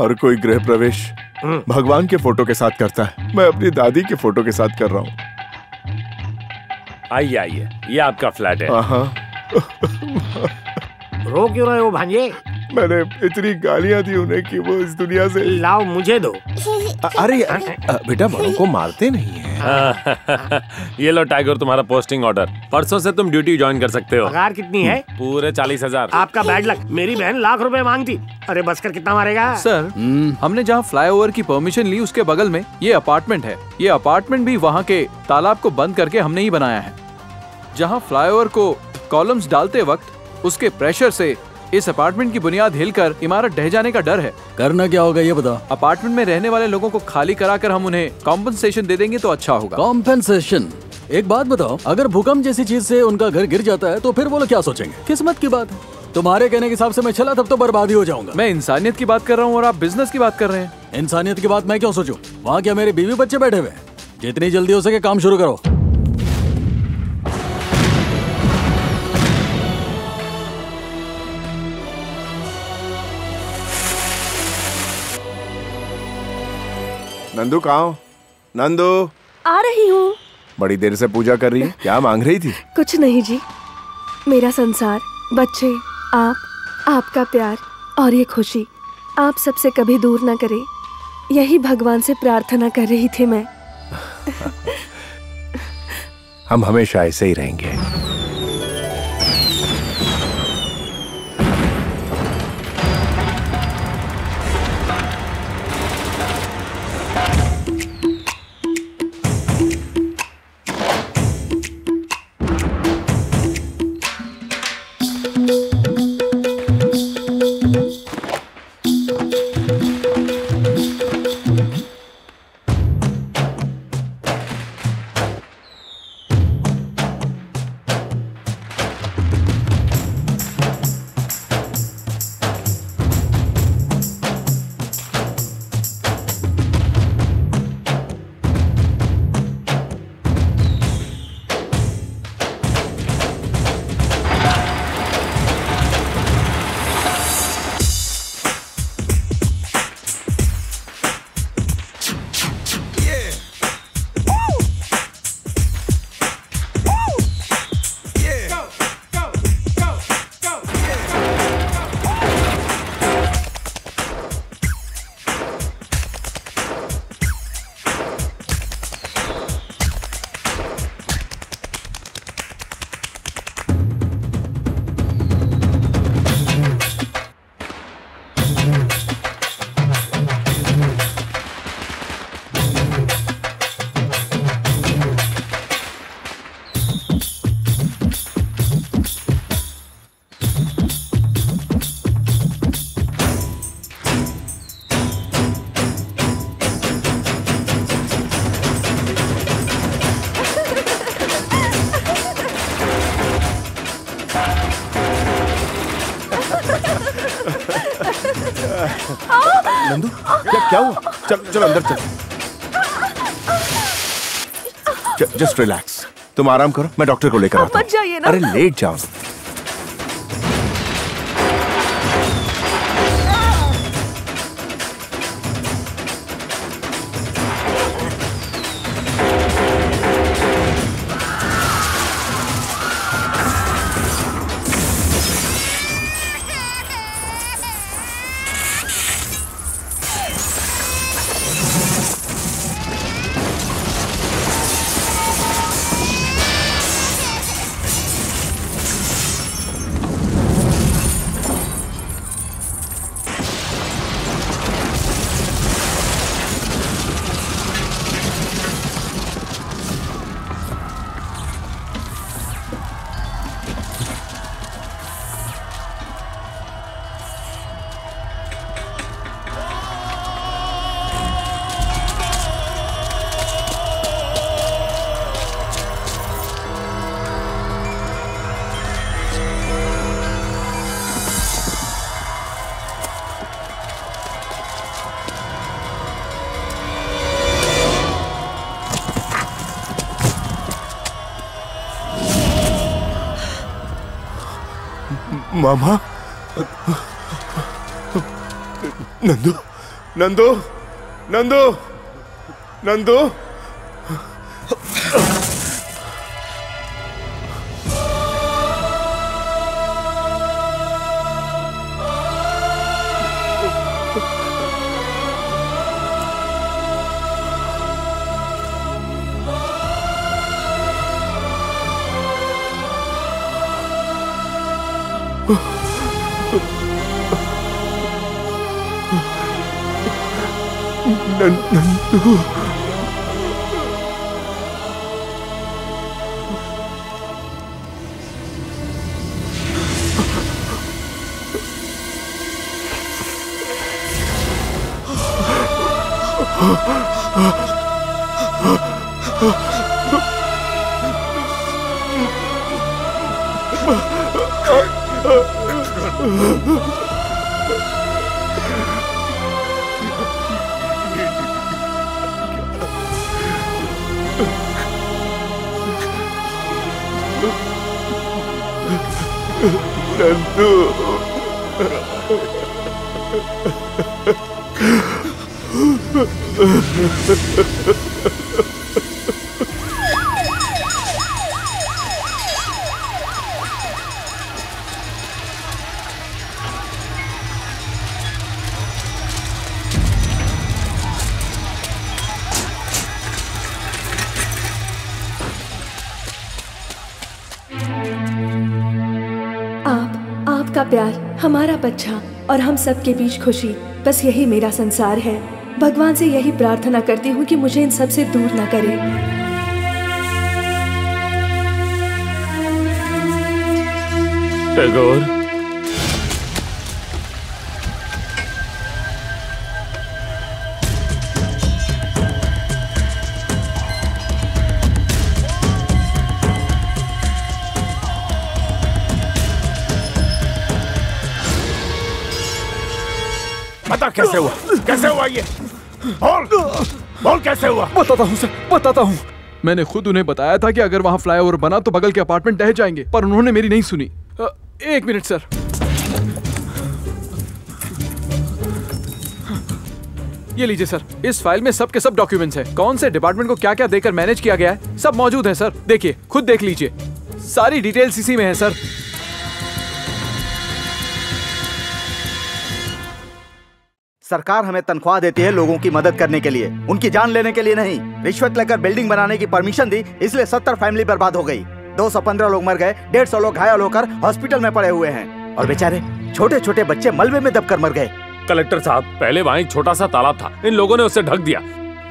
हर कोई गृह प्रवेश भगवान के फोटो के साथ करता है, मैं अपनी दादी के फोटो के साथ कर रहा हूँ। आइए आइए, ये आपका फ्लैट है। रो क्यों रहे हो भांजे? मैंने इतनी गालियाँ दी उन्हें कि वो इस दुनिया से। लाओ मुझे दो। अरे बेटा, बड़ों को मारते नहीं है। ये लो टाइगर, तुम्हारा पोस्टिंग ऑर्डर। परसों से तुम ड्यूटी ज्वाइन कर सकते हो। पगार कितनी है? पूरे 40,000। आपका बैड लक, मेरी बहन लाख रुपए मांगती। अरे बस कर कितना मारेगा सर? हमने जहाँ फ्लाईओवर की परमिशन ली उसके बगल में ये अपार्टमेंट है। ये अपार्टमेंट भी वहाँ के तालाब को बंद करके हमने ही बनाया है। जहाँ फ्लाईओवर को कॉलम्स डालते वक्त उसके प्रेशर से इस अपार्टमेंट की बुनियाद हिलकर इमारत ढह जाने का डर है। करना क्या होगा ये बता। अपार्टमेंट में रहने वाले लोगों को खाली कराकर हम उन्हें कॉम्पनसेशन दे देंगे तो अच्छा होगा। कॉम्पनसेशन? एक बात बताओ, अगर भूकंप जैसी चीज से उनका घर गिर जाता है तो फिर वो लोग क्या सोचेंगे? किस्मत की बात है। तुम्हारे कहने के हिसाब से मैं चला तब तो बर्बाद ही हो जाऊंगा। मैं इंसानियत की बात कर रहा हूँ और आप बिजनेस की बात कर रहे हैं। इंसानियत की बात मैं क्यों सोचूं? वहाँ क्या मेरे बीवी बच्चे बैठे हुए हैं? जितनी जल्दी हो सके काम शुरू करो। नंदू कहाँ हो? नंदू, आ रही हूँ। बड़ी देर से पूजा कर रही है, क्या मांग रही थी? कुछ नहीं जी, मेरा संसार, बच्चे, आप, आपका प्यार और ये खुशी आप सबसे कभी दूर ना करें, यही भगवान से प्रार्थना कर रही थी मैं। हम हमेशा ऐसे ही रहेंगे। चल अंदर चल। जस्ट रिलैक्स, तुम आराम करो, मैं डॉक्टर को लेकर आता हूँ। अरे लेट जाओ। मामा, नंदू नंदू नंदू नंदू, नंदू हमारा बच्चा और हम सब के बीच खुशी, बस यही मेरा संसार है। भगवान से यही प्रार्थना करती हूँ कि मुझे इन सब से दूर ना करे। टैगोर, कैसे हुआ ये? बोल कैसे हुआ? बताता हूँ। मैंने खुद उन्हें बताया था कि अगर वहाँ फ्लाईओवर बना तो बगल के अपार्टमेंट ढह जाएंगे, पर उन्होंने मेरी नहीं सुनी। एक मिनट सर, ये लीजिए सर, इस फाइल में सब के सब डॉक्यूमेंट्स हैं। कौन से डिपार्टमेंट को क्या क्या देकर मैनेज किया गया है सब मौजूद है सर। देखिए, खुद देख लीजिए, सारी डिटेल्स इसी में है सर। सरकार हमें तनख्वाह देती है लोगों की मदद करने के लिए, उनकी जान लेने के लिए नहीं। रिश्वत लेकर बिल्डिंग बनाने की परमिशन दी, इसलिए 70 फैमिली बर्बाद हो गई। 215 लोग मर गए, 150 लोग घायल होकर हॉस्पिटल में पड़े हुए हैं, और बेचारे छोटे छोटे बच्चे मलबे में दबकर मर गए। कलेक्टर साहब, पहले वहाँ एक छोटा सा तालाब था, इन लोगों ने उसे ढक दिया।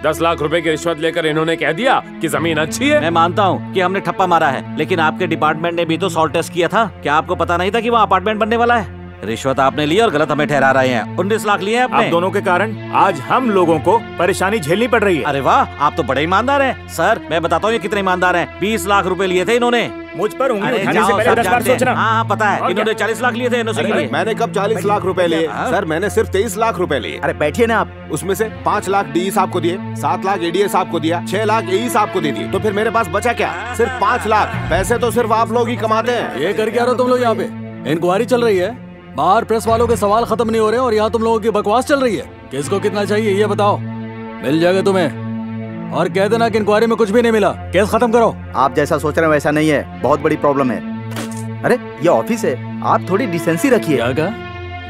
10 लाख रुपए की रिश्वत लेकर इन्होंने कह दिया कि जमीन अच्छी है। मैं मानता हूँ कि हमने ठप्पा मारा है, लेकिन आपके डिपार्टमेंट ने भी तो सॉल्ट टेस्ट किया था। क्या आपको पता नहीं था कि वहाँ अपार्टमेंट बनने वाला है? रिश्वत आपने ली और गलत हमें ठहरा रहे हैं। 19 लाख लिए आपने। आप दोनों के कारण आज हम लोगों को परेशानी झेलनी पड़ रही है। अरे वाह, आप तो बड़े ईमानदार हैं। सर मैं बताता हूँ ये कितने ईमानदार हैं। 20 लाख रुपए लिए थे इन्होंने। मुझ पर उंगली उठाने से पहले 10 बार सोचना। हाँ पता है, इन्होंने 40 लाख लिए थे। अरे मैंने कब 40 लाख रुपए लिए? सर मैंने सिर्फ 23 लाख रुपए लिए। अरे बैठिए ना आप। उसमें से 5 लाख डी साहब को दिए, 7 लाख एडीए साहब को दिया, 6 लाख ए साहब को दे दिए, तो फिर मेरे पास बचा क्या? सिर्फ 5 लाख। पैसे तो सिर्फ आप लोग ही कमाते हैं। ये कर क्या रहे हो तुम लोग? यहाँ पे इंक्वायरी चल रही है, बाहर प्रेस वालों के सवाल खत्म नहीं हो रहे और यहाँ तुम लोगों की बकवास चल रही है। किसको कितना चाहिए ये बताओ, मिल जाएगा तुम्हें। और कह देना कि इंक्वायरी में कुछ भी नहीं मिला, केस खत्म करो। आप जैसा सोच रहे हैं वैसा नहीं है, बहुत बड़ी प्रॉब्लम है। अरे ये ऑफिस है, आप थोड़ी डिसेंसी रखिए।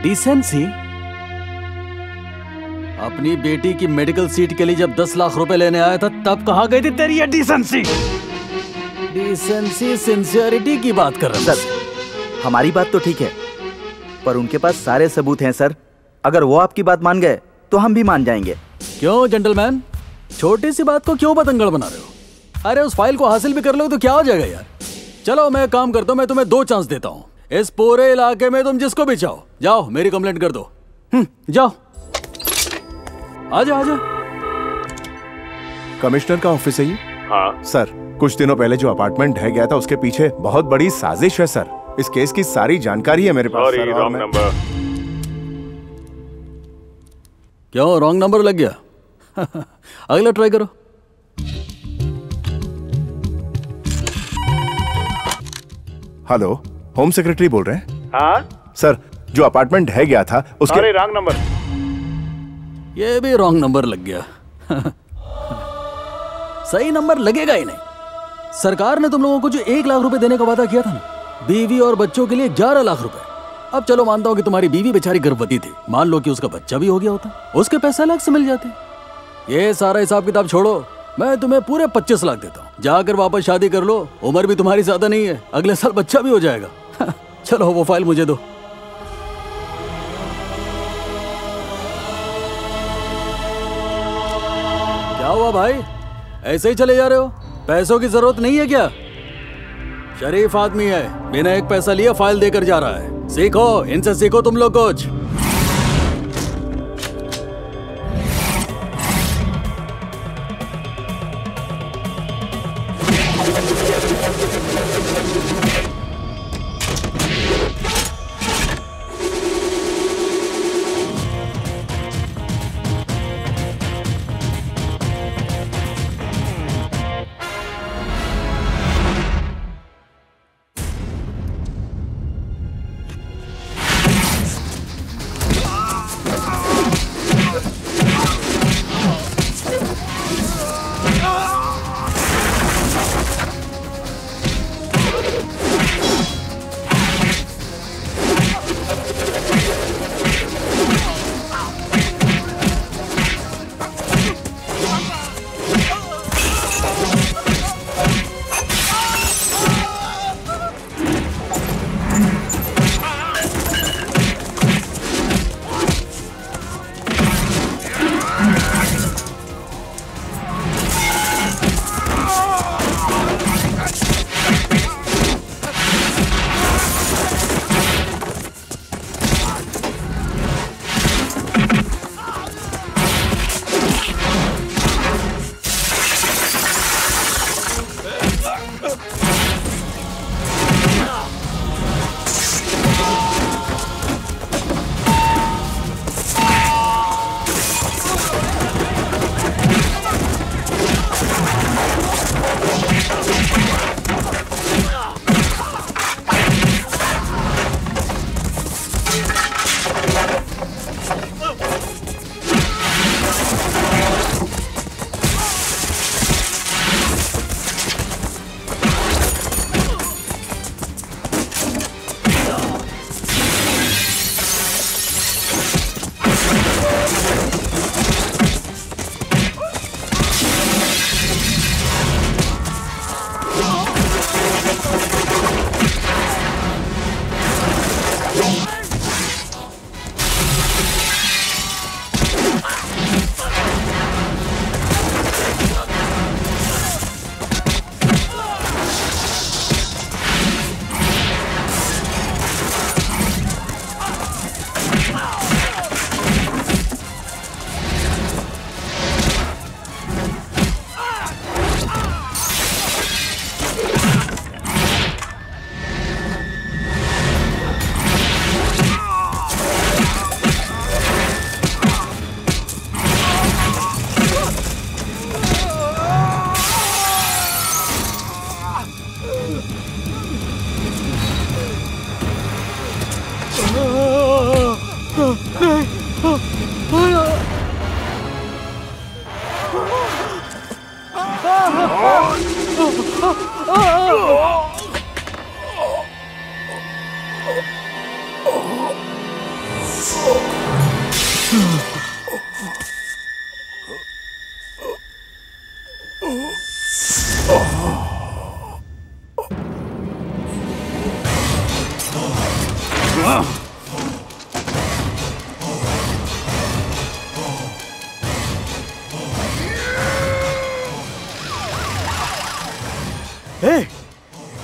डिसेंसी? अपनी बेटी की मेडिकल सीट के लिए जब 10 लाख रुपए लेने आया था तब कहाँ गई थी तेरी ये डिसेंसी? डिसेंसी सिंसियरिटी की बात कर रहा हूं सर। हमारी बात तो ठीक है, पर उनके पास सारे सबूत हैं सर। अगर वो आपकी बात मान गए तो हम भी मान जाएंगे। क्यों जेंटलमैन, छोटी सी बात को क्यों बतंगड़ बना रहे हो? अरे उस फाइल को हासिल भी कर लो तो क्या हो जाएगा यार। चलो मैं काम करता हूँ, मैं तुम्हें 2 चांस देता हूँ। इस पूरे इलाके में तुम जिसको भी चाहो, जाओ मेरी कंप्लेंट कर दो। जाओ, आजा। कमिश्नर का ऑफिस है ये? हाँ सर, कुछ दिनों पहले जो अपार्टमेंट ढह गया था उसके पीछे बहुत बड़ी साजिश है सर। इस केस की सारी जानकारी है मेरे पास। Wrong number. क्यों रॉन्ग नंबर लग गया? अगला ट्राई करो। हेलो, होम सेक्रेटरी बोल रहे हैं? हाँ सर, जो अपार्टमेंट ढह गया था उसके। अरे रॉन्ग नंबर। ये भी रॉन्ग नंबर लग गया। सही नंबर लगेगा ही नहीं। सरकार ने तुम लोगों को जो 1 लाख रुपए देने का वादा किया था ना, बीवी और बच्चों के लिए 11 लाख रुपए। अब चलो मानता हूँ कि तुम्हारी बीवी बेचारी गर्भवती थी, मान लो कि उसका बच्चा भी हो गया होता, उसके पैसे अलग से मिल जाते। ये सारा हिसाब किताब छोड़ो, मैं तुम्हें पूरे 25 लाख देता हूँ, जाकर वापस शादी कर लो। उम्र भी तुम्हारी ज्यादा नहीं है, अगले साल बच्चा भी हो जाएगा। चलो वो फाइल मुझे दो। क्या हुआ भाई, ऐसे ही चले जा रहे हो? पैसों की जरूरत नहीं है क्या? शरीफ आदमी है, बिना एक पैसा लिए फाइल देकर जा रहा है। सीखो इनसे, सीखो तुम लोग कुछ।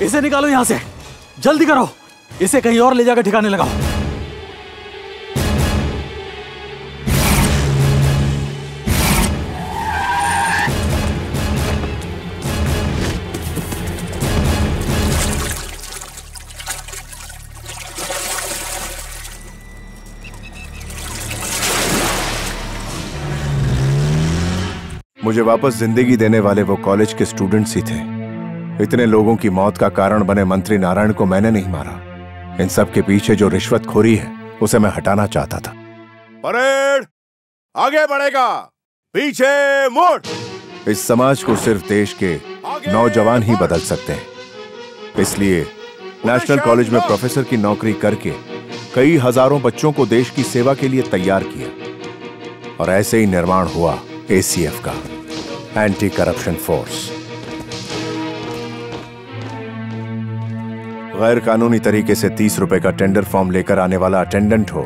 इसे निकालो यहां से, जल्दी करो, इसे कहीं और ले जाकर ठिकाने लगाओ। मुझे वापस जिंदगी देने वाले वो कॉलेज के स्टूडेंट्स ही थे। इतने लोगों की मौत का कारण बने मंत्री नारायण को मैंने नहीं मारा। इन सब के पीछे जो रिश्वतखोरी है उसे मैं हटाना चाहता था। परेड आगे बढ़ेगा, पीछे मुड़। इस समाज को सिर्फ देश के नौजवान ही बदल सकते हैं। इसलिए नेशनल कॉलेज में प्रोफेसर की नौकरी करके कई हजारों बच्चों को देश की सेवा के लिए तैयार किया और ऐसे ही निर्माण हुआ ACF का, एंटी करप्शन फोर्स। गैर कानूनी तरीके से 30 रुपए का टेंडर फॉर्म लेकर आने वाला अटेंडेंट हो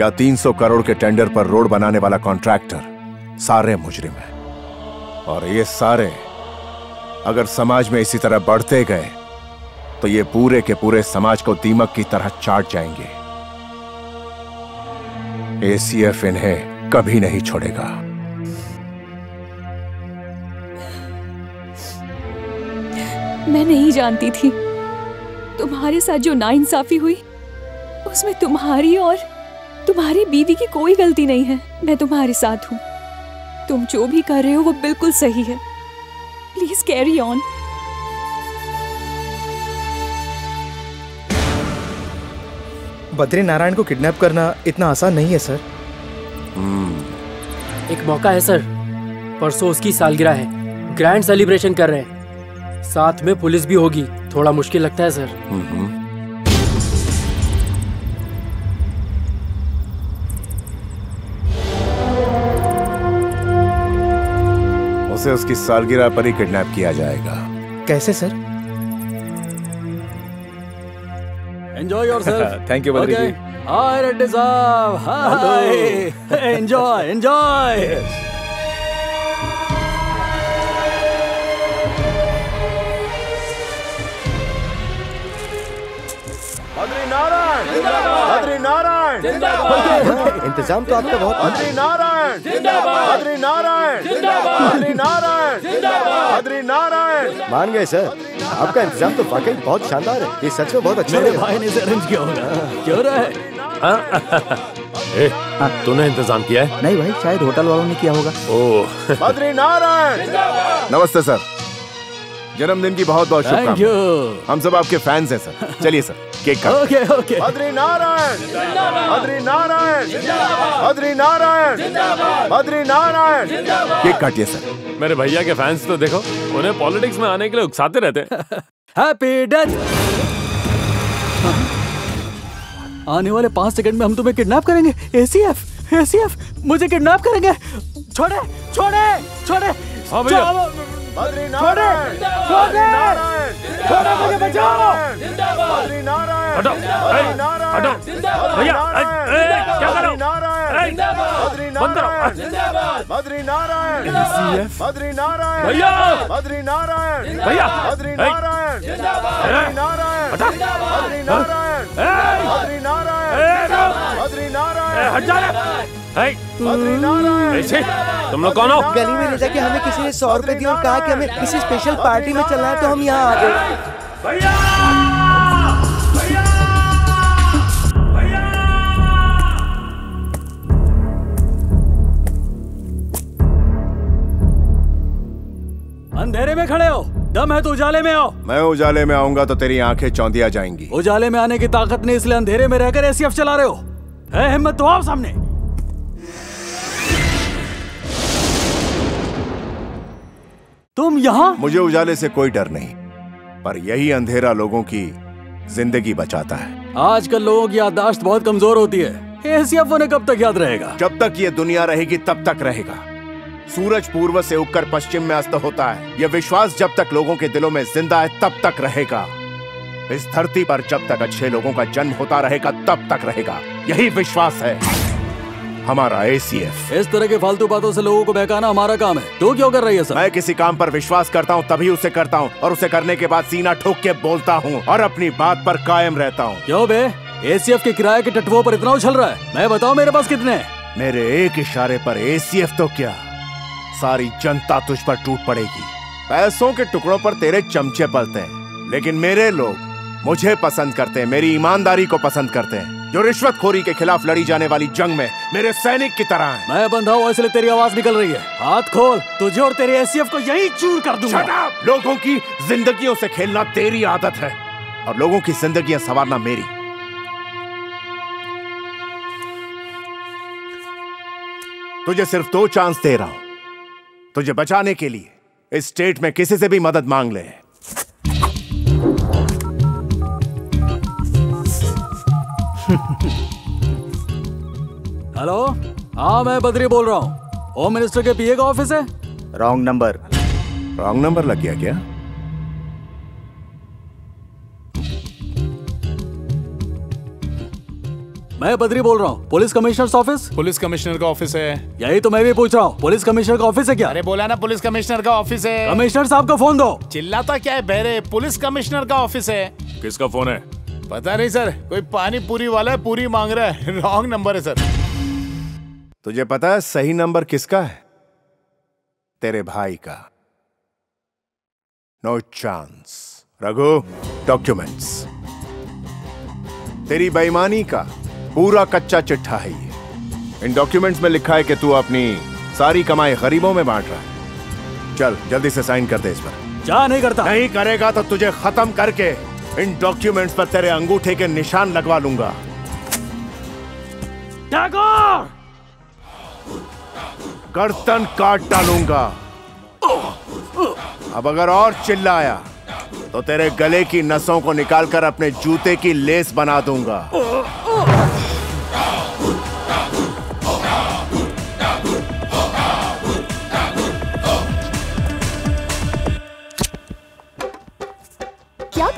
या 300 करोड़ के टेंडर पर रोड बनाने वाला कॉन्ट्रैक्टर, सारे मुजरिम हैं। और ये सारे अगर समाज में इसी तरह बढ़ते गए तो ये पूरे के पूरे समाज को दीमक की तरह चाट जाएंगे। ACF इन्हें कभी नहीं छोड़ेगा। मैं नहीं जानती थी तुम्हारे साथ जो नाइंसाफी हुई उसमें तुम्हारी और तुम्हारी बीवी की कोई गलती नहीं है। मैं तुम्हारे साथ हूँ, तुम जो भी कर रहे हो वो बिल्कुल सही है। Please carry on. Badri Narayan को किडनैप करना इतना आसान नहीं है सर। एक मौका है सर, परसों उसकी सालगिरह है, ग्रैंड सेलिब्रेशन कर रहे हैं, साथ में पुलिस भी होगी। थोड़ा मुश्किल लगता है सर। उसे उसकी सालगिरह पर ही किडनैप किया जाएगा। कैसे sir? Enjoy yourself. Thank you Badri ji. Hi red deserve, hi, enjoy enjoy. Badri Narayan जिंदाबाद। इंतजाम तो आपका बहुत। बद्री नारायण जिंदाबाद। बद्री नारायण जिंदाबाद। बद्री नारायण जिंदाबाद। बद्री नारायण। मान गए सर, आपका इंतजाम तो वाकई बहुत शानदार है। ये सच में बहुत अच्छा है। भाई ने इसे अरेंज किया होगा। क्यों रहा है? तूने इंतजाम किया है? नहीं भाई, शायद होटल वालों ने किया होगा। ओह, बद्री नारायण। नमस्ते सर, जन्मदिन की बहुत बहुत शुभकामनाएं। हम सब आपके फैंस हैं सर। चलिए सर, केक काटो। Okay okay. बद्री नारायण जिंदाबाद। बद्री नारायण जिंदाबाद। बद्री नारायण जिंदाबाद। बद्री नारायण जिंदाबाद। केक काटिए सर। मेरे भैया के फैंस तो देखो, उन्हें पॉलिटिक्स में आने के लिए उकसाते रहते हैं। Happy death. आने वाले 5 सेकंड में हम तुम्हें किडनैप करेंगे। ACF ACF मुझे किडनैप करेंगे। छोड़े छोड़े छोड़े। हाँ भैया। बद्री नारायण जिंदाबाद। मुझे बचाओ। बद्री नारायण। हटो हटो भैया, क्या कर रहे हो? बद्री नारायण जिंदाबाद। बद्री नारायण। बद्री नारायण भैया। बद्री नारायण भैया। बद्री नारायण जिंदाबाद। बद्री नारायण। बद्री नारायण। बद्री नारायण। बद्री नारायण। हट जा रे। ऐसे तुम लोग कौन हो? गली में ले जाके हमें किसी ने 100 रुपए दिए और कहा कि हमें किसी स्पेशल पार्टी में चलना है, तो हम यहाँ आ गए। भैया भैया भैया। अंधेरे में खड़े हो, दम है तो उजाले में आओ। मैं उजाले में आऊंगा तो तेरी आंखें चौंधिया जाएंगी। उजाले में आने की ताकत नहीं, इसलिए अंधेरे में रहकर ACF चला रहे हो। है हिम्मत तो आओ सामने। तुम यहाँ? मुझे उजाले से कोई डर नहीं, पर यही अंधेरा लोगों की जिंदगी बचाता है। आजकल लोगों की याददाश्त बहुत कमजोर होती है। कि एसीएफ उन्हें कब तक याद रहेगा? जब तक ये दुनिया रहेगी तब तक रहेगा। सूरज पूर्व से उगकर पश्चिम में अस्त होता है, यह विश्वास जब तक लोगों के दिलों में जिंदा है तब तक रहेगा। इस धरती पर जब तक अच्छे लोगों का जन्म होता रहेगा तब तक रहेगा, यही विश्वास है हमारा ACF। इस तरह के फालतू बातों से लोगों को बहकाना हमारा काम है। तो क्यों कर रही है सर? मैं किसी काम पर विश्वास करता हूँ तभी उसे करता हूँ, और उसे करने के बाद सीना ठोक के बोलता हूँ और अपनी बात पर कायम रहता हूँ। क्यों बे, ACF के किराए के टटवों पर इतना उछल रहा है? मैं बताऊँ मेरे पास कितने? मेरे एक इशारे पर ACF तो क्या सारी जनता तुझ पर टूट पड़ेगी। पैसों के टुकड़ों पर तेरे चमचे पलते हैं, लेकिन मेरे लोग मुझे पसंद करते हैं, मेरी ईमानदारी को पसंद करते हैं, जो रिश्वतखोरी के खिलाफ लड़ी जाने वाली जंग में मेरे सैनिक की तरह है। मैं बंधा हूँ इसलिए तेरी आवाज निकल रही है। हाथ खोल, तुझे और तेरे ACF को यही चूर कर दूंगा। Shut up! लोगों की जिंदगियों से खेलना तेरी आदत है और लोगों की जिंदगियां संवारना मेरी। तुझे सिर्फ 2 चांस दे रहा हूं, तुझे बचाने के लिए इस स्टेट में किसी से भी मदद मांग ले। हेलो, हाँ मैं बद्री बोल रहा हूँ। होम मिनिस्टर के पीए का ऑफिस है? रॉन्ग नंबर लग गया क्या? मैं बद्री बोल रहा हूँ। पुलिस कमिश्नर का ऑफिस? पुलिस कमिश्नर का ऑफिस है। यही तो मैं भी पूछ रहा हूँ, पुलिस कमिश्नर का ऑफिस है क्या? अरे बोला ना पुलिस कमिश्नर का ऑफिस है। कमिश्नर साहब का फोन दो। चिल्लाता क्या है बहरे, पुलिस कमिश्नर का ऑफिस है। किसका फोन है? पता नहीं सर, कोई पानी पूरी वाला है, पूरी मांग रहा है। रॉन्ग नंबर है सर। तुझे पता है सही नंबर किसका है? तेरे भाई का। No chance. रघु, डॉक्यूमेंट्स। तेरी बेईमानी का पूरा कच्चा चिट्ठा है ये। इन डॉक्यूमेंट्स में लिखा है कि तू अपनी सारी कमाई गरीबों में बांट रहा है। चल जल्दी से साइन कर दे इस पर। जा नहीं करता। नहीं करेगा तो तुझे खत्म करके इन डॉक्यूमेंट्स पर तेरे अंगूठे के निशान लगवा लूंगा। गर्दन काट डालूंगा। अब अगर और चिल्लाया तो तेरे गले की नसों को निकालकर अपने जूते की लेस बना दूंगा।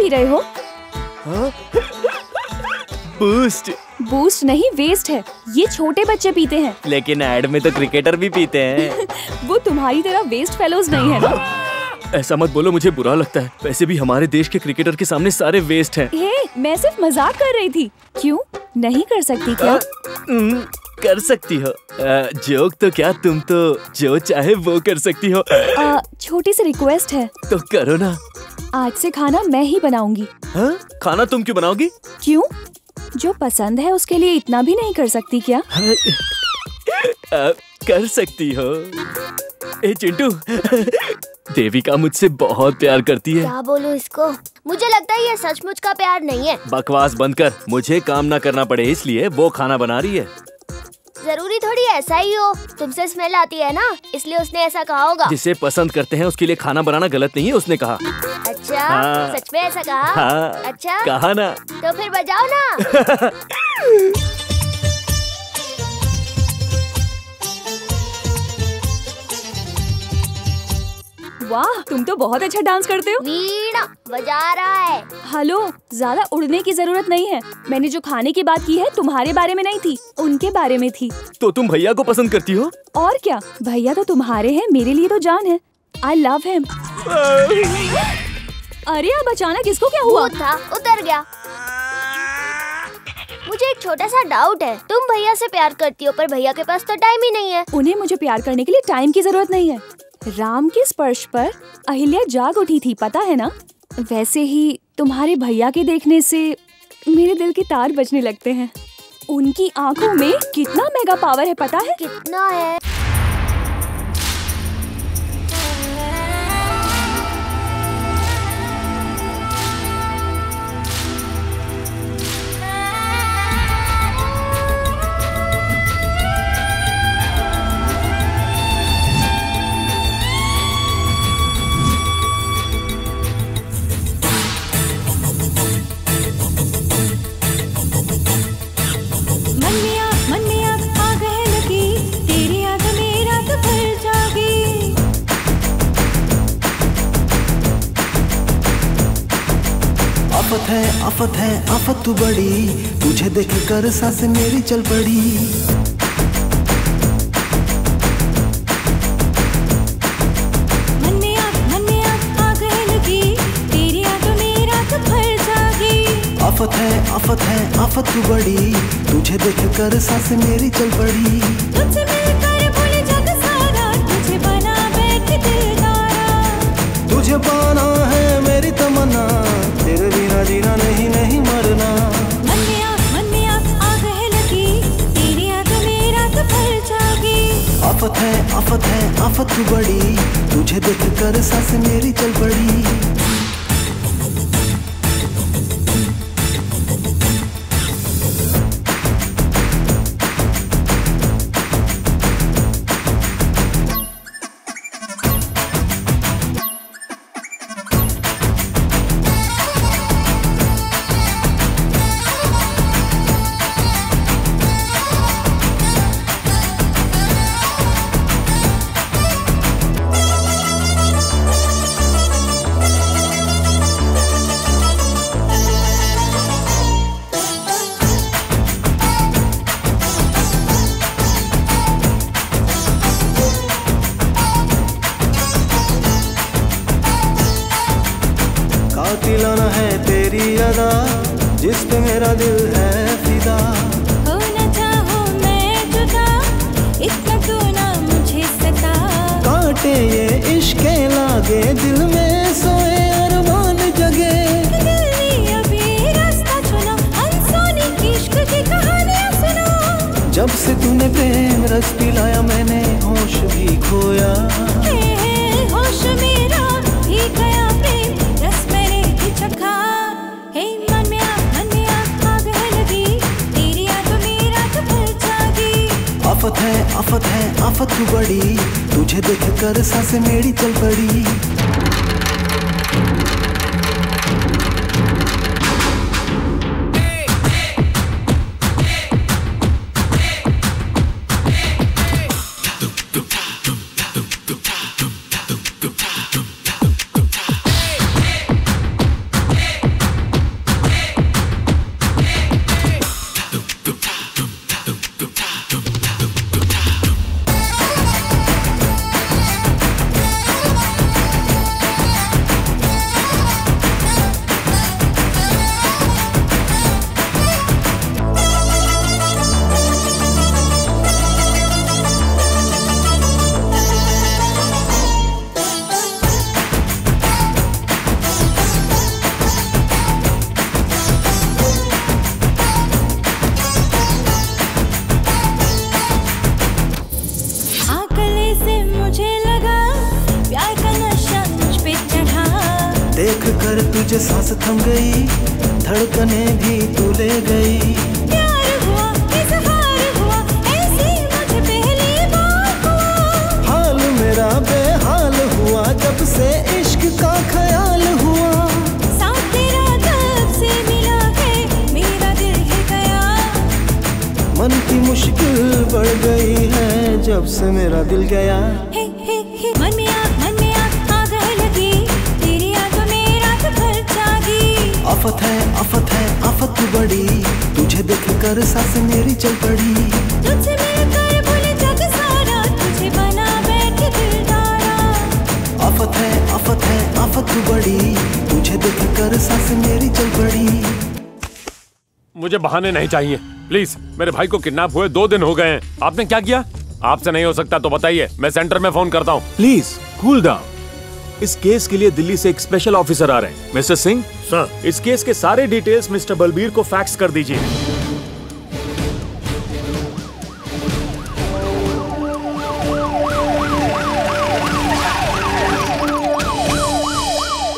पी रहे हो? हाँ? बूस्ट नहीं, वेस्ट है। ये छोटे बच्चे पीते हैं। लेकिन एड में तो क्रिकेटर भी पीते हैं। वो तुम्हारी तरह वेस्ट फेलोज नहीं है ना? ऐसा मत बोलो, मुझे बुरा लगता है। वैसे भी हमारे देश के क्रिकेटर के सामने सारे वेस्ट हैं। मैं सिर्फ मजाक कर रही थी। क्यों नहीं कर सकती क्या? कर सकती हो। जोक तो क्या, तुम तो जो चाहे वो कर सकती हो। छोटी सी रिक्वेस्ट है तो करो ना। आज से खाना मैं ही बनाऊंगी। हाँ? खाना तुम क्यों बनाओगी? क्यों, जो पसंद है उसके लिए इतना भी नहीं कर सकती क्या? हाँ, कर सकती हो। ए चिंटू, देविका मुझसे बहुत प्यार करती है। क्या बोलूं इसको? मुझे लगता है ये सचमुच का प्यार नहीं है। बकवास बंद कर। मुझे काम ना करना पड़े इसलिए वो खाना बना रही है। जरूरी थोड़ी ऐसा ही हो, तुमसे स्मेल आती है ना, इसलिए उसने ऐसा कहा होगा। जिसे पसंद करते हैं उसके लिए खाना बनाना गलत नहीं है, उसने कहा। अच्छा, हाँ। सच में ऐसा कहा? हाँ। अच्छा कहा ना। तो फिर बजाओ ना। वाह, तुम तो बहुत अच्छा डांस करते हो। वीणा बजा रहा है। हेलो, ज्यादा उड़ने की जरूरत नहीं है। मैंने जो खाने की बात की है तुम्हारे बारे में नहीं थी, उनके बारे में थी। तो तुम भैया को पसंद करती हो? और क्या, भैया तो तुम्हारे हैं, मेरे लिए तो जान है। I love him. अरे अब अचानक इसको क्या हुआ? था उतर गया। मुझे एक छोटा सा डाउट है, तुम भैया से प्यार करती हो पर भैया के पास तो टाइम ही नहीं है। उन्हें मुझे प्यार करने के लिए टाइम की जरूरत नहीं है। राम के स्पर्श पर अहिल्या जाग उठी थी, पता है ना? वैसे ही तुम्हारे भैया के देखने से मेरे दिल के तार बजने लगते हैं। उनकी आंखों में कितना मेगा पावर है, पता है? कितना है? आफत है आफत तू बड़ी, तुझे देख कर सांस मेरी चल पड़ी। आफत है आफत तू बड़ी, तुझे देख कर सांस मेरी चल पड़ी। तुझसे मिलकर भूल जग सारा, तुझे बना बैठ दिलदारा। तुझे पाना है मेरी तमन्ना, तेरे बिना जीना नहीं नहीं मरना। मन्निया आ गए लगी, तेरी आग में रात भर जागी। आफत है आफत तू बड़ी, तुझे देख कर सांस मेरी चल पड़ी। मुझे बहाने नहीं चाहिए, प्लीज। मेरे भाई को किडनैप हुए 2 दिन हो गए हैं। आपने क्या किया? आपसे नहीं हो सकता तो बताइए, मैं सेंटर में फोन करता हूँ। Please cool down. इस केस के लिए दिल्ली से एक स्पेशल ऑफिसर आ रहे हैं। मिस्टर सिंह सर, इस केस के सारे डिटेल्स मिस्टर बलबीर को फैक्स कर दीजिए।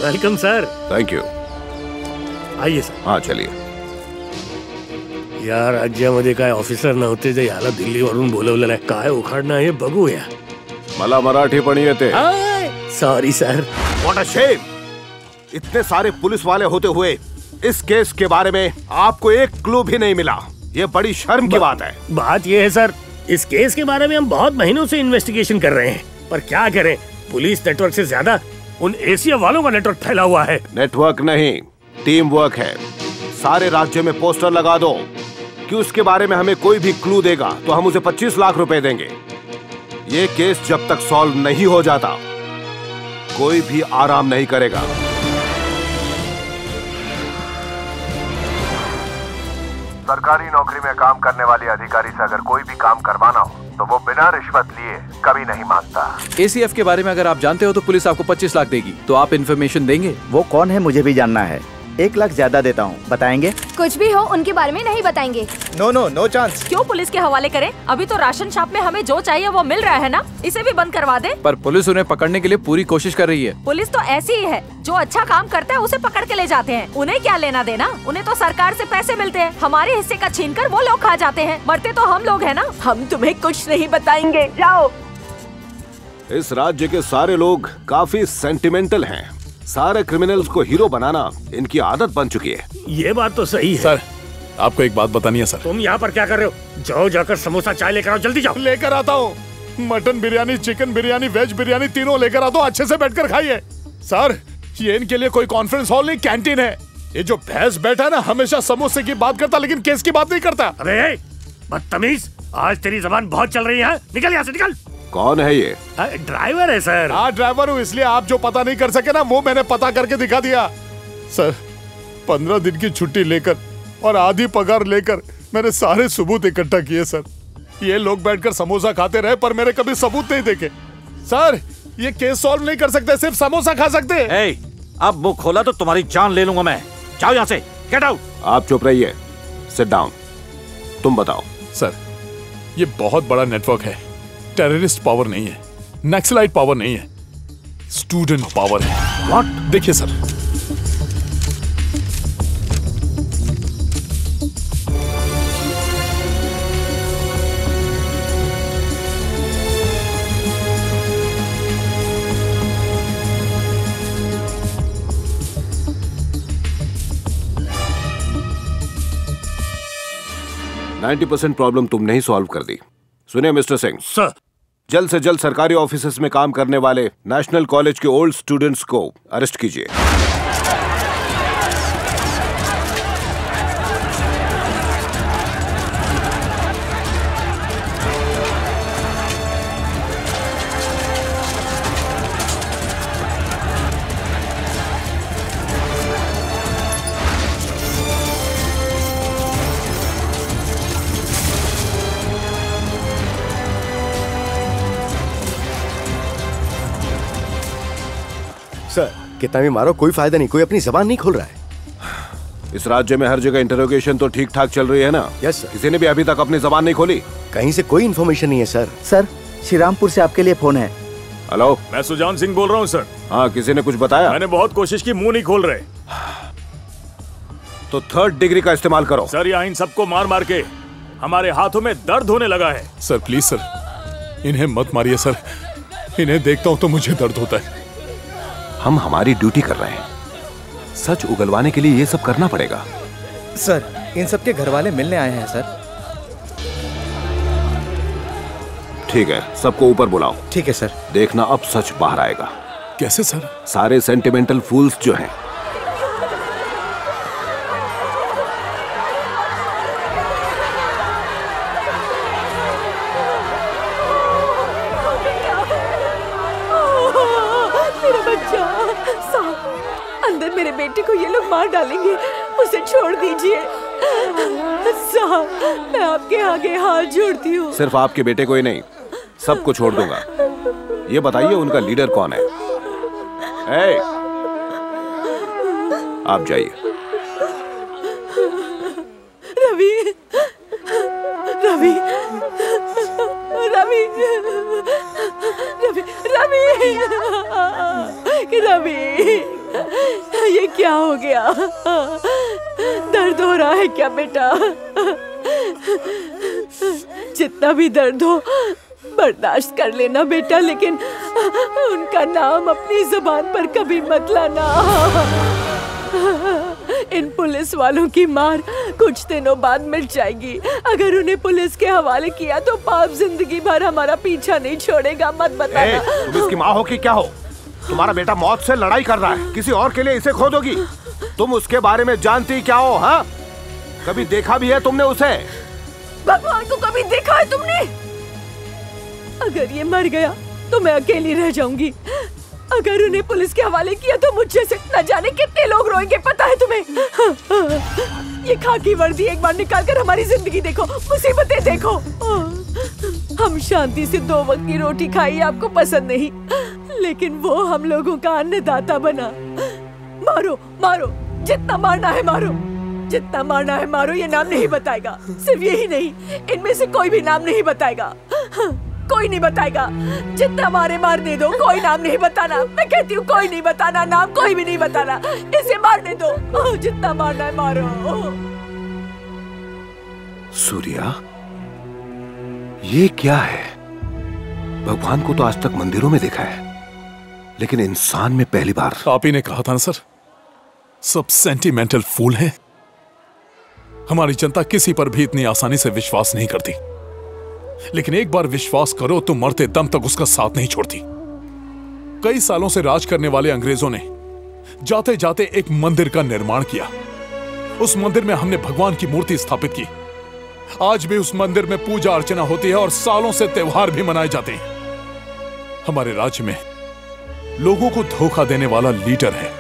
Welcome sir. Thank you. आइए सर। हाँ चलिए। यार राज्यामध्ये काय ऑफिसर नव्हते जे याला दिल्लीवरून बोलवलेलं आहे, काय उखाडणं हे बघूया। मला मराठी पण येते। Sorry sir. What a shame. इतने सारे पुलिस वाले होते हुए इस केस के बारे में आपको एक क्लू भी नहीं मिला, ये बड़ी शर्म की बात है। बात ये है सर, इस केस के बारे में हम बहुत महीनों से इन्वेस्टिगेशन कर रहे हैं, पर क्या करें, पुलिस नेटवर्क से ज्यादा उन एसीएफ वालों का नेटवर्क फैला हुआ है। नेटवर्क नहीं, टीम वर्क है। सारे राज्य में पोस्टर लगा दो कि उसके बारे में हमें कोई भी क्लू देगा तो हम उसे 25 लाख रुपए देंगे। ये केस जब तक सॉल्व नहीं हो जाता कोई भी आराम नहीं करेगा। सरकारी नौकरी में काम करने वाले अधिकारी से अगर कोई भी काम करवाना हो तो वो बिना रिश्वत लिए कभी नहीं मांगता। एसीएफ के बारे में अगर आप जानते हो तो पुलिस आपको 25 लाख देगी, तो आप इन्फॉर्मेशन देंगे? वो कौन है मुझे भी जानना है। 1 लाख ज्यादा देता हूँ। बताएंगे? कुछ भी हो उनके बारे में नहीं बताएंगे। No no no chance. क्यों पुलिस के हवाले करें? अभी तो राशन शॉप में हमें जो चाहिए वो मिल रहा है ना, इसे भी बंद करवा दे। पर पुलिस उन्हें पकड़ने के लिए पूरी कोशिश कर रही है। पुलिस तो ऐसी ही है, जो अच्छा काम करता है उसे पकड़ के ले जाते हैं। उन्हें क्या लेना देना, उन्हें तो सरकार से पैसे मिलते हैं। हमारे हिस्से का छीनकर वो लोग खा जाते हैं। मरते तो हम लोग है ना। हम तुम्हें कुछ नहीं बताएंगे, जाओ। इस राज्य के सारे लोग काफी सेंटिमेंटल हैं। सारे क्रिमिनल्स को हीरो बनाना इनकी आदत बन चुकी है। ये बात तो सही है। सर, आपको एक बात बतानी है सर। तुम यहाँ पर क्या कर रहे हो? जाओ जाकर समोसा चाय लेकर आओ, जल्दी जाओ। लेकर आता हूँ। Mutton biryani, chicken biryani, veg biryani तीनों लेकर आता हूँ। अच्छे से बैठकर खाइए। सर, ये इनके लिए कोई कॉन्फ्रेंस हॉल नहीं, कैंटीन है। ये जो भैंस बैठा है ना, हमेशा समोसे की बात करता लेकिन केस की बात नहीं करता। अरे बदतमीज, आज तेरी जबान बहुत चल रही है, निकल यहाँ से, निकल। कौन है ये? ड्राइवर है सर। हाँ ड्राइवर हूँ, इसलिए आप जो पता नहीं कर सके ना वो मैंने पता करके दिखा दिया। सर 15 दिन की छुट्टी लेकर और आधी पगार लेकर मैंने सारे सबूत इकट्ठा किए सर। ये लोग बैठकर समोसा खाते रहे पर मैंने कभी सबूत नहीं देखे। सर ये केस सॉल्व नहीं कर सकते, सिर्फ समोसा खा सकते। ए, अब मुंह खोला तो तुम्हारी जान ले लूंगा मैं। जाओ यहाँ से, गेट आउट। आप चुप रहिए, सिट डाउन। तुम बताओ। सर ये बहुत बड़ा नेटवर्क है। टेररिस्ट पावर नहीं है, नक्सलाइट पावर नहीं है, स्टूडेंट पावर है। व्हाट? देखिए सर, नाइन्टी % प्रॉब्लम तुमने ही सॉल्व कर दी। सुनिए मिस्टर सिंह सर, जल्द से जल्द सरकारी ऑफिसेस में काम करने वाले नेशनल कॉलेज के ओल्ड स्टूडेंट्स को अरेस्ट कीजिए। सर कितना भी मारो कोई फायदा नहीं, कोई अपनी जबान नहीं खोल रहा है। इस राज्य में हर जगह इंटरोगेशन तो ठीक ठाक चल रही है ना? Yes sir. किसी ने भी अभी तक अपनी जबान नहीं खोली, कहीं से कोई इन्फॉर्मेशन नहीं है सर। सर श्रीरामपुर से आपके लिए फोन है। हेलो, मैं सुजान सिंह बोल रहा हूँ सर। हाँ, किसी ने कुछ बताया? मैंने बहुत कोशिश की, मुँह नहीं खोल रहे। तो 3rd डिग्री का इस्तेमाल करो सर। यहाँ इन सबको मार मार के हमारे हाथों में दर्द होने लगा है सर। प्लीज सर इन्हें मत मारिए सर, इन्हें देखता हूँ तो मुझे दर्द होता है। हम हमारी ड्यूटी कर रहे हैं, सच उगलवाने के लिए ये सब करना पड़ेगा। सर इन सब के घर वाले मिलने आए हैं सर। ठीक है, सबको ऊपर बुलाओ। ठीक है सर। देखना अब सच बाहर आएगा। कैसे सर? सारे सेंटिमेंटल फूल्स जो हैं। डालेंगे, उसे छोड़ दीजिए। मैं आपके आगे हाथ जोड़ती हूँ। सिर्फ आपके बेटे को ही नहीं, सबको छोड़ दूंगा। ये बताइए उनका लीडर कौन है? ए, आप जाइए। रवि, रवि, रवि, रवि, रवि, रवि, ये क्या हो गया? दर्द हो रहा है क्या बेटा? जितना भी दर्द हो बर्दाश्त कर लेना बेटा, लेकिन उनका नाम अपनी जुबान पर कभी मत लाना। इन पुलिस वालों की मार कुछ दिनों बाद मिल जाएगी। अगर उन्हें पुलिस के हवाले किया तो पाप जिंदगी भर हमारा पीछा नहीं छोड़ेगा। मत बताना। तुम इसकी माँ हो कि क्या हो? तुम्हारा बेटा मौत से लड़ाई कर रहा है, किसी और के लिए इसे खो दोगी? तुम उसके बारे में जानती क्या हो? हाँ कभी देखा भी है तुमने उसे? भगवान को कभी देखा है तुमने? अगर ये मर गया तो मैं अकेली रह जाऊंगी। अगर उन्हें पुलिस के हवाले किया तो मुझसे से न जाने कितने लोग रोएंगे, पता है तुम्हें? ये खाकी वर्दी एक बार निकालकर हमारी जिंदगी देखो, मुसीबतें देखो। हम शांति से दो वक्त की रोटी खाई, आपको पसंद नहीं, लेकिन वो हम लोगों का अन्नदाता बना। मारो मारो, जितना मारना है मारो, जितना मारना है मारो। ये नाम नहीं बताएगा, सिर्फ यही नहीं, इनमें से कोई भी नाम नहीं बताएगा, कोई नहीं बताएगा। जितना मारे मार दे दो, कोई नाम नहीं बताना। मैं कहती हूँ कोई नहीं बताना, नाम कोई भी नहीं बताना। इसे मारने दो, जितना मारना है मारो। सूर्या, ये क्या है? भगवान को तो आज तक मंदिरों में देखा है, लेकिन इंसान में पहली बार। आप ही ने कहा था ना सर, सब सेंटिमेंटल फूल हैं। हमारी जनता किसी पर भी इतनी आसानी से विश्वास नहीं करती, लेकिन एक बार विश्वास करो तो मरते दम तक उसका साथ नहीं छोड़ती। कई सालों से राज करने वाले अंग्रेजों ने जाते जाते एक मंदिर का निर्माण किया। उस मंदिर में हमने भगवान की मूर्ति स्थापित की। आज भी उस मंदिर में पूजा अर्चना होती है और सालों से त्योहार भी मनाए जाते हैं। हमारे राज्य में लोगों को धोखा देने वाला लीडर है,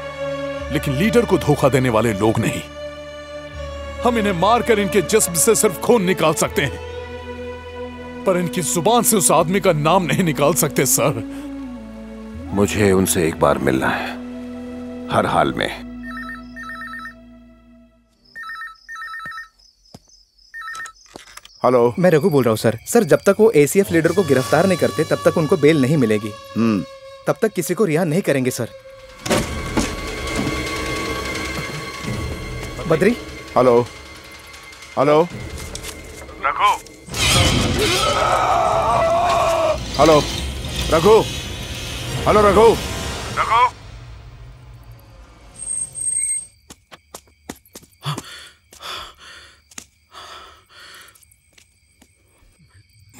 लेकिन लीडर को धोखा देने वाले लोग नहीं। हम इन्हें मारकर इनके जिस्म से सिर्फ खून निकाल सकते हैं, पर इनकी जुबान से उस आदमी का नाम नहीं निकाल सकते। सर, मुझे उनसे एक बार मिलना है, हर हाल में। हेलो, मैं रघु बोल रहा हूँ सर। सर, जब तक वो एसीएफ लीडर को गिरफ्तार नहीं करते तब तक उनको बेल नहीं मिलेगी। तब तक किसी को रिहा नहीं करेंगे sir. Badri. Hello hello Raghu, hello Raghu, hello Raghu, Raghu.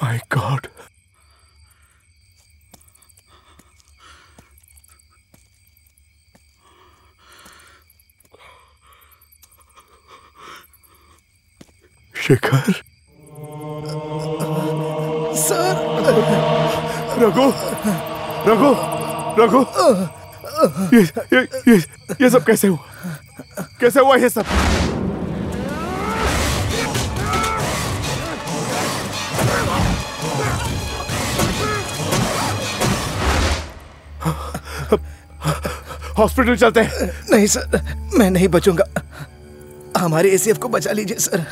My God, Shikhar sir. Raghu Raghu Raghu, ये सब कैसे हुआ? कैसे हुआ ये सब? हॉस्पिटल चलते हैं। नहीं सर, मैं नहीं बचूंगा। हमारे एसीएफ को बचा लीजिए सर।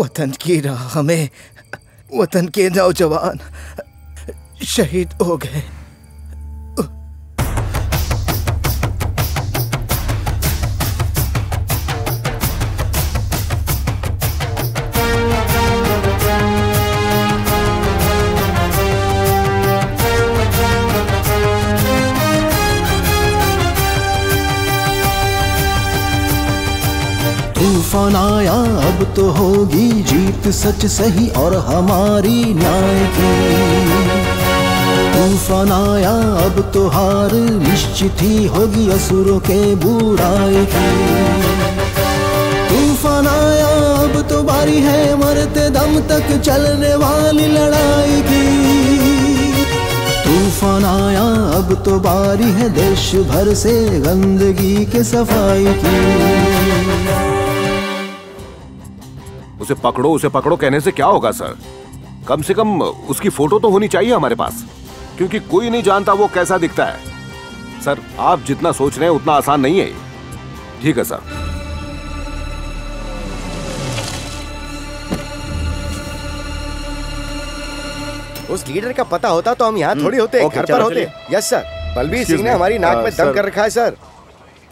वतन की राह हमें, वतन के नौजवान शहीद हो गए। तूफान आया, अब तो होगी जीत सच सही और हमारी न्याय की। तूफान आया, अब तो हार निश्चित ही होगी असुरों के बुराई की। तूफान आया, अब तो बारी है मरते दम तक चलने वाली लड़ाई की। तूफान आया, अब तो बारी है देश भर से गंदगी के सफाई की। उसे पकड़ो, उसे पकड़ो कहने से क्या होगा सर? कम से कम उसकी फोटो तो होनी चाहिए हमारे पास, क्योंकि कोई नहीं जानता वो कैसा दिखता है। सर, आप जितना सोच रहे हैं उतना आसान नहीं है। ठीक है सर। उस लीडर का पता होता तो हम यहाँ थोड़ी होते, घर पर होते। यस सर, बलबीर सिंह ने हमारी नाक में दम कर रखा है सर।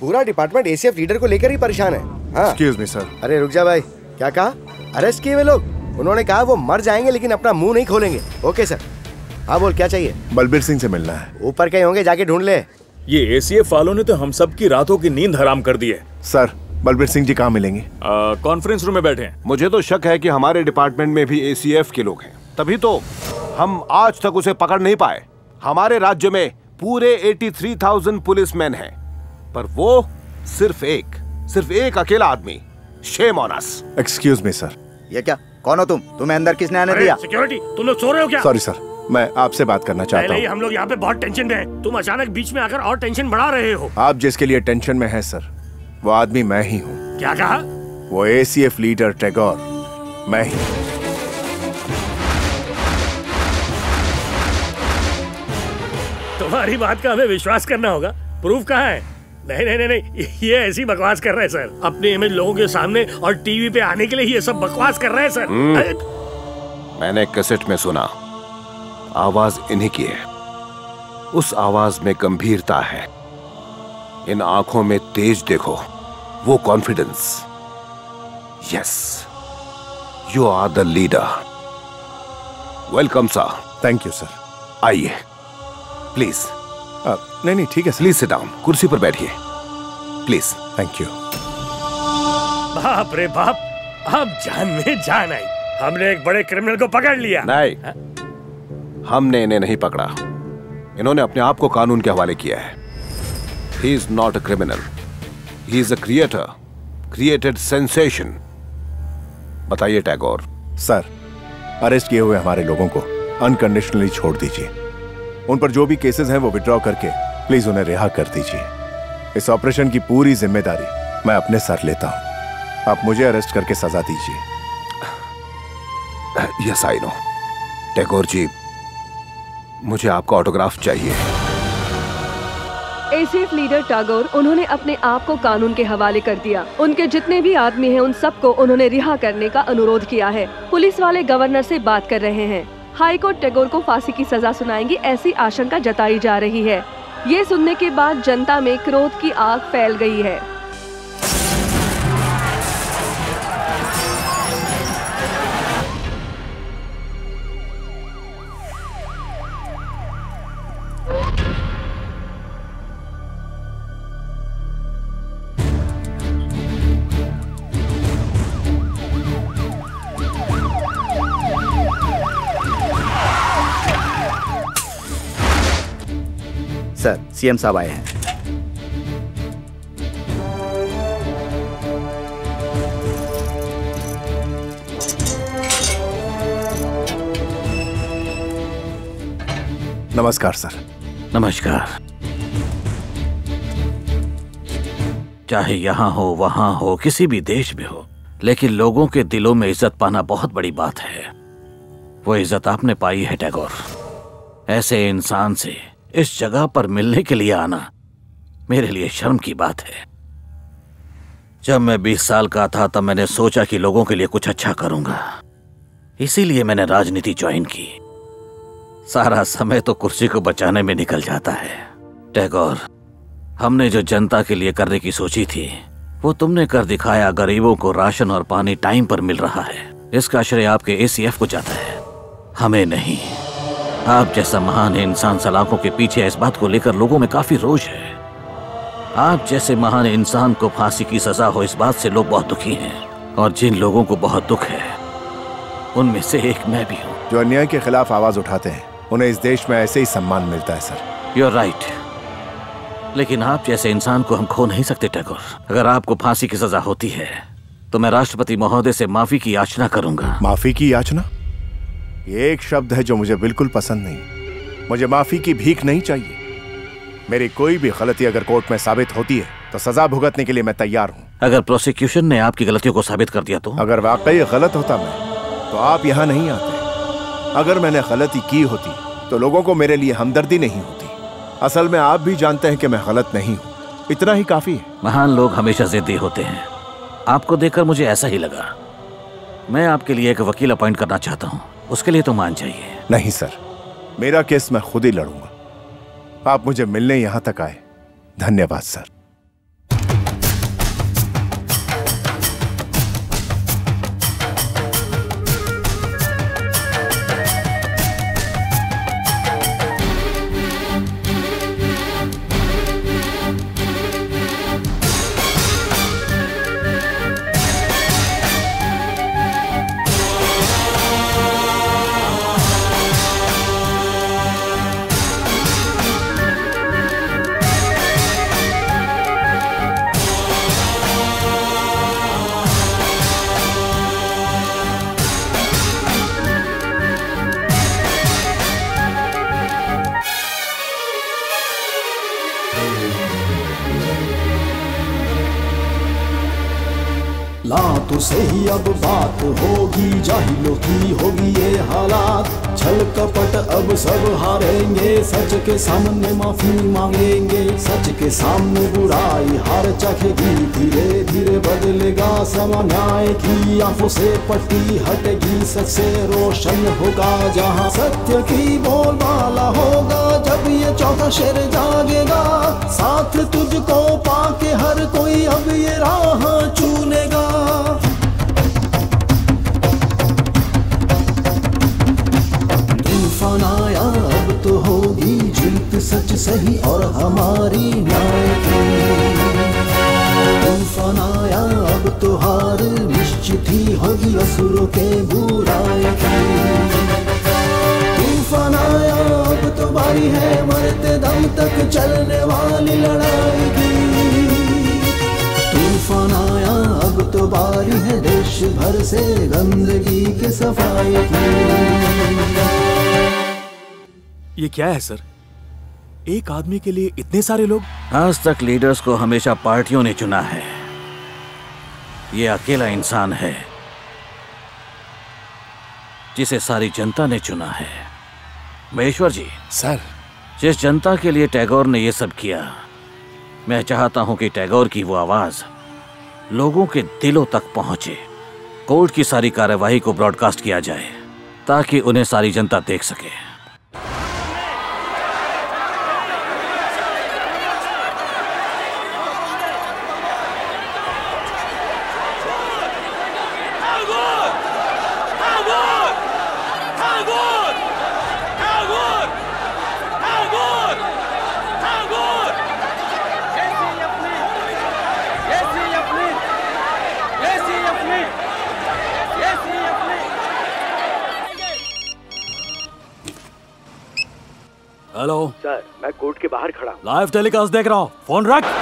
पूरा डिपार्टमेंट एसीएफ लीडर को लेकर ही परेशान है। अरे रुक जा भाई, क्या कहा? अरेस्ट किए वे लोग, उन्होंने कहा वो मर जाएंगे लेकिन अपना मुंह नहीं खोलेंगे। Okay sir. हाँ बोल, क्या चाहिए? बलबीर सिंह से मिलना है। ऊपर कहीं होंगे, जाके ढूंढ ले। ये एसीएफ वालों ने तो हम सब की रातों की नींद हराम कर दी है। सर, बलबीर सिंह जी कहाँ मिलेंगे? कॉन्फ्रेंस रूम में बैठे हैं। मुझे तो शक है कि हमारे डिपार्टमेंट में भी एसीएफ के लोग हैं, तभी तो हम आज तक उसे पकड़ नहीं पाए। हमारे राज्य में पूरे 83,000 पुलिसमैन हैं, पर वो सिर्फ एक सिर्फ एक अकेला आदमी। Shame on us. Excuse me sir. ये क्या, कौन हो तुम? तुम्हें अंदर किसने आने दिया? सिक्योरिटी, तुम लोग सो रहे हो क्या? सॉरी सर, मैं आपसे बात करना चाहता हूँ। हम लोग यहाँ पे बहुत टेंशन में हैं। तुम अचानक बीच में आकर और टेंशन बढ़ा रहे हो। आप जिसके लिए टेंशन में हैं सर, वो आदमी मैं ही हूँ। क्या कहा? वो एसीएफ लीडर टैगोर मैं ही। तुम्हारी बात का हमें विश्वास करना होगा। प्रूफ कहाँ है? नहीं नहीं नहीं, ये ऐसी बकवास कर रहे हैं सर। अपनी इमेज लोगों के सामने और टीवी पे आने के लिए ये सब बकवास कर रहे हैं सर। मैंने कैसेट में सुना, आवाज इन्हीं की है। उस आवाज में गंभीरता है, इन आंखों में तेज देखो, वो confidence. Yes, you are the leader. Welcome sir. Thank you sir. आइए प्लीज। नहीं नहीं ठीक है, प्लीज सिट डाउन, कुर्सी पर बैठिए प्लीज। Thank you. बाप रे बाप, अब जान में जान आई। हमने एक बड़े क्रिमिनल को पकड़ लिया। नहीं हा? हमने इन्हें नहीं पकड़ा, इन्होंने अपने आप को कानून के हवाले किया है। He is not a criminal, he is a creator, created sensation. बताइए टैगोर सर, अरेस्ट किए हुए हमारे लोगों को अनकंडीशनली छोड़ दीजिए। उन पर जो भी केसेस हैं वो विड्रॉ करके प्लीज उन्हें रिहा कर दीजिए। इस ऑपरेशन की पूरी जिम्मेदारी मैं अपने सर लेता हूं। आप मुझे अरेस्ट करके सजा दीजिए। Yes I know. Tagore ji, मुझे आपका ऑटोग्राफ चाहिए। एसीएफ लीडर टैगोर, उन्होंने अपने आप को कानून के हवाले कर दिया। उनके जितने भी आदमी हैं उन सबको उन्होंने रिहा करने का अनुरोध किया है। पुलिस वाले गवर्नर से बात कर रहे हैं। हाई कोर्ट टैगोर को फांसी की सजा सुनाएंगी, ऐसी आशंका जताई जा रही है। ये सुनने के बाद जनता में क्रोध की आग फैल गई है। सर, सीएम साहब आए हैं। नमस्कार सर। नमस्कार। चाहे यहाँ हो, वहाँ हो, किसी भी देश में हो, लेकिन लोगों के दिलों में इज्जत पाना बहुत बड़ी बात है। वो इज्जत आपने पाई है टैगोर। ऐसे इंसान से इस जगह पर मिलने के लिए आना मेरे लिए शर्म की बात है। जब मैं 20 साल का था तब मैंने सोचा कि लोगों के लिए कुछ अच्छा करूंगा, इसीलिए मैंने राजनीति ज्वाइन की। सारा समय तो कुर्सी को बचाने में निकल जाता है। टैगोर, हमने जो जनता के लिए करने की सोची थी वो तुमने कर दिखाया। गरीबों को राशन और पानी टाइम पर मिल रहा है, इसका श्रेय आपके एसीएफ को जाता है, हमें नहीं। आप जैसा महान इंसान सलाखों के पीछे, इस बात को लेकर लोगों में काफी रोष है। आप जैसे महान इंसान को फांसी की सजा हो, इस बात से लोग बहुत दुखी हैं। और जिन लोगों को बहुत दुख है उनमें से एक मैं भी हूँ। जो अन्याय के खिलाफ आवाज उठाते हैं उन्हें इस देश में ऐसे ही सम्मान मिलता है सर। यू आर राइट, लेकिन आप जैसे इंसान को हम खो नहीं सकते टैगोर। अगर आपको फांसी की सजा होती है तो मैं राष्ट्रपति महोदय से माफी की याचना करूंगा। माफी की याचना, ये एक शब्द है जो मुझे बिल्कुल पसंद नहीं। मुझे माफी की भीख नहीं चाहिए। मेरी कोई भी गलती अगर कोर्ट में साबित होती है तो सजा भुगतने के लिए मैं तैयार हूँ। अगर प्रोसिक्यूशन ने आपकी गलतियों को साबित कर दिया तो? अगर वाकई गलत होता मैं तो आप यहाँ नहीं आते। अगर मैंने गलती की होती तो लोगों को मेरे लिए हमदर्दी नहीं होती। असल में आप भी जानते हैं कि मैं गलत नहीं हूँ, इतना ही काफी है। महान लोग हमेशा जिद्दी होते हैं, आपको देखकर मुझे ऐसा ही लगा। मैं आपके लिए एक वकील अपॉइंट करना चाहता हूँ, उसके लिए तो मान चाहिए। नहीं सर, मेरा केस मैं खुद ही लड़ूंगा। आप मुझे मिलने यहां तक आए, धन्यवाद सर। से ही अब बात होगी, जाहिलों की होगी ये हालात। छल कपट अब सब हारेंगे, सच के सामने माफी मांगेंगे। सच के सामने बुराई हार चखेगी, धीरे धीरे बदलेगा समा। न्याय की आंखों से पट्टी हटेगी, सच से रोशन होगा जहां। सत्य की बोलबाला होगा जब ये चौथा शेर जागेगा। साथ तुझको पाके हर कोई अब ये राह चुनेगा। तूफान आया अब तो होगी जीत सच सही और हमारी न्याय की। तूफान आया अब तो हार निश्चित ही होगी असुरों के बुराई की। तूफान आया अब तो बारी है मरते दम तक चलने वाली लड़ाई की। तूफान आया अब तो बारी है देश भर से गंदगी की सफाई की। ये क्या है सर, एक आदमी के लिए इतने सारे लोग? आज तक लीडर्स को हमेशा पार्टियों ने चुना है, ये अकेला इंसान है जिसे सारी जनता ने चुना है। महेश्वर जी सर, जिस जनता के लिए टैगोर ने ये सब किया, मैं चाहता हूं कि टैगोर की वो आवाज लोगों के दिलों तक पहुंचे। कोर्ट की सारी कार्यवाही को ब्रॉडकास्ट किया जाए ताकि उन्हें सारी जनता देख सके। हेलो सर, मैं कोर्ट के बाहर खड़ा हूँ, लाइव टेलीकास्ट देख रहा हूँ, फोन रख।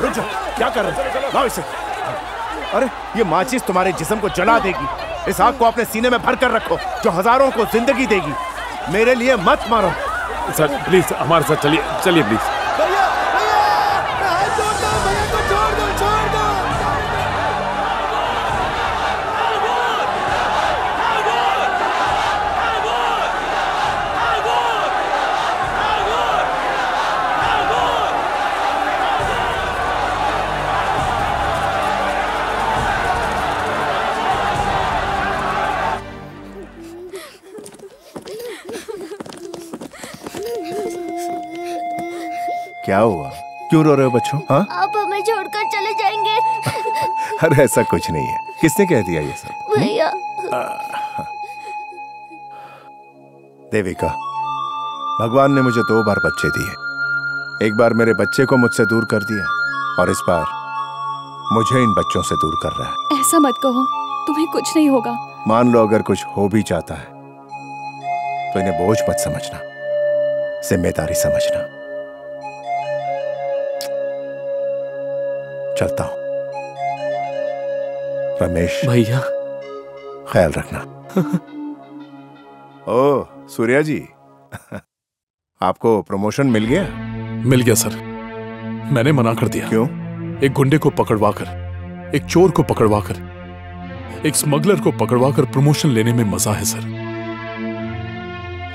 रुक जा, क्या कर रहे हो? लाओ इसे। अरे ये माचिस तुम्हारे जिस्म को जला देगी। इस आग को अपने सीने में भर कर रखो जो हजारों को जिंदगी देगी। मेरे लिए मत मारो सर, प्लीज हमारे साथ चलिए, चलिए प्लीज। क्या हुआ, क्यों रो रहे हो बच्चों? हाँ, आप हमें छोड़कर चले जाएंगे। अरे ऐसा कुछ नहीं है, किसने कह दिया ये सब? भैया। देविका, भगवान ने मुझे 2 बार बच्चे दिए। एक बार मेरे बच्चे को मुझसे दूर कर दिया और इस बार मुझे इन बच्चों से दूर कर रहा है। ऐसा मत कहो, तुम्हें कुछ नहीं होगा। मान लो अगर कुछ हो भी जाता है तो इन्हें बोझ मत समझना, जिम्मेदारी समझना। चलता हूँ रमेश। भैया ख्याल रखना। ओ सूर्या जी, आपको प्रमोशन मिल गया? मिल गया सर, मैंने मना कर दिया। क्यों? एक गुंडे को पकड़वाकर, एक चोर को पकड़वाकर, एक स्मगलर को पकड़वाकर प्रमोशन लेने में मजा है सर,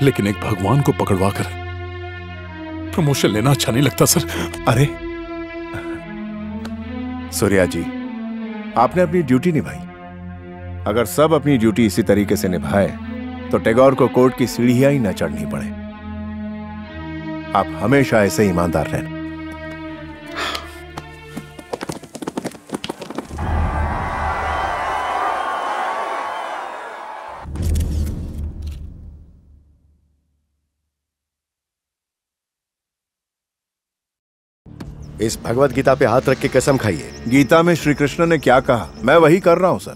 लेकिन एक भगवान को पकड़वाकर प्रमोशन लेना अच्छा नहीं लगता सर। अरे सूर्या जी, आपने अपनी ड्यूटी निभाई। अगर सब अपनी ड्यूटी इसी तरीके से निभाए तो टैगोर को कोर्ट की सीढ़ियां ही ना चढ़नी पड़े। आप हमेशा ऐसे ईमानदार रहना। इस भगवत गीता पे हाथ रख के कसम खाइए। गीता में श्री कृष्ण ने क्या कहा मैं वही कर रहा हूँ सर।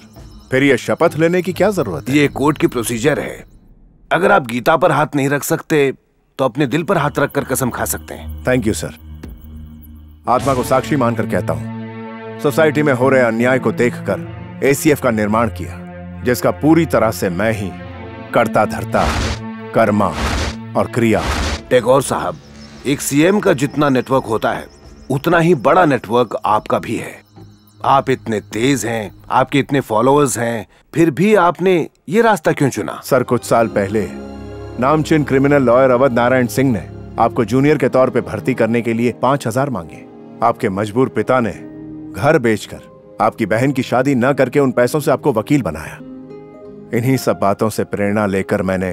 फिर ये शपथ लेने की क्या जरूरत है? ये कोर्ट की प्रोसीजर है। अगर आप गीता पर हाथ नहीं रख सकते तो अपने दिल पर हाथ रखकर कसम खा सकते हैं। Thank you sir. आत्मा को साक्षी मानकर कहता हूँ, सोसाइटी में हो रहे अन्याय को देखकर एसीएफ का निर्माण किया, जिसका पूरी तरह से मैं ही कर्ता धर्ता, कर्मा और क्रिया। टैगोर साहब, एक सीएम का जितना नेटवर्क होता है उतना ही बड़ा नेटवर्क आपका भी है। आप इतने तेज हैं, आपके इतने फॉलोअर्स हैं, फिर भी आपने ये रास्ता क्यों चुना? सर, कुछ साल पहले नामचीन क्रिमिनल लॉयर अवध नारायण सिंह ने आपको जूनियर के तौर पे भर्ती करने के लिए 5000 मांगे। आपके मजबूर पिता ने घर बेचकर आपकी बहन की शादी न करके उन पैसों से आपको वकील बनाया। इन्हीं सब बातों से प्रेरणा लेकर मैंने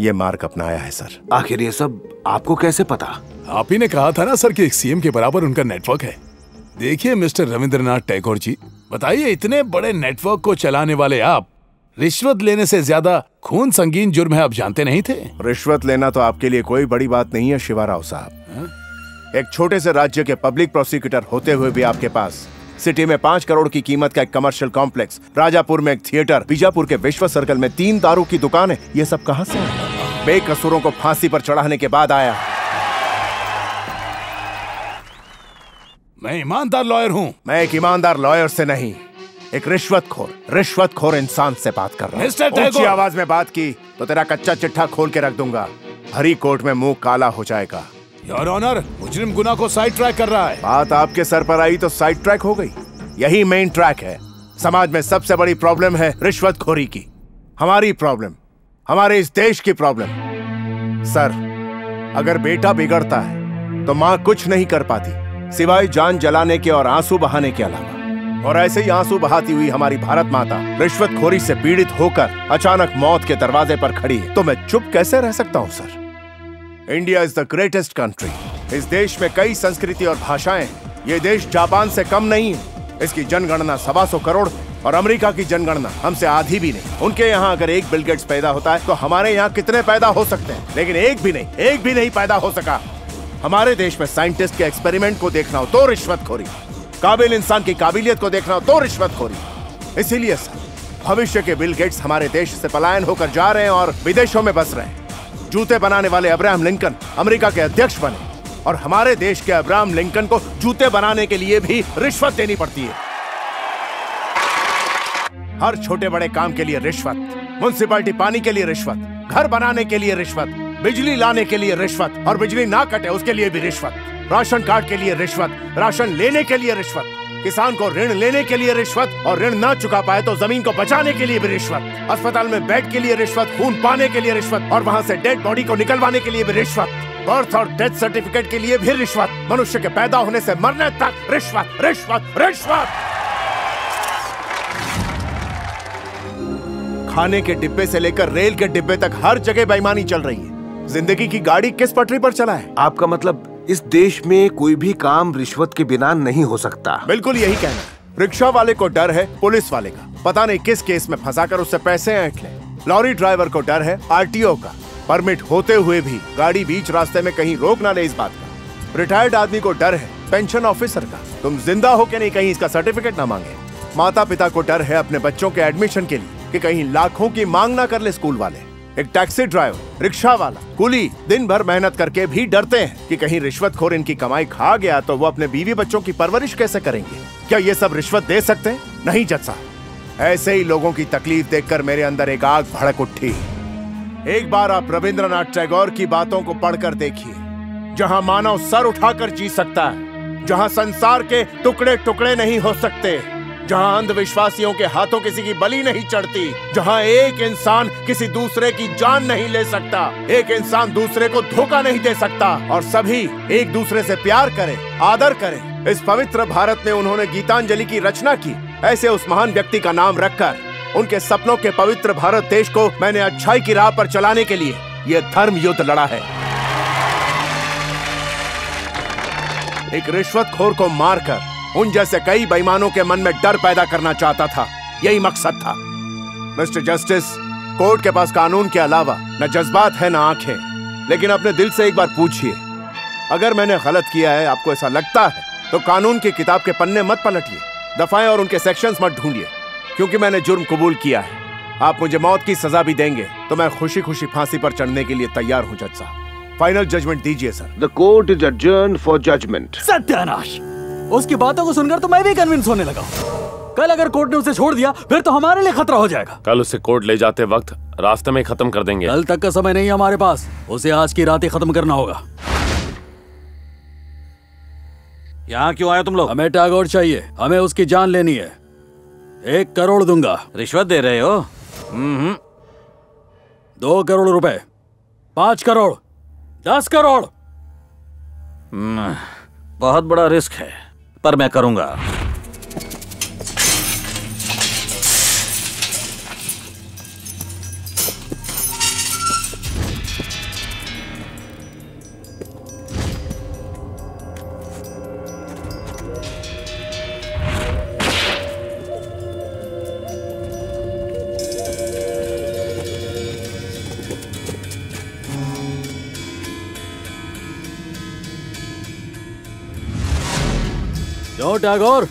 ये मार्ग अपनाया है सर। आखिर ये सब आपको कैसे पता? आप ही ने कहा था ना सर कि एक सीएम के बराबर उनका नेटवर्क है। देखिए मिस्टर रविंद्रनाथ टैगोर जी, बताइए इतने बड़े नेटवर्क को चलाने वाले आप, रिश्वत लेने से ज्यादा खून संगीन जुर्म है, आप जानते नहीं थे? रिश्वत लेना तो आपके लिए कोई बड़ी बात नहीं है शिवाराव साहब। एक छोटे से राज्य के पब्लिक प्रोसिक्यूटर होते हुए भी आपके पास सिटी में 5 करोड़ की कीमत का एक कमर्शियल कॉम्प्लेक्स, राजापुर में एक थिएटर, बीजापुर के विश्व सर्कल में 3 दारू की दुकानें, ये सब कहाँ से? बेकसूरों को फांसी पर चढ़ाने के बाद आया। मैं ईमानदार लॉयर हूँ। मैं एक ईमानदार लॉयर से नहीं, एक रिश्वतखोर इंसान से बात कर रहा हूँ। ऊंची आवाज में बात की तो तेरा कच्चा चिट्ठा खोल के रख दूंगा। हरी कोर्ट में मुंह काला हो जाएगा। योर ऑनर, मुजरिम गुना को साइड ट्रैक कर रहा है। बात आपके सर पर आई तो साइड ट्रैक हो गई। यही मेन ट्रैक है। समाज में सबसे बड़ी प्रॉब्लम है रिश्वतखोरी की। हमारी प्रॉब्लम, हमारे इस देश की प्रॉब्लम। सर, अगर बेटा बिगड़ता है तो माँ कुछ नहीं कर पाती सिवाय जान जलाने के और आंसू बहाने के अलावा। और ऐसे ही आंसू बहाती हुई हमारी भारत माता रिश्वतखोरी से पीड़ित होकर अचानक मौत के दरवाजे पर खड़ी है, तो मैं चुप कैसे रह सकता हूँ sir. India is the greatest country. इस देश में कई संस्कृति और भाषाएं। ये देश जापान से कम नहीं है। इसकी जनगणना 125 करोड़ और अमेरिका की जनगणना हमसे आधी भी नहीं। उनके यहाँ अगर 1 बिल गेट्स पैदा होता है तो हमारे यहाँ कितने पैदा हो सकते हैं? लेकिन एक भी नहीं पैदा हो सका। हमारे देश में साइंटिस्ट के एक्सपेरिमेंट को देखना हो तो रिश्वतखोरी, काबिल इंसान की काबिलियत को देखना हो तो रिश्वतखोरी। इसीलिए सर, भविष्य के बिल गेट्स हमारे देश से पलायन होकर जा रहे हैं और विदेशों में बस रहे हैं। जूते बनाने वाले अब्राहम लिंकन अमेरिका के अध्यक्ष बने और हमारे देश के अब्राहम लिंकन को जूते बनाने के लिए भी रिश्वत देनी पड़ती है। हर छोटे बड़े काम के लिए रिश्वत। म्युनिसिपैलिटी पानी के लिए रिश्वत, घर बनाने के लिए रिश्वत, बिजली लाने के लिए रिश्वत और बिजली ना कटे उसके लिए भी रिश्वत, राशन कार्ड के लिए रिश्वत, राशन लेने के लिए रिश्वत, किसान को ऋण लेने के लिए रिश्वत और ऋण ना चुका पाए तो जमीन को बचाने के लिए भी रिश्वत, अस्पताल में बेड के लिए रिश्वत, खून पाने के लिए रिश्वत और वहाँ से डेड बॉडी को निकलवाने के लिए भी रिश्वत, बर्थ और डेथ सर्टिफिकेट के लिए भी रिश्वत, मनुष्य के पैदा होने से मरने तक रिश्वत, रिश्वत, रिश्वत। खाने के डिब्बे से लेकर रेल के डिब्बे तक हर जगह बेईमानी चल रही है। जिंदगी की गाड़ी किस पटरी पर चला है? आपका मतलब इस देश में कोई भी काम रिश्वत के बिना नहीं हो सकता? बिल्कुल यही कहना है। रिक्शा वाले को डर है पुलिस वाले का, पता नहीं किस केस में फंसाकर उससे पैसे ऐंठ ले। लॉरी ड्राइवर को डर है आरटीओ का, परमिट होते हुए भी गाड़ी बीच रास्ते में कहीं रोक ना ले इस बात का। रिटायर्ड आदमी को डर है पेंशन ऑफिसर का, तुम जिंदा हो के नहीं कहीं इसका सर्टिफिकेट ना मांगे। माता पिता को डर है अपने बच्चों के एडमिशन के लिए कि कहीं लाखों की मांग ना कर ले स्कूल वाले। एक टैक्सी ड्राइवर, रिक्शा वाला, कुली दिन भर मेहनत करके भी डरते हैं कि कहीं रिश्वतखोर इनकी कमाई खा गया तो वो अपने बीवी बच्चों की परवरिश कैसे करेंगे। क्या ये सब रिश्वत दे सकते हैं? नहीं जज साहब। ऐसे ही लोगों की तकलीफ देखकर मेरे अंदर एक आग भड़क उठी। एक बार आप रविंद्रनाथ टैगोर की बातों को पढ़कर देखिए, जहाँ मानव सर उठाकर जी सकता है, जहाँ संसार के टुकड़े टुकड़े नहीं हो सकते, जहाँ अंधविश्वासियों के हाथों किसी की बलि नहीं चढ़ती, जहाँ एक इंसान किसी दूसरे की जान नहीं ले सकता, एक इंसान दूसरे को धोखा नहीं दे सकता और सभी एक दूसरे से प्यार करें, आदर करें। इस पवित्र भारत में उन्होंने गीतांजलि की रचना की। ऐसे उस महान व्यक्ति का नाम रखकर उनके सपनों के पवित्र भारत देश को मैंने अच्छाई की राह पर चलाने के लिए ये धर्म युद्ध लड़ा है। एक रिश्वतखोर को मारकर उन जैसे कई बेईमानों के मन में डर पैदा करना चाहता था, यही मकसद था। मिस्टर जस्टिस, कोर्ट के पास कानून के अलावा न जज्बात है न आंखें, लेकिन अपने दिल से एक बार पूछिए, अगर मैंने गलत किया है आपको ऐसा लगता है तो कानून की किताब के पन्ने मत पलटिए, दफाएं और उनके सेक्शंस मत ढूंढिए, क्योंकि मैंने जुर्म कबूल किया है। आप मुझे मौत की सजा भी देंगे तो मैं खुशी खुशी फांसी पर चढ़ने के लिए तैयार हूँ जज साहब। फाइनल जजमेंट दीजिए sir. The court is adjourn for judgement. सत्यानाश, उसकी बातों को सुनकर तो मैं भी कन्विंस होने लगा। कल अगर कोर्ट ने उसे छोड़ दिया फिर तो हमारे लिए खतरा हो जाएगा। कल उसे कोर्ट ले जाते वक्त रास्ते में खत्म कर देंगे। कल तक का समय नहीं हमारे पास, उसे आज की रात ही खत्म करना होगा। यहाँ क्यों आया तुम लोग? हमें टैगोर चाहिए, हमें उसकी जान लेनी है। 1 करोड़ दूंगा। रिश्वत दे रहे हो? 2 करोड़ रुपए, 5 करोड़, 10 करोड़। बहुत बड़ा रिस्क है पर मैं करूंगा। टैगोर,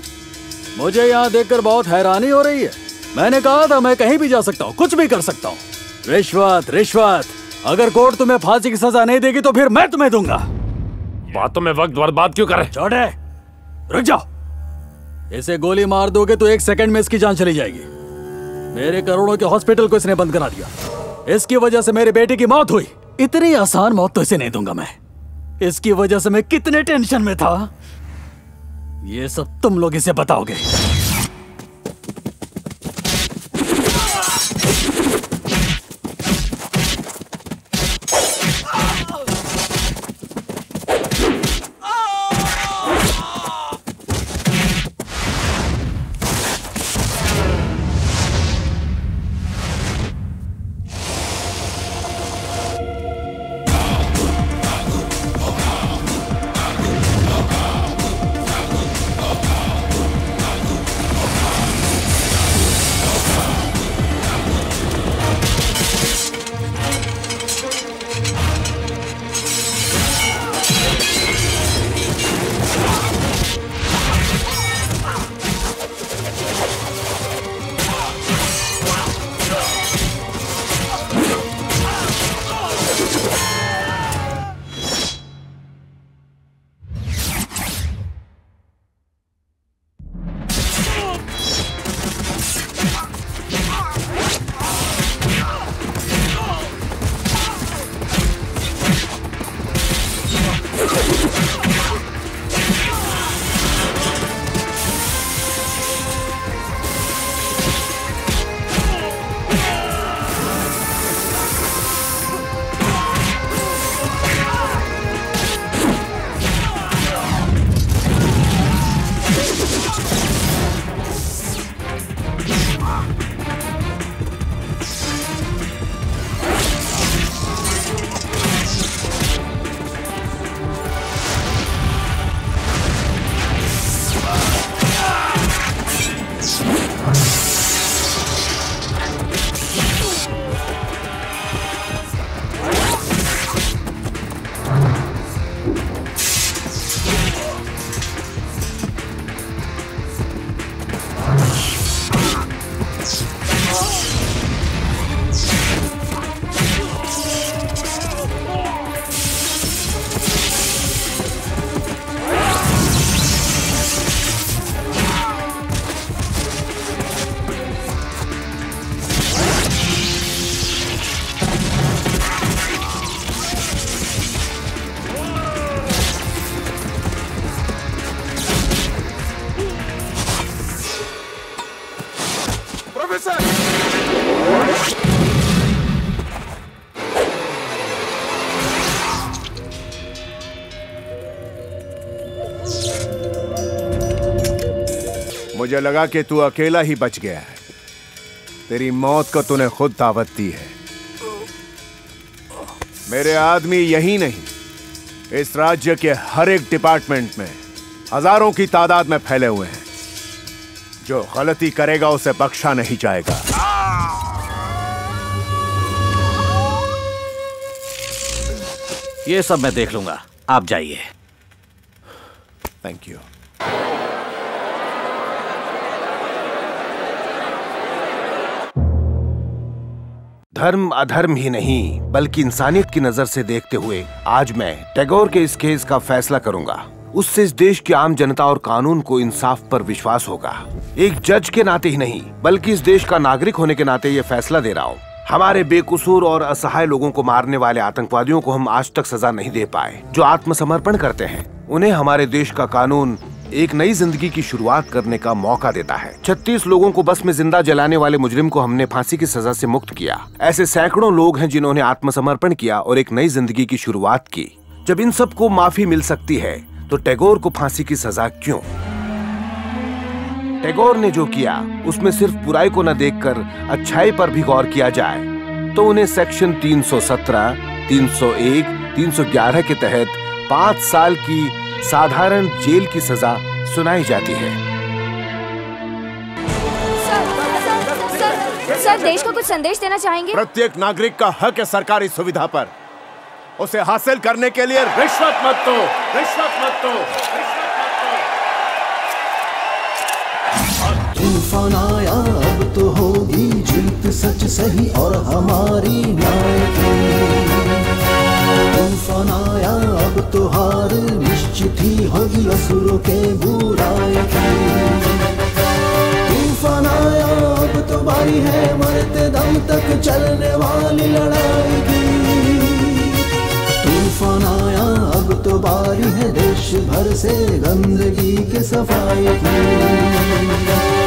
मुझे यहाँ देखकर बहुत हैरानी हो रही है। मैंने कहा था मैं कहीं भी जा सकता हूँ, कुछ भी कर सकता हूँ। रिश्वत रिश्वत, अगर कोर्ट तुम्हें फांसी की सजा नहीं देगी तो फिर मैं तुम्हें दूंगा। बातों में वक्त बर्बाद क्यों कर रहे? छोड़े, रुक जाओ। इसे गोली मार दोगे तो 1 सेकंड में इसकी जान चली जाएगी। मेरे करोड़ों के हॉस्पिटल को इसने बंद करा दिया, इसकी वजह से मेरे बेटे की मौत हुई। इतनी आसान मौत तो इसे नहीं दूंगा मैं। इसकी वजह से मैं कितने टेंशन में था, ये सब तुम लोग इसे बताओगे। मुझे लगा कि तू अकेला ही बच गया है, तेरी मौत को तूने खुद दावत दी है। मेरे आदमी यही नहीं, इस राज्य के हर एक डिपार्टमेंट में हजारों की तादाद में फैले हुए हैं। जो गलती करेगा उसे बख्शा नहीं जाएगा। ये सब मैं देख लूंगा, आप जाइए। Thank you. धर्म अधर्म ही नहीं बल्कि इंसानियत की नजर से देखते हुए आज मैं टैगोर के इस केस का फैसला करूंगा। उससे इस देश की आम जनता और कानून को इंसाफ पर विश्वास होगा। एक जज के नाते ही नहीं बल्कि इस देश का नागरिक होने के नाते ये फैसला दे रहा हूँ। हमारे बेकसूर और असहाय लोगों को मारने वाले आतंकवादियों को हम आज तक सजा नहीं दे पाए जो आत्मसमर्पण करते हैं। उन्हें हमारे देश का कानून एक नई जिंदगी की शुरुआत करने का मौका देता है। 36 लोगों को बस में जिंदा जलाने वाले मुजरिम को हमने फांसी की सजा से मुक्त किया। ऐसे सैकड़ों लोग हैं जिन्होंने आत्मसमर्पण किया और एक नई जिंदगी की शुरुआत की। जब इन सब को माफी मिल सकती है तो टैगोर को फांसी की सजा क्यों? टैगोर ने जो किया उसमें सिर्फ बुराई को न देखकर अच्छाई पर भी गौर किया जाए तो उन्हें सेक्शन 317, 301, 311 के तहत 5 साल की साधारण जेल की सजा सुनाई जाती है। सर, देश को कुछ संदेश देना चाहेंगे? प्रत्येक नागरिक का हक है सरकारी सुविधा पर, उसे हासिल करने के लिए रिश्वत मत दो, रिश्वत मत दो। तूफान आया अब तो होगी जीत सच सही और हमारी न्याय की। तूफान आया अब तो हार निश्चित ही होगी असुरों के बुराई की। तूफान आया अब तो बारी है मरते दम तक चलने वाली लड़ाई की। तूफान आया अब तो बारी है देश भर से गंदगी के सफाई की।